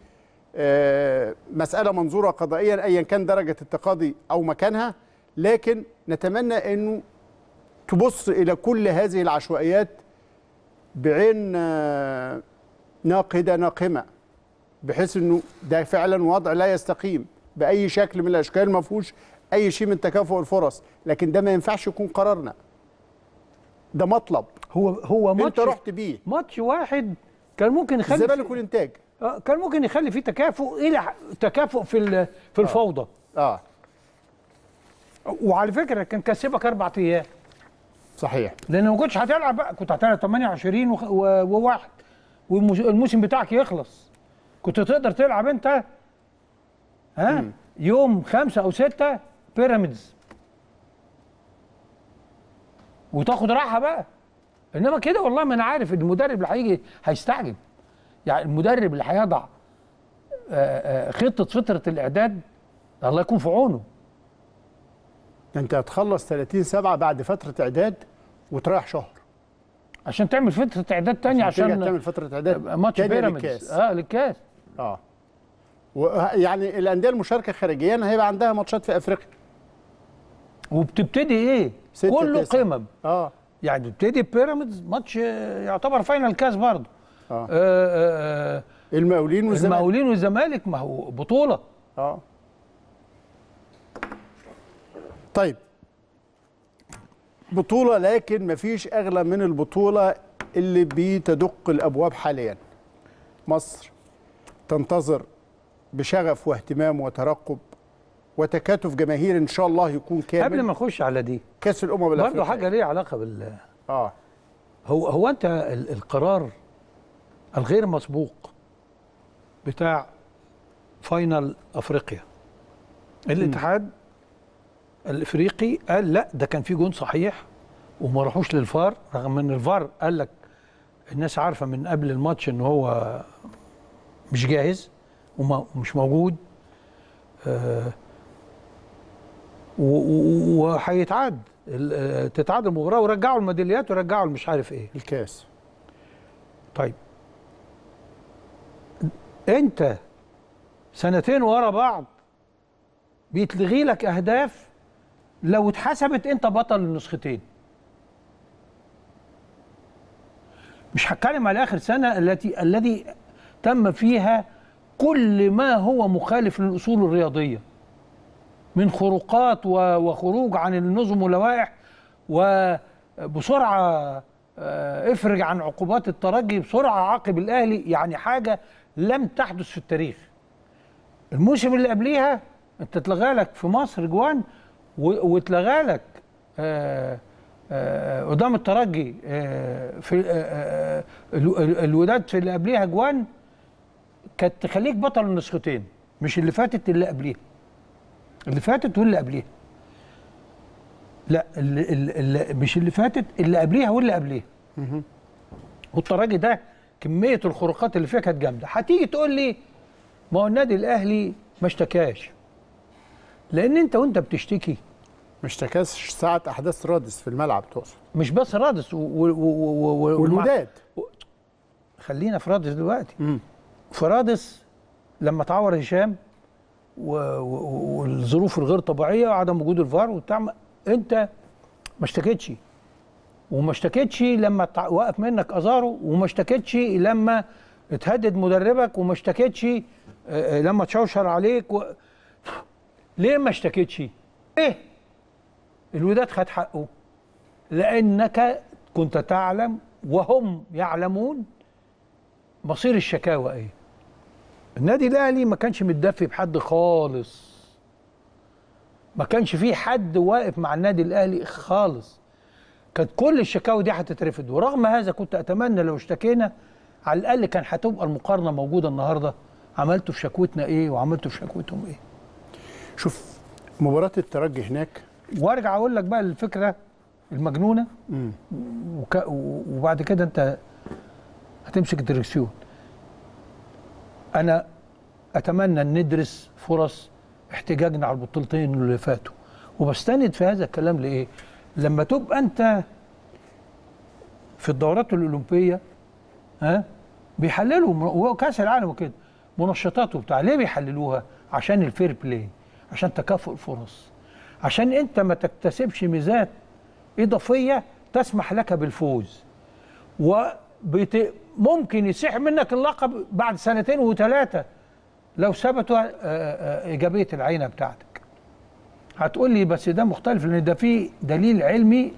مساله منظوره قضائيا ايا كان درجه التقاضي او مكانها، لكن نتمنى أنه تبص إلى كل هذه العشوائيات بعين ناقدة ناقمة، بحيث أنه ده فعلا وضع لا يستقيم بأي شكل من الأشكال، ما فيهوش أي شيء من تكافؤ الفرص، لكن ده ما ينفعش يكون قرارنا، ده مطلب هو ماتش انت رحت بيه. ماتش واحد كان ممكن يخلي الزمالك والإنتاج كان ممكن يخلي فيه تكافؤ، إلى تكافؤ في الفوضى. وعلى فكره كان كسبك 4 ايام صحيح، لان ما كنتش هتلعب بقى، كنت هتلعب 28 و1 والموسم بتاعك يخلص، كنت تقدر تلعب انت يوم 5 أو 6 بيراميدز وتاخد راحه بقى. انما كده والله ما انا عارف المدرب اللي هيجي هيستعجب، يعني المدرب اللي هيضع خطه فتره الاعداد الله يكون في عونه. انت هتخلص 30/7 بعد فتره اعداد وتريح شهر عشان تعمل فتره اعداد تانية، عشان تعمل فتره اعداد ماتش بيراميدز للكاس. ويعني الانديه المشاركه خارجيا هيبقى عندها ماتشات في افريقيا، وبتبتدي ايه كله 9. قمم يعني بتبتدي بيراميدز ماتش يعتبر فاينل كاس برضه. المقاولين والزمالك ما هو بطوله. طيب بطولة، لكن مفيش أغلى من البطولة اللي بتدق الأبواب حاليا. مصر تنتظر بشغف واهتمام وترقب وتكاتف جماهير إن شاء الله يكون كامل. قبل ما نخش على دي كأس الأمم الأفريقية برضه حاجة ليها علاقة بال هو أنت القرار الغير مسبوق بتاع فاينل أفريقيا، الاتحاد الافريقي قال لا ده كان في جون صحيح وما راحوش للفار، رغم ان الفار قال لك الناس عارفه من قبل الماتش ان هو مش جاهز ومش موجود وهيتعاد تتعاد المباراه، ورجعوا الميداليات ورجعوا مش عارف ايه الكاس. طيب انت سنتين ورا بعض بيتلغي لك اهداف لو اتحسبت انت بطل النسختين. مش هتكلم على اخر سنه الذي تم فيها كل ما هو مخالف للاصول الرياضيه من خروقات وخروج عن النظم ولوائح، وبسرعه افرج عن عقوبات الترجي، بسرعه عاقب الاهلي، يعني حاجه لم تحدث في التاريخ. الموسم اللي قبليها انت اتلغى لك في مصر جوان، واتلغى لك قدام الترجي في الوداد في اللي قبليها جوان، كانت تخليك بطل النسختين، مش اللي فاتت اللي قبليها. اللي فاتت واللي قبليها، لا اللي مش اللي فاتت، اللي قبليها واللي قبليها. والترجي ده كمية الخروقات اللي فيها كانت جامدة. هتيجي تقول لي ما هو النادي الأهلي ما اشتكاش، لأن أنت بتشتكي ما اشتكاش ساعة أحداث رادس في الملعب، تقصد مش بس رادس والوداد. خلينا في رادس دلوقتي. في رادس لما اتعور هشام والظروف الغير طبيعية وعدم وجود الفار وبتاع، أنت ما اشتكتش، وما اشتكتش لما وقف منك أزارو، وما اشتكتش لما اتهدد مدربك، وما اشتكتش لما اتشوشر عليك ليه ما اشتكتش؟ ايه؟ الوداد خد حقه، لأنك كنت تعلم وهم يعلمون مصير الشكاوى ايه. النادي الأهلي ما كانش متدفي بحد خالص، ما كانش فيه حد واقف مع النادي الأهلي خالص، كانت كل الشكاوى دي هتترفض. ورغم هذا كنت أتمنى لو اشتكينا على الأقل كان هتبقى المقارنة موجودة. النهاردة عملتوا في شكوتنا ايه وعملتوا في شكوتهم ايه؟ شوف مباراة الترجي هناك، وارجع اقول لك بقى الفكرة المجنونة، وبعد كده انت هتمسك الدركسيون. انا اتمنى ان ندرس فرص احتجاجنا على البطولتين اللي فاتوا، وبستند في هذا الكلام لايه؟ لما تبقى انت في الدورات الاولمبية بيحللوا وكاس العالم وكده منشطاته بتاع، ليه بيحللوها؟ عشان الفير بلاي، عشان تكافؤ الفرص، عشان انت ما تكتسبش ميزات اضافيه تسمح لك بالفوز، وممكن يسيح منك اللقب بعد سنتين وثلاثه لو ثبتوا ايجابيه العينه بتاعتك. هتقول لي بس ده مختلف لان ده في دليل علمي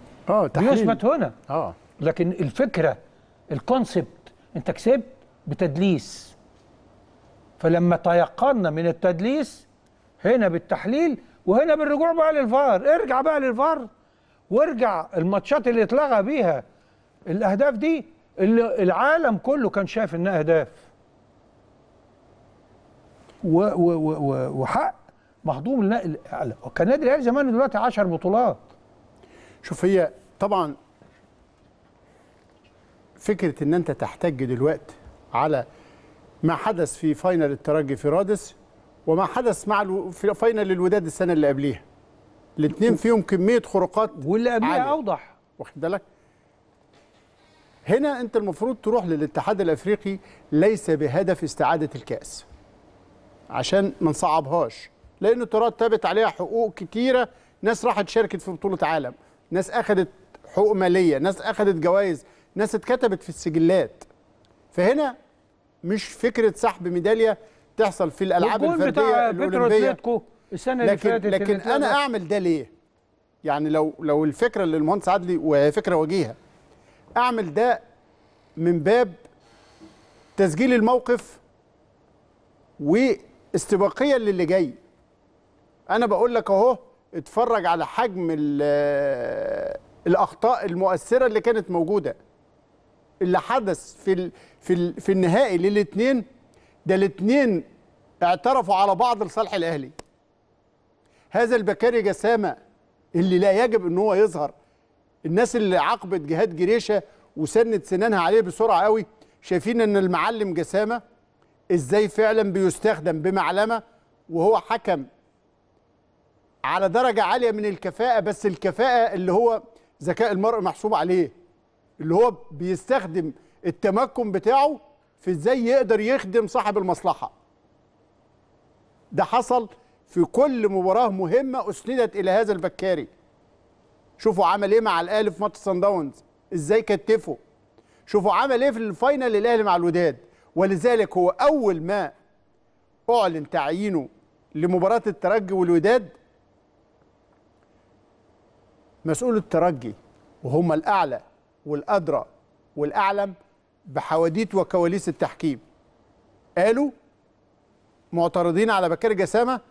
بيثبت هنا. لكن الفكره الكونسبت انت كسبت بتدليس، فلما تيقنا من التدليس هنا بالتحليل وهنا بالرجوع بقى للفار، ارجع بقى للفار وارجع الماتشات اللي اتلغى بيها الاهداف دي اللي العالم كله كان شايف انها اهداف وحق مهضوم للأعلى. وكان نادي الاهلي زمان دلوقتي 10 بطولات. شوف هي طبعا فكره ان انت تحتج دلوقتي على ما حدث في فاينل الترجي في رادس وما حدث مع في فاينل الوداد السنه اللي قبليها، الاثنين فيهم كميه خروقات واللي قبليها اوضح، واخد بالك؟ هنا انت المفروض تروح للاتحاد الافريقي ليس بهدف استعاده الكاس عشان ما نصعبهاش، لانه اترتبت عليها حقوق كتيره، ناس راحت شاركت في بطوله عالم، ناس اخذت حقوق ماليه، ناس اخذت جوائز، ناس اتكتبت في السجلات. فهنا مش فكره سحب ميداليه تحصل في الالعاب الفرديه الاولمبيه السنه اللي فاتت، لكن انا اعمل ده ليه؟ يعني لو الفكره اللي المهندس عدلي وهي فكره وجيهه، اعمل ده من باب تسجيل الموقف واستباقيه للي جاي. انا بقول لك اهو اتفرج على حجم الاخطاء المؤثره اللي كانت موجوده، اللي حدث في النهائي للاثنين ده، الاثنين اعترفوا على بعض لصالح الاهلي. هذا البكاري جسامه اللي لا يجب ان هو يظهر، الناس اللي عاقبت جهاد جريشه وسنت سنانها عليه بسرعه قوي، شايفين ان المعلم جسامه ازاي فعلا بيستخدم بمعلمه، وهو حكم على درجه عاليه من الكفاءه، بس الكفاءه اللي هو ذكاء المرء محسوب عليه، اللي هو بيستخدم التمكن بتاعه في ازاي يقدر يخدم صاحب المصلحه. ده حصل في كل مباراه مهمه اسندت الى هذا البكاري. شوفوا عمل ايه مع الاهلي في ماتش صن داونز، ازاي كتفه. شوفوا عمل ايه في الفاينل الاهلي مع الوداد، ولذلك هو اول ما اعلن تعيينه لمباراه الترجي والوداد، مسؤول الترجي وهم الاعلى والادرى والاعلم بحواديت وكواليس التحكيم، قالوا معترضين على بكر جسامه،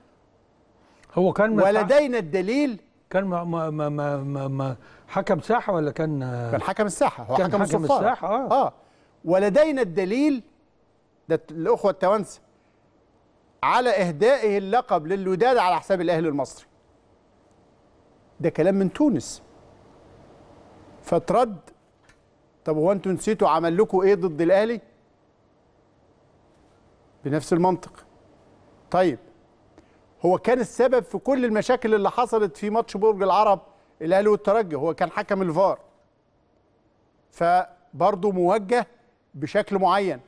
هو كان ولدينا الدليل. كان ما حكم ساحه ولا كان حكم الساحه؟ هو كان حكم الساحه. ولدينا الدليل، ده الاخوه التوانسه، على اهدائه اللقب للوداد على حساب الاهلي المصري. ده كلام من تونس. فترد، طب هو انتوا نسيتوا عمل لكم ايه ضد الاهلي؟ بنفس المنطق. طيب هو كان السبب في كل المشاكل اللي حصلت في ماتش برج العرب الاهلي والترجي، هو كان حكم الفار. فبرضه موجه بشكل معين.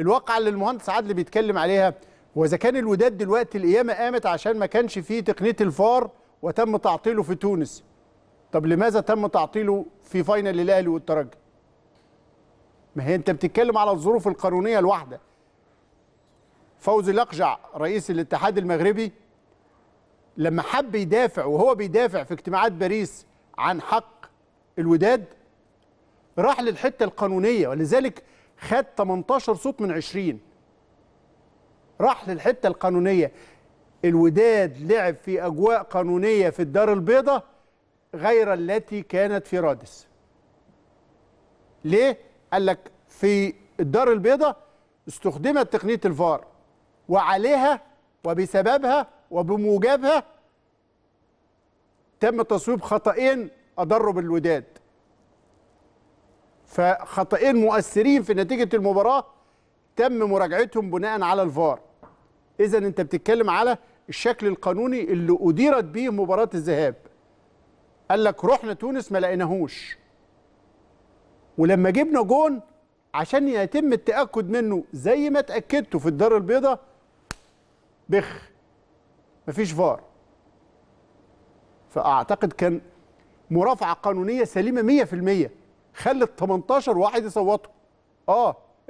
الواقعه اللي المهندس عدلي بيتكلم عليها، واذا كان الوداد دلوقتي القيامه قامت عشان ما كانش فيه تقنيه الفار وتم تعطيله في تونس، طب لماذا تم تعطيله في فاينل الاهلي والترجي؟ ما هي انت بتتكلم على الظروف القانونيه الواحده. فوزي لقجع رئيس الاتحاد المغربي لما حب يدافع، وهو بيدافع في اجتماعات باريس عن حق الوداد، راح للحته القانونيه، ولذلك خد 18 صوت من 20. راح للحته القانونيه. الوداد لعب في أجواء قانونية في الدار البيضاء غير التي كانت في رادس. ليه؟ قال لك في الدار البيضاء استخدمت تقنية الفار، وعليها وبسببها وبموجبها تم تصويب خطأين أضروا بالوداد، فخطأين مؤثرين في نتيجة المباراة تم مراجعتهم بناء على الفار. إذا أنت بتتكلم على الشكل القانوني اللي أديرت بيه مباراة الذهاب. قال لك رحنا تونس ما لقيناهوش، ولما جبنا جون عشان يتم التأكد منه زي ما اتأكدتوا في الدار البيضاء، بخ مفيش فار. فاعتقد كان مرافعه قانونيه سليمه 100%، خلت 18 واحد يصوتوا.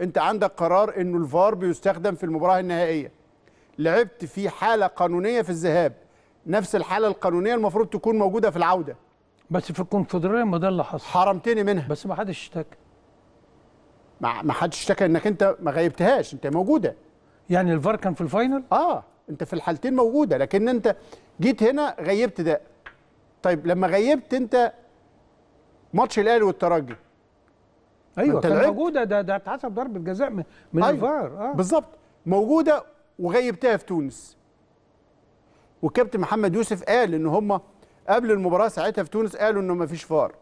انت عندك قرار انه الفار بيستخدم في المباراه النهائيه، لعبت في حاله قانونيه في الذهاب، نفس الحاله القانونيه المفروض تكون موجوده في العوده. بس في الكونفدراليه ما ده اللي حصل، حرمتني منها. بس ما حدش اشتكى، ما حدش اشتكى انك انت ما غيبتهاش، انت موجوده. يعني الفار كان في الفاينل؟ انت في الحالتين موجوده، لكن انت جيت هنا غيبت ده. طيب لما غيبت انت ماتش الاهلي والترجي، ايوه كان موجوده، ده اتحسب ضربه جزاء من الفار. بالظبط، موجوده وغيبتها في تونس. والكابتن محمد يوسف قال ان هم قبل المباراه ساعتها في تونس قالوا انه ما فيش فار.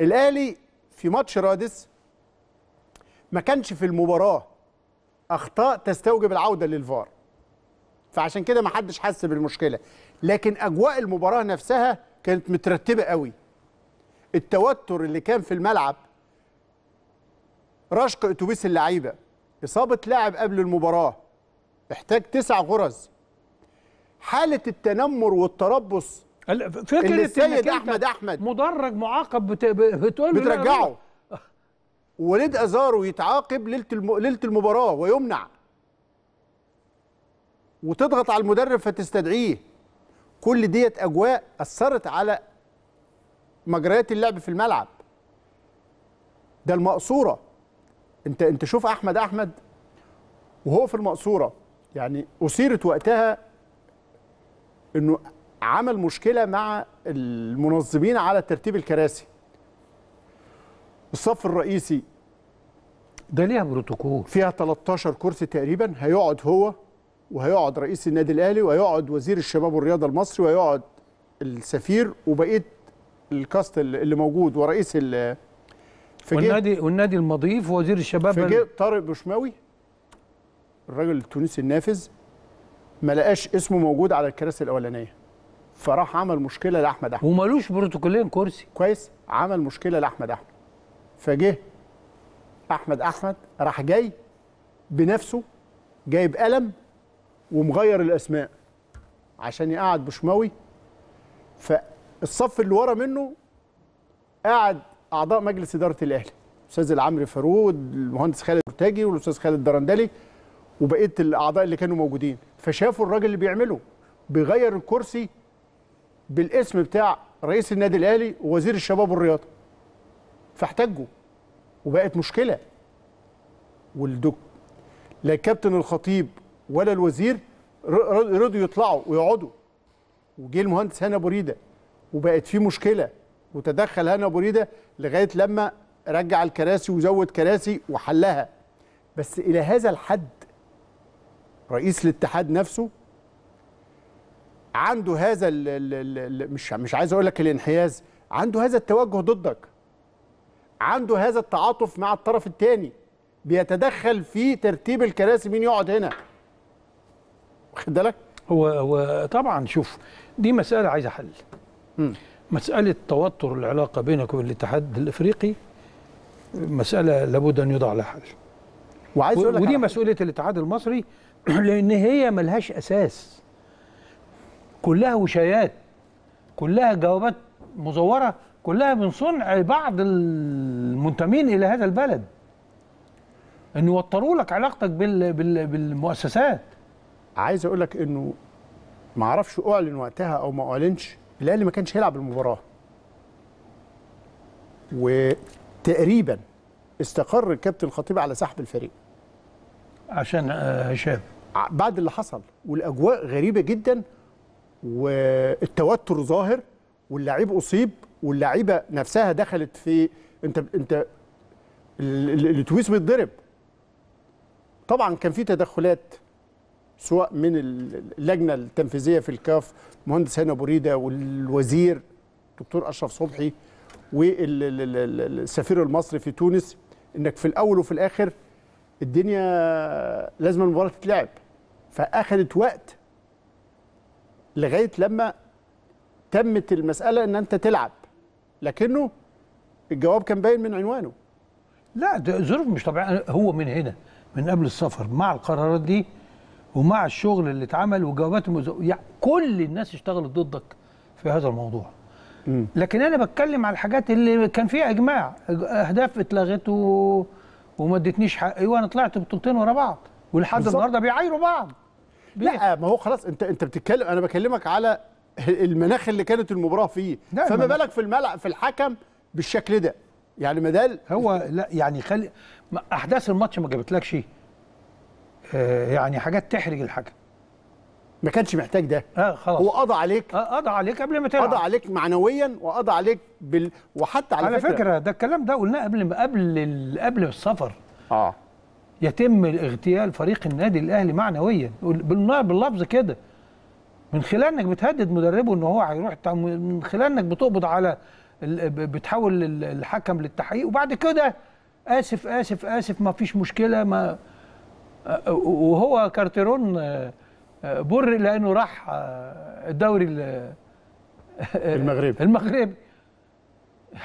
الاهلي في ماتش رادس ما كانش في المباراه اخطاء تستوجب العوده للفار، فعشان كده ما حدش حس بالمشكله، لكن اجواء المباراه نفسها كانت مترتبه قوي. التوتر اللي كان في الملعب، رشق اتوبيس اللعيبه، اصابه لاعب قبل المباراه، احتاج 9 غرز، حاله التنمر والتربص. فكره السيد احمد مدرج معاقب بترجعه، وليد أزارو يتعاقب ليله المباراه ويمنع، وتضغط على المدرب فتستدعيه. كل ديت اجواء اثرت على مجريات اللعب في الملعب. ده المقصوره، انت شوف احمد وهو في المقصوره، يعني اثيرت وقتها انه عمل مشكله مع المنظمين على ترتيب الكراسي. الصف الرئيسي ده ليها بروتوكول، فيها 13 كرسي تقريبا، هيقعد هو وهيقعد رئيس النادي الاهلي وهيقعد وزير الشباب والرياضه المصري وهيقعد السفير وبقيه الكاست اللي موجود ورئيس والنادي المضيف ووزير الشباب. فجأة طارق بشماوي الراجل التونسي النافذ ما لقاش اسمه موجود على الكراسي الاولانيه، فراح عمل مشكله لاحمد احمد ومالوش بروتوكولين كرسي كويس، عمل مشكله لاحمد احمد. فجه احمد احمد راح جاي بنفسه جايب قلم ومغير الاسماء عشان يقعد بشماوي، فالصف اللي ورا منه قعد اعضاء مجلس اداره الاهلي، الاستاذ العمري فاروق، المهندس خالد مرتجي والاستاذ خالد الدرندلي وبقيه الاعضاء اللي كانوا موجودين، فشافوا الراجل اللي بيعمله بيغير الكرسي بالاسم بتاع رئيس النادي الاهلي ووزير الشباب والرياضه، فاحتجوا وبقت مشكله. لا كابتن الخطيب ولا الوزير رضوا يطلعوا ويقعدوا، وجه المهندس هاني أبو ريدة وبقت في مشكله، وتدخل هاني أبو ريدة لغايه لما رجع الكراسي وزود كراسي وحلها. بس الى هذا الحد رئيس الاتحاد نفسه عنده هذا مش عايز اقول لك الانحياز، عنده هذا التوجه ضدك، عنده هذا التعاطف مع الطرف الثاني، بيتدخل في ترتيب الكراسي مين يقعد هنا. واخد بالك؟ هو طبعا شوف دي مساله عايزه حل. مساله توتر العلاقه بينك وبين الاتحاد الافريقي مساله لابد ان يوضع لها حل. وعايز اقول لك ودي مسؤوليه الاتحاد المصري، لان هي ملهاش اساس، كلها وشايات، كلها جوابات مزوره، كلها من صنع بعض المنتمين الى هذا البلد ان يوتروا لك علاقتك بالمؤسسات. عايز اقول لك انه ما اعرفش اعلن وقتها او ما اعلنش، الاهلي ما كانش هيلعب المباراه، وتقريبا استقر الكابتن الخطيب على سحب الفريق عشان هشام بعد اللي حصل. والاجواء غريبه جدا، والتوتر ظاهر، واللاعب اصيب، واللاعيبه نفسها دخلت في انت الاتوبيس بيتضرب. طبعا كان في تدخلات سواء من اللجنه التنفيذيه في الكاف، مهندس هاني ابو ريده والوزير دكتور اشرف صبحي والسفير المصري في تونس، انك في الاول وفي الاخر الدنيا لازم المباراه تتلعب، فاخذت وقت لغايه لما تمت المساله ان انت تلعب، لكنه الجواب كان باين من عنوانه. لا ده ظروف مش طبيعيه، هو من هنا من قبل السفر مع القرارات دي ومع الشغل اللي اتعمل وجواباتهم يعني كل الناس اشتغلت ضدك في هذا الموضوع. لكن انا بتكلم على الحاجات اللي كان فيها اجماع، اهداف اتلغت وما ادتنيش حقي وانا طلعت بطولتين ورا بعض ولحد النهارده بيعايروا بعض. لا ما هو خلاص انت بتتكلم، انا بكلمك على المناخ اللي كانت المباراه فيه، فما بالك في الملعب في الحكم بالشكل ده يعني مدال هو لا يعني خلي احداث الماتش ما جابتلكش يعني حاجات تحرج الحكم. ما كانش محتاج ده. خلاص هو قضى عليك، قضى عليك قبل ما تلعب، قضى عليك معنويا وقضى عليك وحتى على فكره ده الكلام ده قلناه قبل السفر. يتم اغتيال فريق النادي الاهلي معنويا باللفظ كده، من خلال انك بتهدد مدربه ان هو هيروح، من خلال انك بتقبض على بتحول الحكم للتحقيق وبعد كده اسف اسف اسف ما فيش مشكله، ما وهو كارتيرون بر لانه راح الدوري المغربي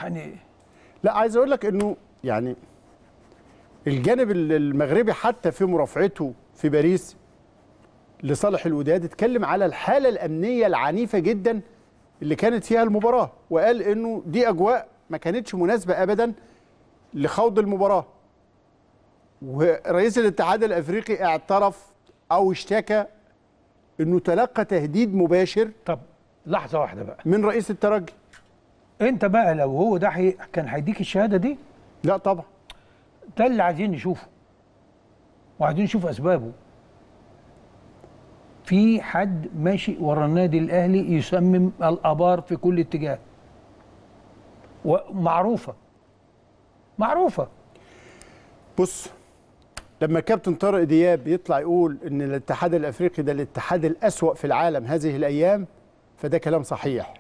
يعني. لا عايز اقول لك انه يعني الجانب المغربي حتى في مرافعته في باريس لصالح الوداد اتكلم على الحاله الامنيه العنيفه جدا اللي كانت فيها المباراه، وقال انه دي اجواء ما كانتش مناسبه ابدا لخوض المباراه. ورئيس الاتحاد الافريقي اعترف او اشتكى انه تلقى تهديد مباشر. طب لحظه واحده بقى، من رئيس الترجي. انت بقى لو هو ده كان هيديك الشهاده دي؟ لا طبعا، ده اللي عايزين نشوفه وعايزين نشوف اسبابه. في حد ماشي ورا النادي الاهلي يسمم الابار في كل اتجاه، ومعروفه معروفه. بص، لما الكابتن طارق دياب يطلع يقول ان الاتحاد الافريقي ده الاتحاد الاسوأ في العالم هذه الايام، فده كلام صحيح،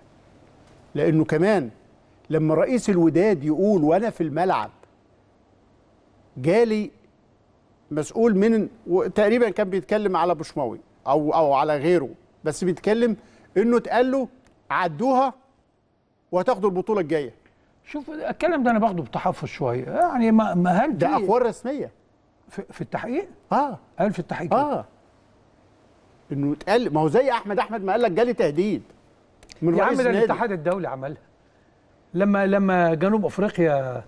لانه كمان لما رئيس الوداد يقول وانا في الملعب جالي مسؤول من تقريبا كان بيتكلم على بوشماوي او على غيره، بس بيتكلم انه اتقال له عدوها وهتاخدوا البطوله الجايه. شوف الكلام ده انا باخده بتحفظ شويه يعني، ما هل ده اخبار رسميه في التحقيق؟ قال في التحقيق انه اتقال. ما هو زي احمد ما قال لك جالي تهديد من رئيس النادي. الاتحاد الدولي عملها لما جنوب افريقيا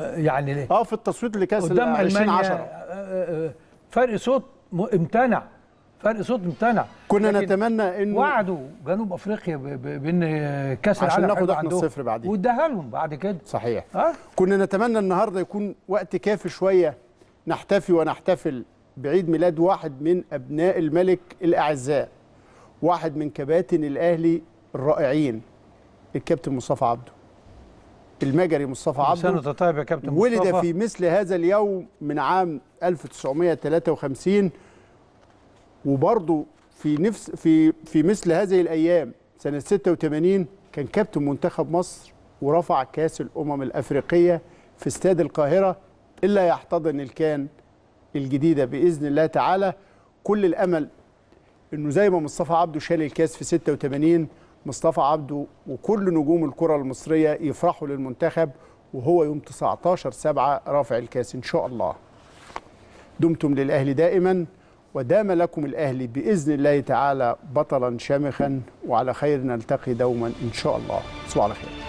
يعني ليه؟ في التصويت اللي كاس 2010 فرق صوت امتنع، فرق صوت امتنع. كنا نتمنى انه وعدوا جنوب افريقيا بان كاس العالم عشان ناخد احنا 0 بعدين واداها لهم بعد كده. صحيح. كنا نتمنى النهارده يكون وقت كافي شويه نحتفي ونحتفل بعيد ميلاد واحد من ابناء الملك الاعزاء، واحد من كباتن الاهلي الرائعين، الكابتن مصطفى عبده، المجري مصطفى عبده. طيب يا كابتن مصطفى، ولد في مثل هذا اليوم من عام 1953، وبرضه في مثل هذه الايام سنه 86 كان كابتن منتخب مصر ورفع كاس الامم الافريقيه في استاد القاهره، الا يحتضن الكان الجديده باذن الله تعالى. كل الامل انه زي ما مصطفى عبده شال الكاس في 86، مصطفى عبده وكل نجوم الكره المصريه يفرحوا للمنتخب وهو يوم 19/7 رافع الكاس ان شاء الله. دمتم للاهلي دائما، ودام لكم الأهلي بإذن الله تعالى بطلا شامخا، وعلى خير نلتقي دوما إن شاء الله. تصبحوا على خير.